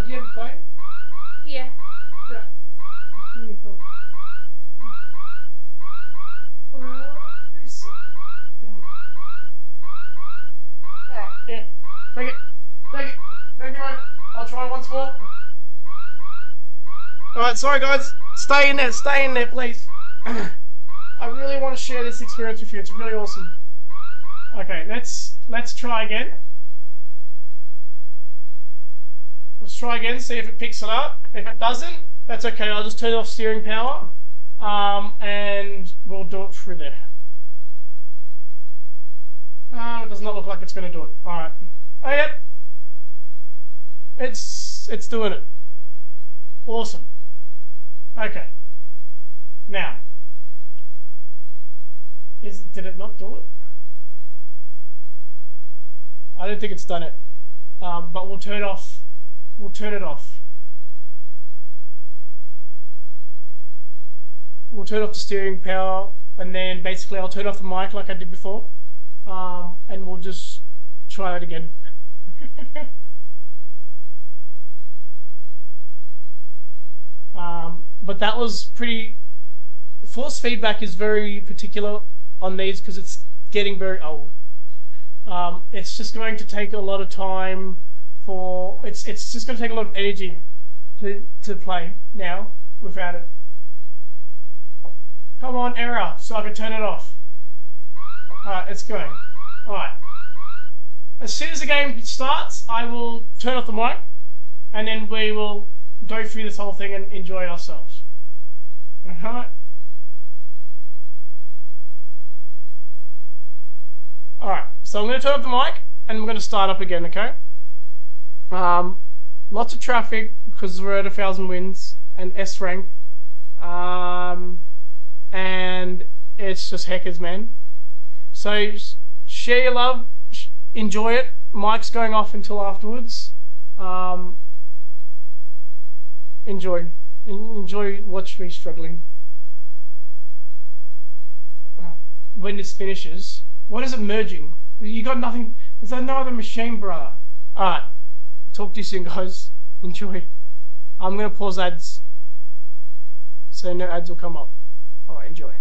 Do you have a phone? Yeah. Yeah. Beautiful. Yeah, take it, right. I'll try once more. Alright, sorry guys, stay in there, please. I really want to share this experience with you, it's really awesome. Okay, let's try again. Let's try again, see if it picks it up. If it doesn't, that's okay, I'll just turn off steering power, and we'll do it through there. It does not look like it's going to do it. Alright. Oh, yep. It's doing it. Awesome. Okay. Now. Did it not do it? I don't think it's done it. But we'll turn it off. We'll turn it off. We'll turn off the steering power, and then basically I'll turn off the mic like I did before. And we'll just try that again. But that was pretty... Force feedback is very particular on these because it's getting very old. It's just going to take a lot of time for... It's just going to take a lot of energy to play now without it. Come on, error, so I can turn it off. Alright, it's going. Alright. As soon as the game starts, I will turn off the mic, and then we will go through this whole thing and enjoy ourselves. Alright. Alright, so I'm going to turn off the mic, and we're going to start up again, okay? Lots of traffic, because we're at 1,000 wins, and S rank. And it's just heckers, man. So share your love, enjoy it. Mic's going off until afterwards. Enjoy. Watch me struggling. When this finishes, what is it merging? You got nothing. There's no other machine, brother. All right. Talk to you soon, guys. Enjoy. I'm gonna pause ads, so no ads will come up. All right. Enjoy.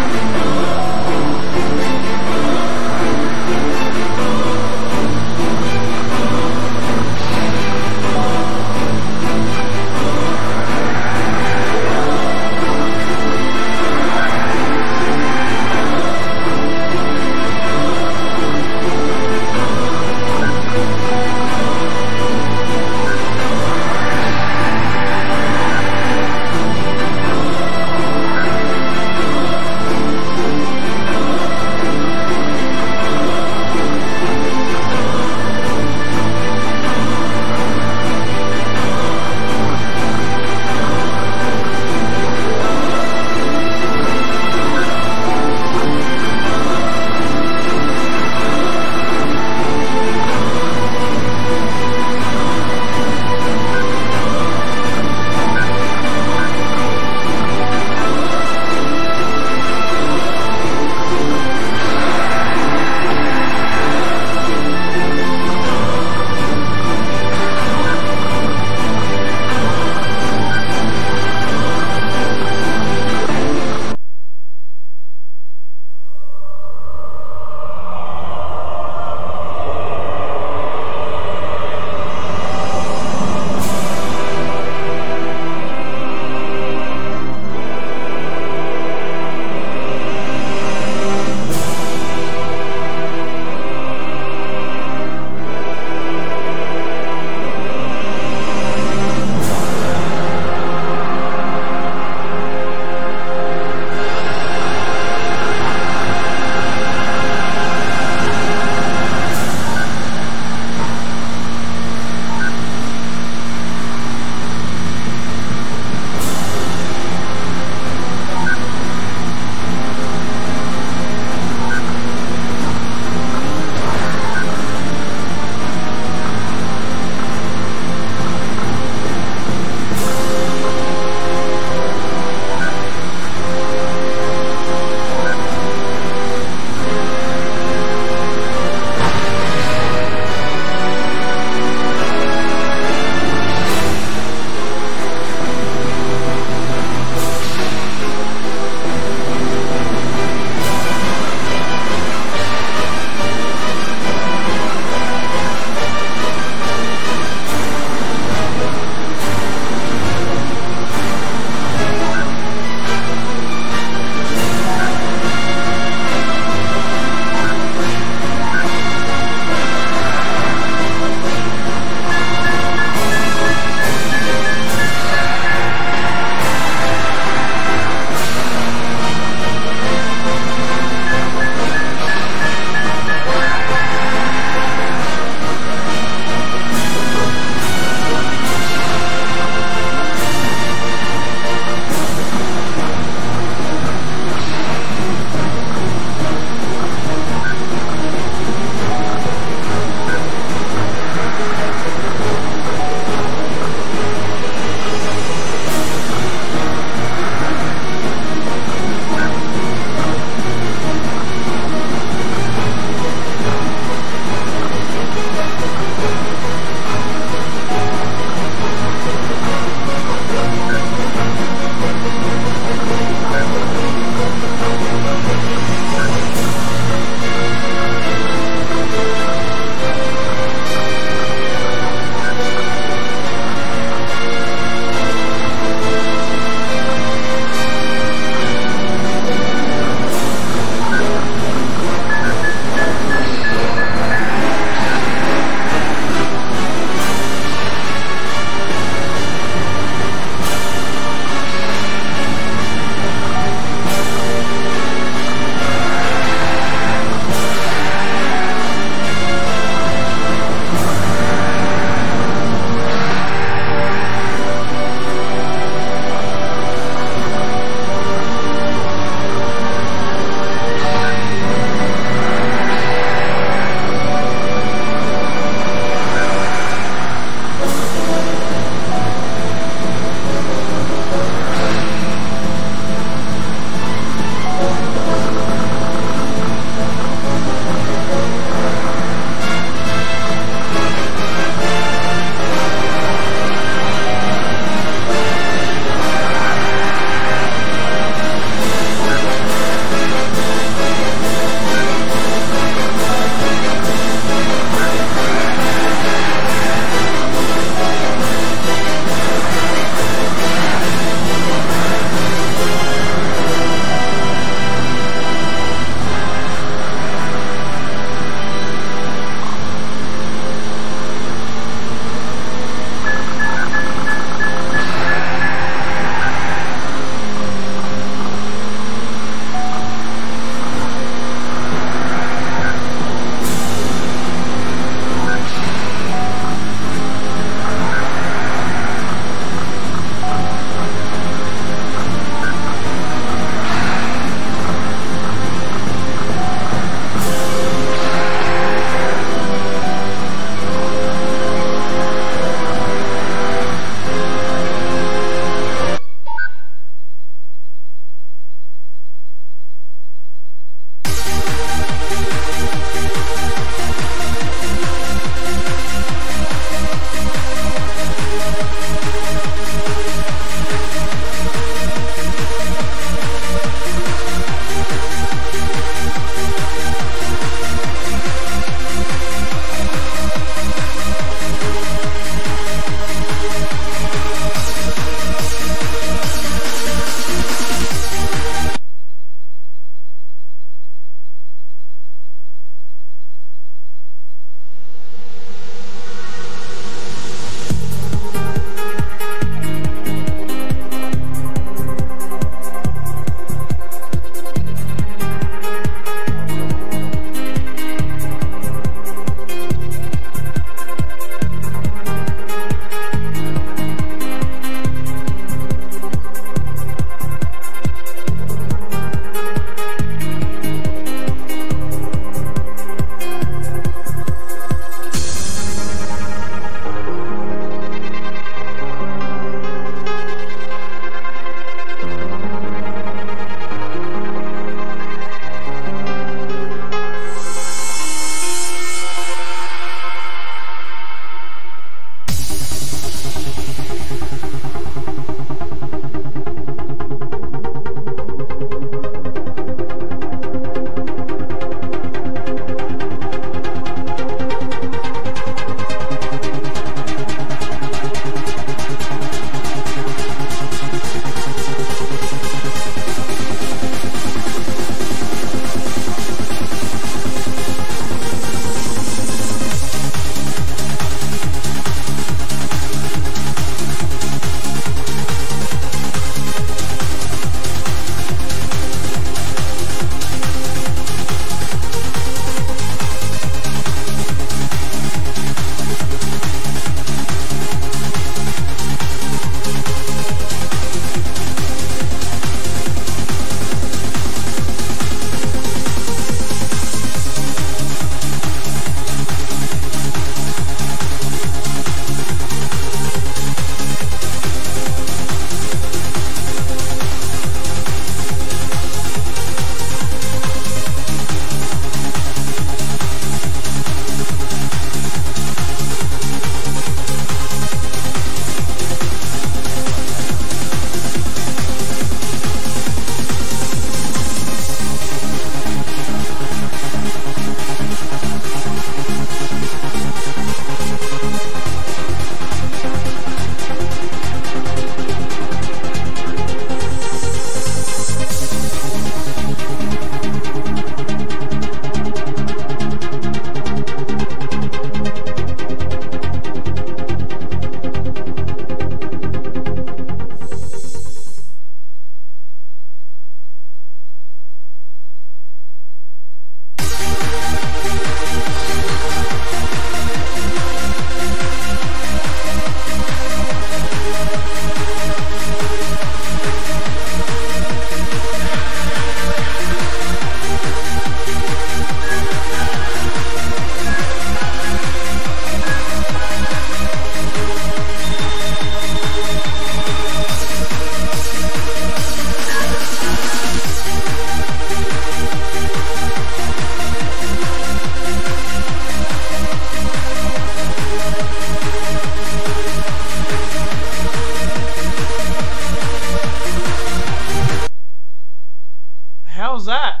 How's that?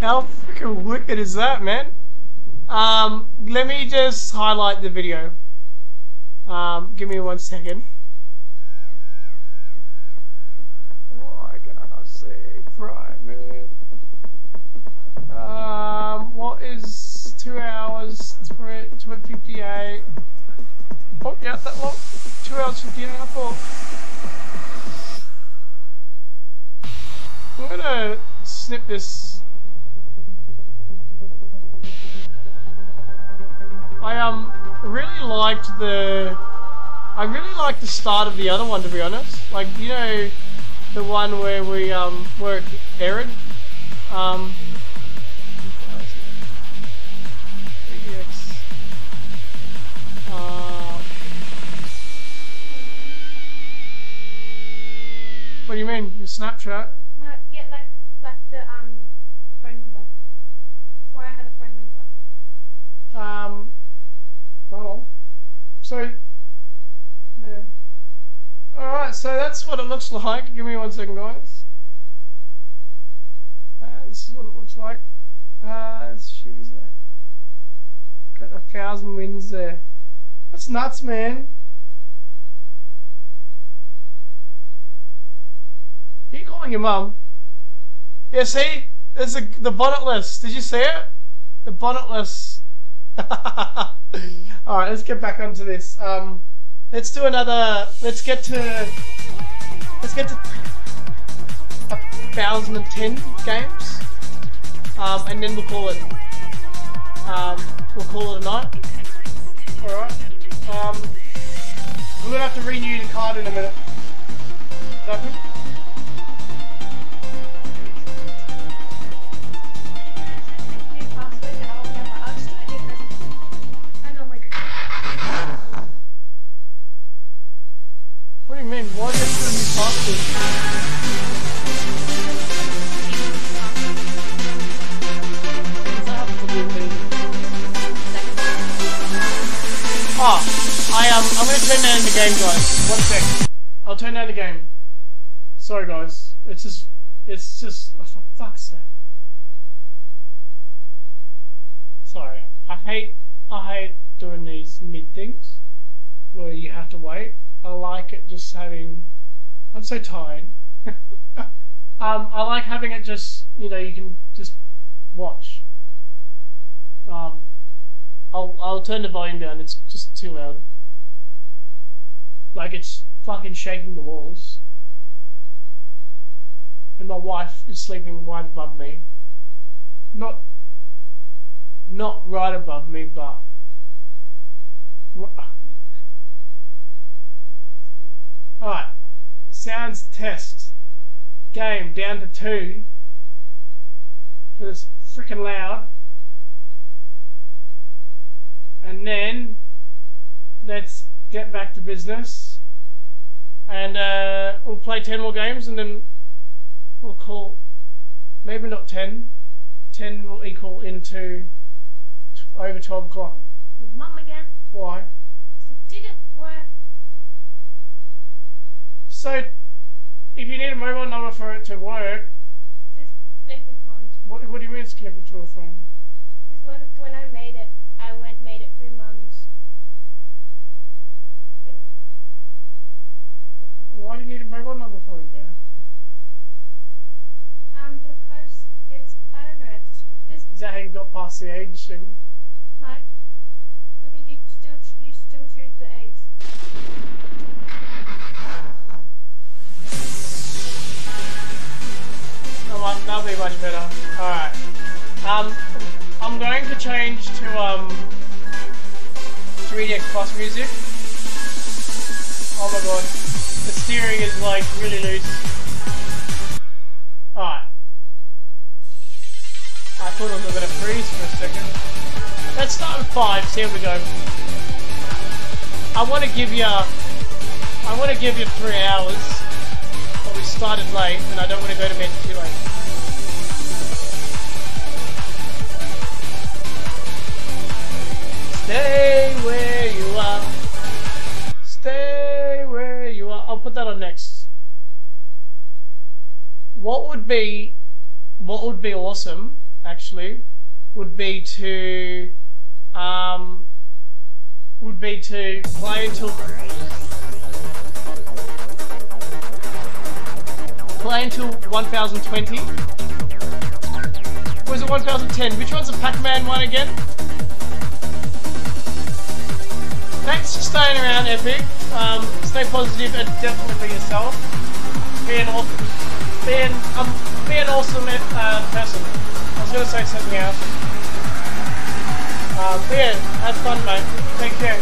How freaking wicked is that, man? Let me just highlight the video. Give me 1 second. Why can I not see right, man? What is 2 hours 58? Oh yeah, that long. 2 hours 58. I thought. I'm gonna snip this. I really liked the. I really liked the start of the other one, to be honest. Like, you know, the one where we were Arid. What do you mean? Your Snapchat? No, yeah, like the phone number. That's why I had a phone number. So, yeah. Alright, so that's what it looks like. Give me 1 second, guys. This is what it looks like. She's got 1,000 wins there. That's nuts, man. Are you calling your mum? Yeah, see? There's the bonnetless. Did you see it? The bonnetless. Alright, let's get back onto this. Let's do another. Let's get to 1,010 games, and then we'll call it a night. All right. We're gonna have to renew the card in a minute. Nothing. What do you mean? Why do you have to do a new password? Oh, I'm gonna turn down the game, guys. 1 second. I'll turn down the game. Sorry, guys. It's just, for fuck's sake. Sorry. I hate doing these mid things where you have to wait. I like it just having. I'm so tired. I like having it just, you know, you can just watch. I'll turn the volume down, it's just too loud. Like, it's fucking shaking the walls. And my wife is sleeping right above me. Not right above me, but... Alright. Sounds test. Game down to 2. Because it's freaking loud. And then, let's get back to business, and we'll play 10 more games, and then we'll call, maybe not 10, 10 will equal into over 12 o'clock. Mum again. Why? It didn't work. So, if you need a mobile number for it to work, it's connected to my phone. What do you mean it's connected to a phone? It's when I made it. I made it for Mum's. Why do you need a mobile number for it, there? Because it's, I don't know, it's just... Is that how you got past the age thing? No. Because you still choose the age. Come on, that'll be much better. Alright. I'm going to change to 3DX Plus music. Oh my god, the steering is like really loose. Alright. I thought it was going to freeze for a second. Let's start with 5, see how we go. I want to give you 3 hours, but we started late and I don't want to go to bed too late. Stay where you are. Stay where you are. I'll put that on next. What would be awesome, actually, would be to play until 1020. Or is it 1010? Which one's the Pac-Man one again? Thanks for staying around, Epic. Stay positive and definitely be yourself. Be an awesome person. I was gonna say something else. But yeah, have fun, mate. Take care.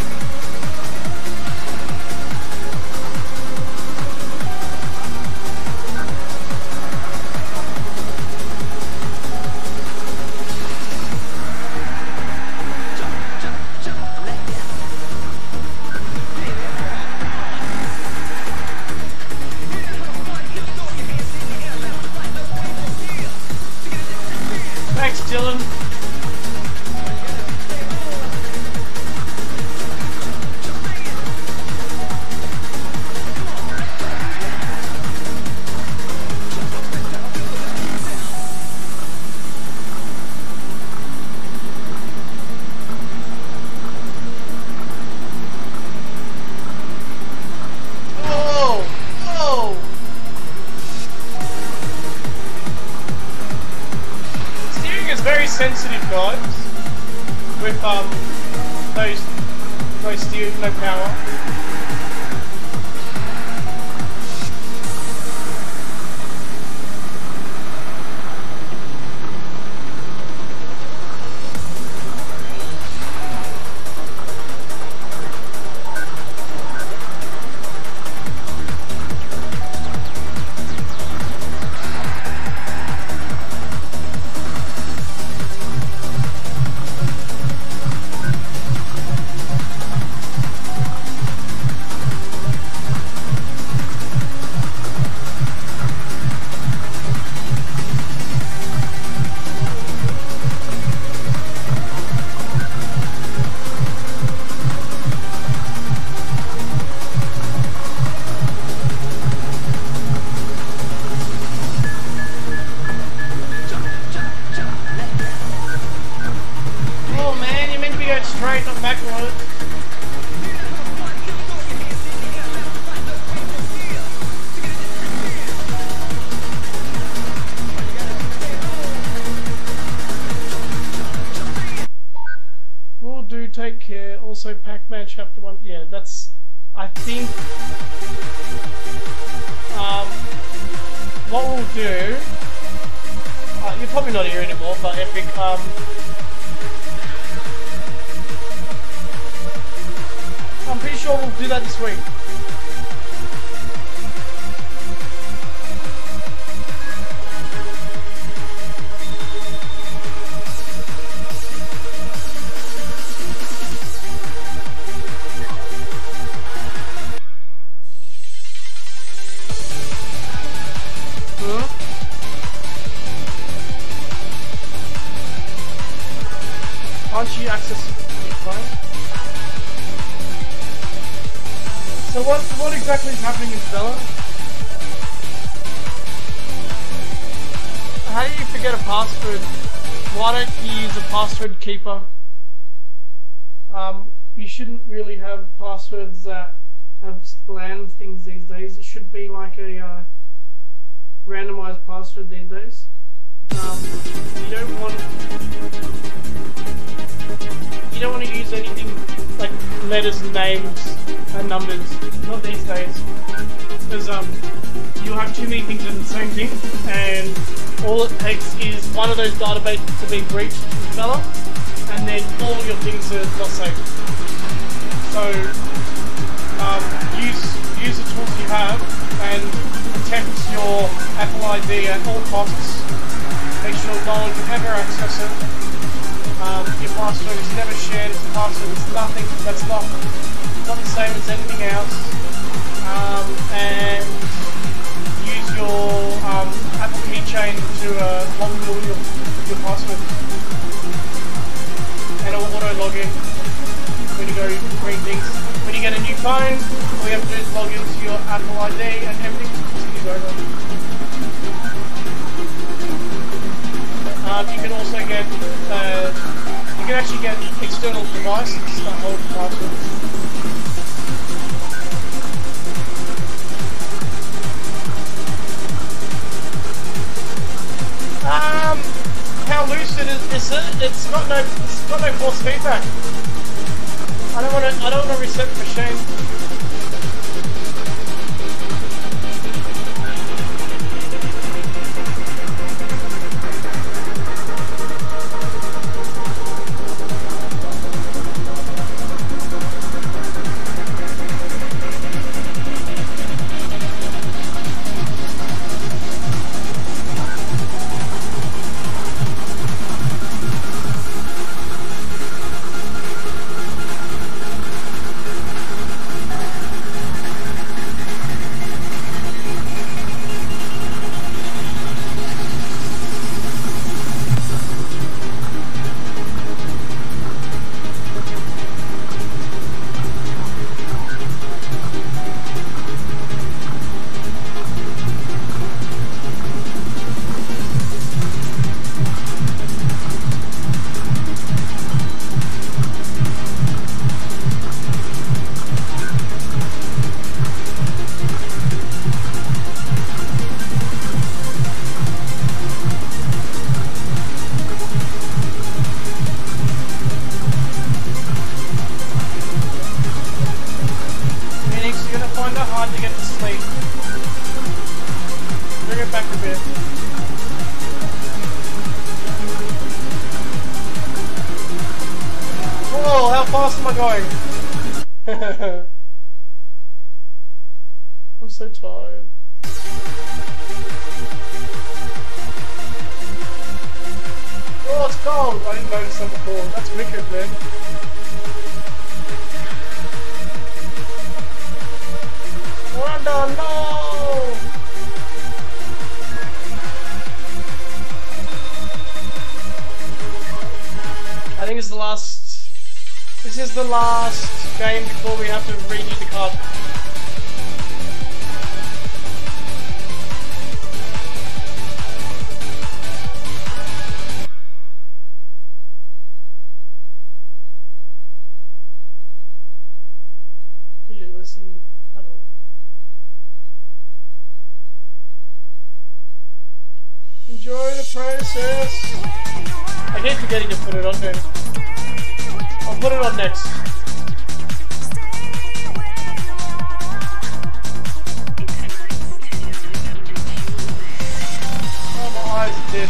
sensitive knives with those no steel, no power. Keeper. You shouldn't really have passwords that have bland things these days. It should be like a randomized password these days. You don't want to use anything like letters and names and numbers. Not these days, because you have too many things in the same thing, and all it takes is one of those databases to be breached, fella, and then all your things are not safe. So use the tools you have and protect your Apple ID at all costs. Make sure no one can ever access it. Your password is never shared. It's a password. It's nothing. That's not the same as anything else. And use your Apple keychain to log your password. And auto login when you go green things. When you get a new phone, all you have to do is log into your Apple ID and everything continues over. You can also get, you can actually get external devices that hold passwords. How lucid is it? It's got no force feedback. I don't want to reset the machine. Whoa, how fast am I going? I'm so tired. Oh, it's cold! I didn't notice that before. That's wicked, man. Wanda, no! I think it's the last... This is the last game before we have to redo the card. Enjoy the process. I keep forgetting to put it on there. I'll put it on next. Oh, my eyes are dead.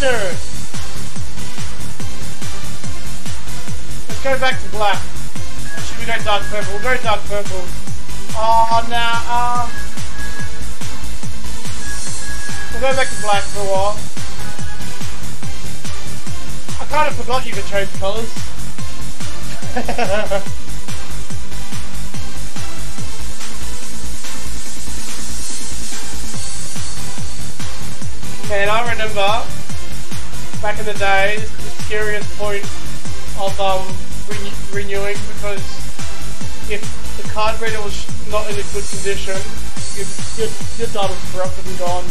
sure. Let's go back to black. Actually, we go dark purple. We'll go dark purple. Oh, now, we'll go back to black for a while. I kind of forgot you could change colours. Man, I remember back in the days the scariest point of renewing, because if the card reader was not in a good condition, your data was corrupted and gone.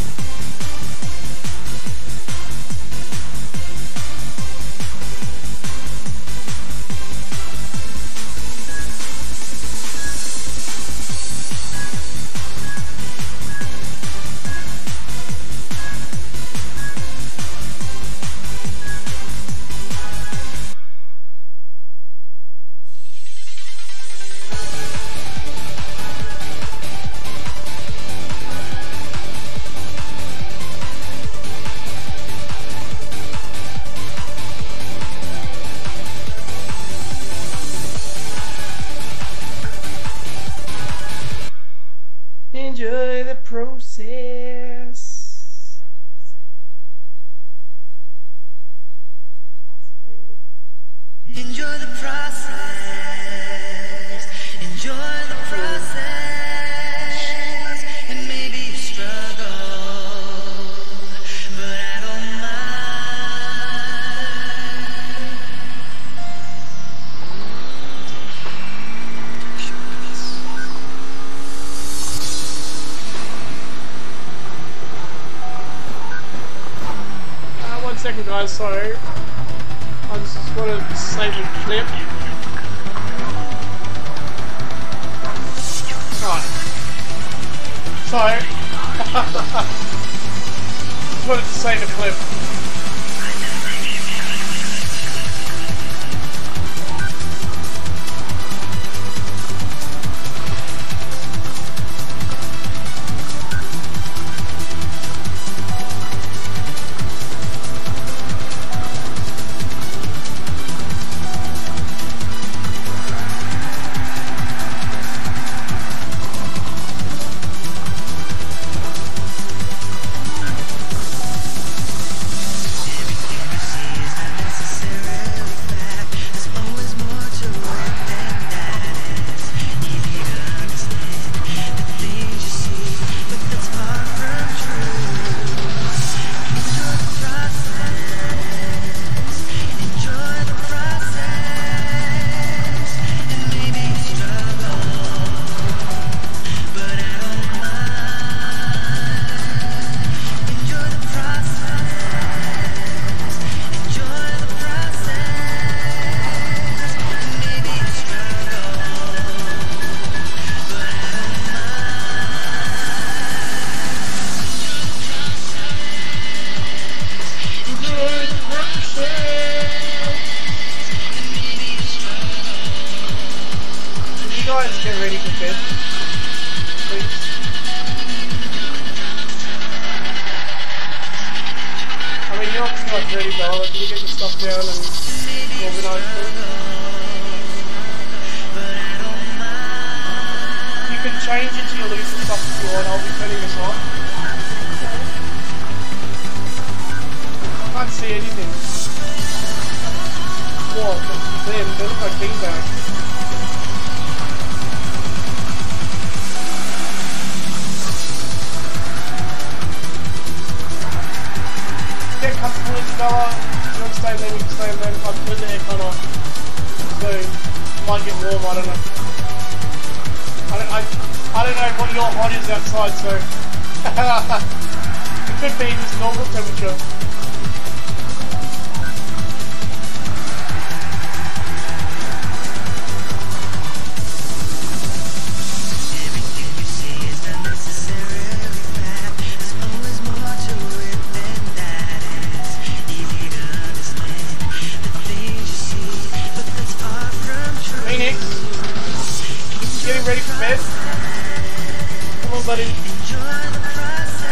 Come on, buddy. Enjoy the process,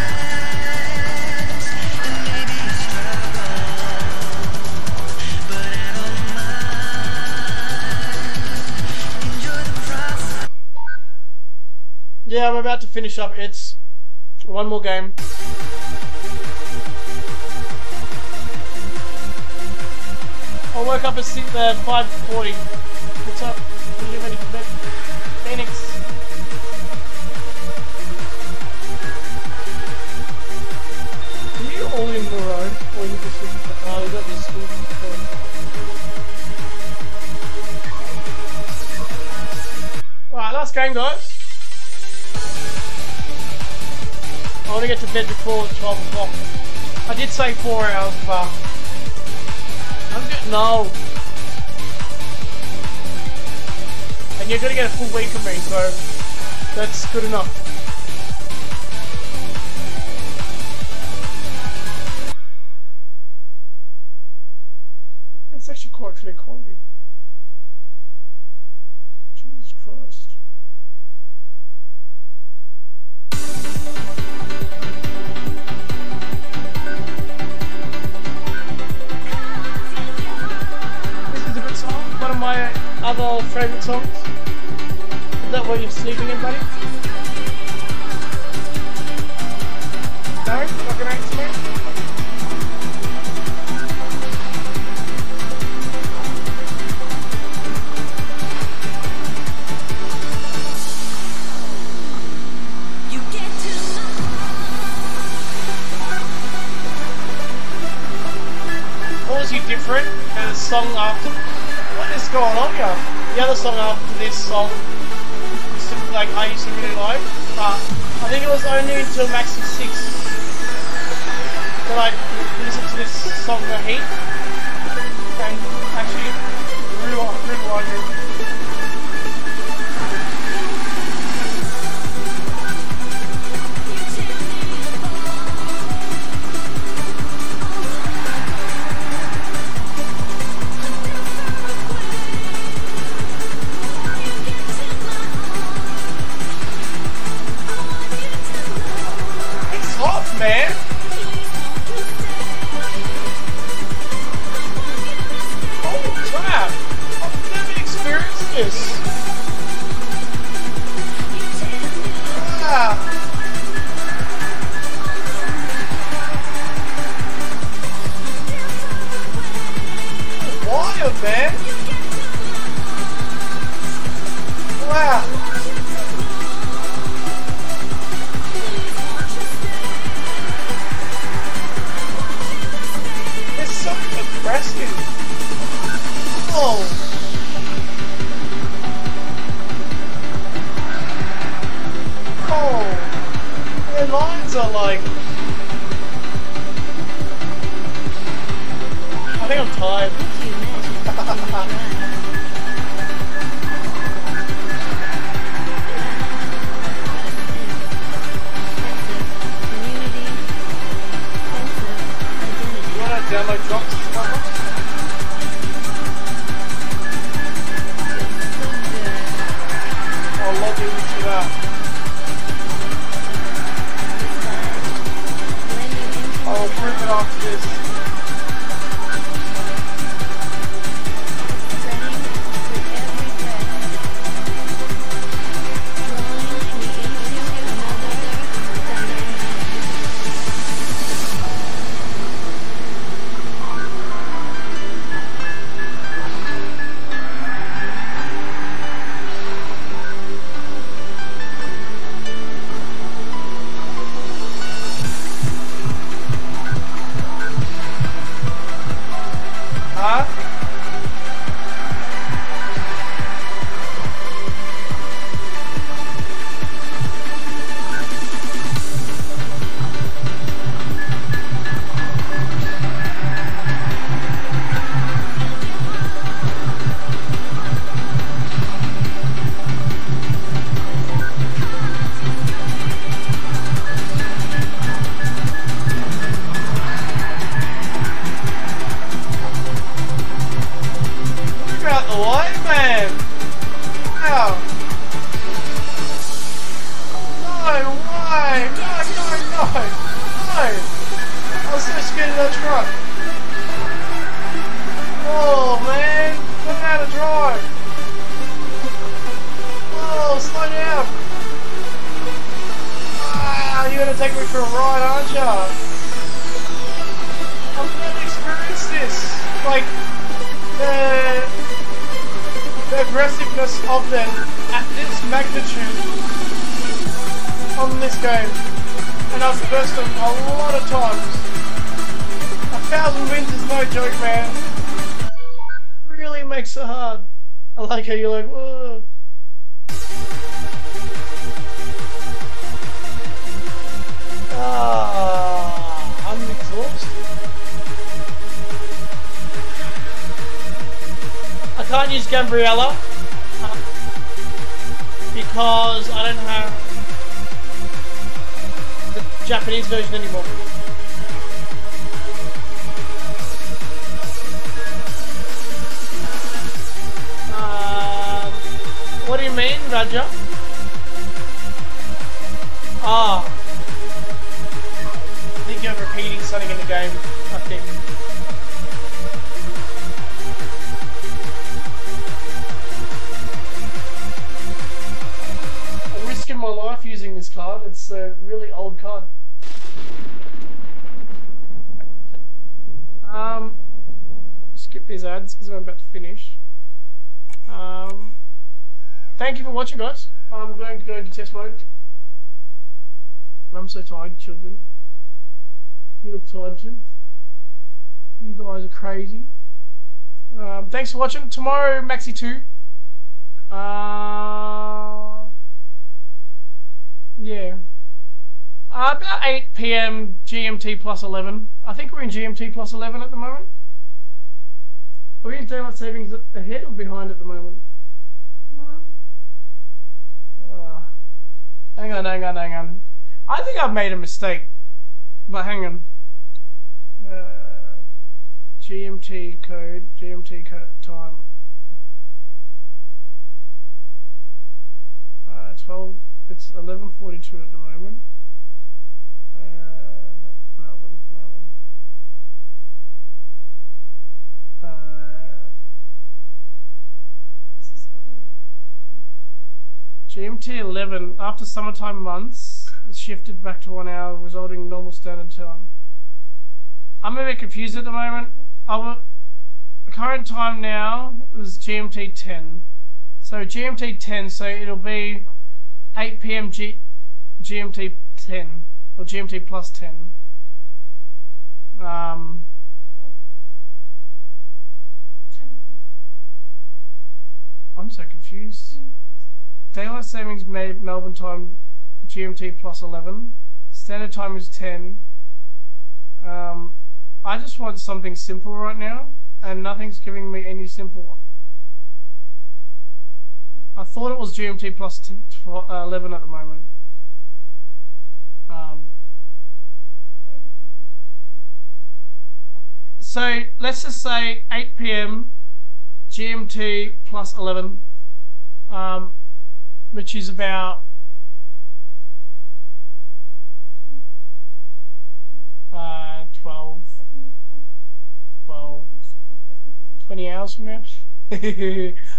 and maybe about to finish up. It's one more game. I woke up at 5:40. What's up? Are you ready for bed? Phoenix. Are you all in the road, or are you just looking for? Oh, we got this school. Alright, last game, guys. I want to get to bed before 12 o'clock. I did say 4 hours, but I'm getting old. And you're going to get a full week of me, so that's good enough. It's actually quite clear quality. Jesus Christ. My other favourite songs. Is that what you're sleeping in, buddy? No? Not gonna answer me? You get to what was you different and a song after? What is going on here? The other song after this song, like I used to really like, but I think it was only until Maxi 6 that I listened to this song a heap and actually really liked it. Drive. Oh, slow down. brightness of them at this magnitude on this game, and I've burst them a lot of times. 1,000 wins is no joke, man. Really makes it hard. I like how you're like, whoa. Ah, I'm exhausted. I can't use Gambriella because I don't have the Japanese version anymore. What do you mean, Raja? Ah. I think you're repeating something in the game, I think. I'm risking my life using this card. It's a really old card. Skip these ads because I'm about to finish. Thank you for watching, guys. I'm going to go into test mode. I'm so tired, children. You look tired too. You guys are crazy. Thanks for watching. Tomorrow, Maxi 2. Yeah. About 8 PM GMT plus 11. I think we're in GMT plus 11 at the moment. Are we in daylight savings ahead or behind at the moment? Hang on, hang on, hang on. I think I've made a mistake. But hang on. GMT code, GMT code time. it's 11:42 at the moment. Melbourne. GMT 11, after summertime months, it's shifted back to 1 hour, resulting in normal standard time. I'm a bit confused at the moment. The current time now is GMT 10. So GMT 10, so it'll be 8 PM GMT 10, or GMT plus 10. I'm so confused. Daylight savings made Melbourne time GMT plus 11. Standard time is 10. I just want something simple right now, and nothing's giving me any simple one. I thought it was GMT plus 11 at the moment. So let's just say 8 PM GMT plus 11. Which is about 20 hours from now.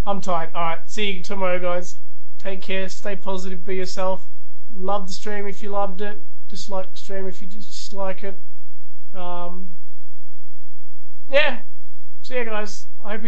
I'm tired. Alright, see you tomorrow, guys. Take care, stay positive, be yourself. Love the stream if you loved it, dislike the stream if you dislike it. Yeah, see you guys. I hope you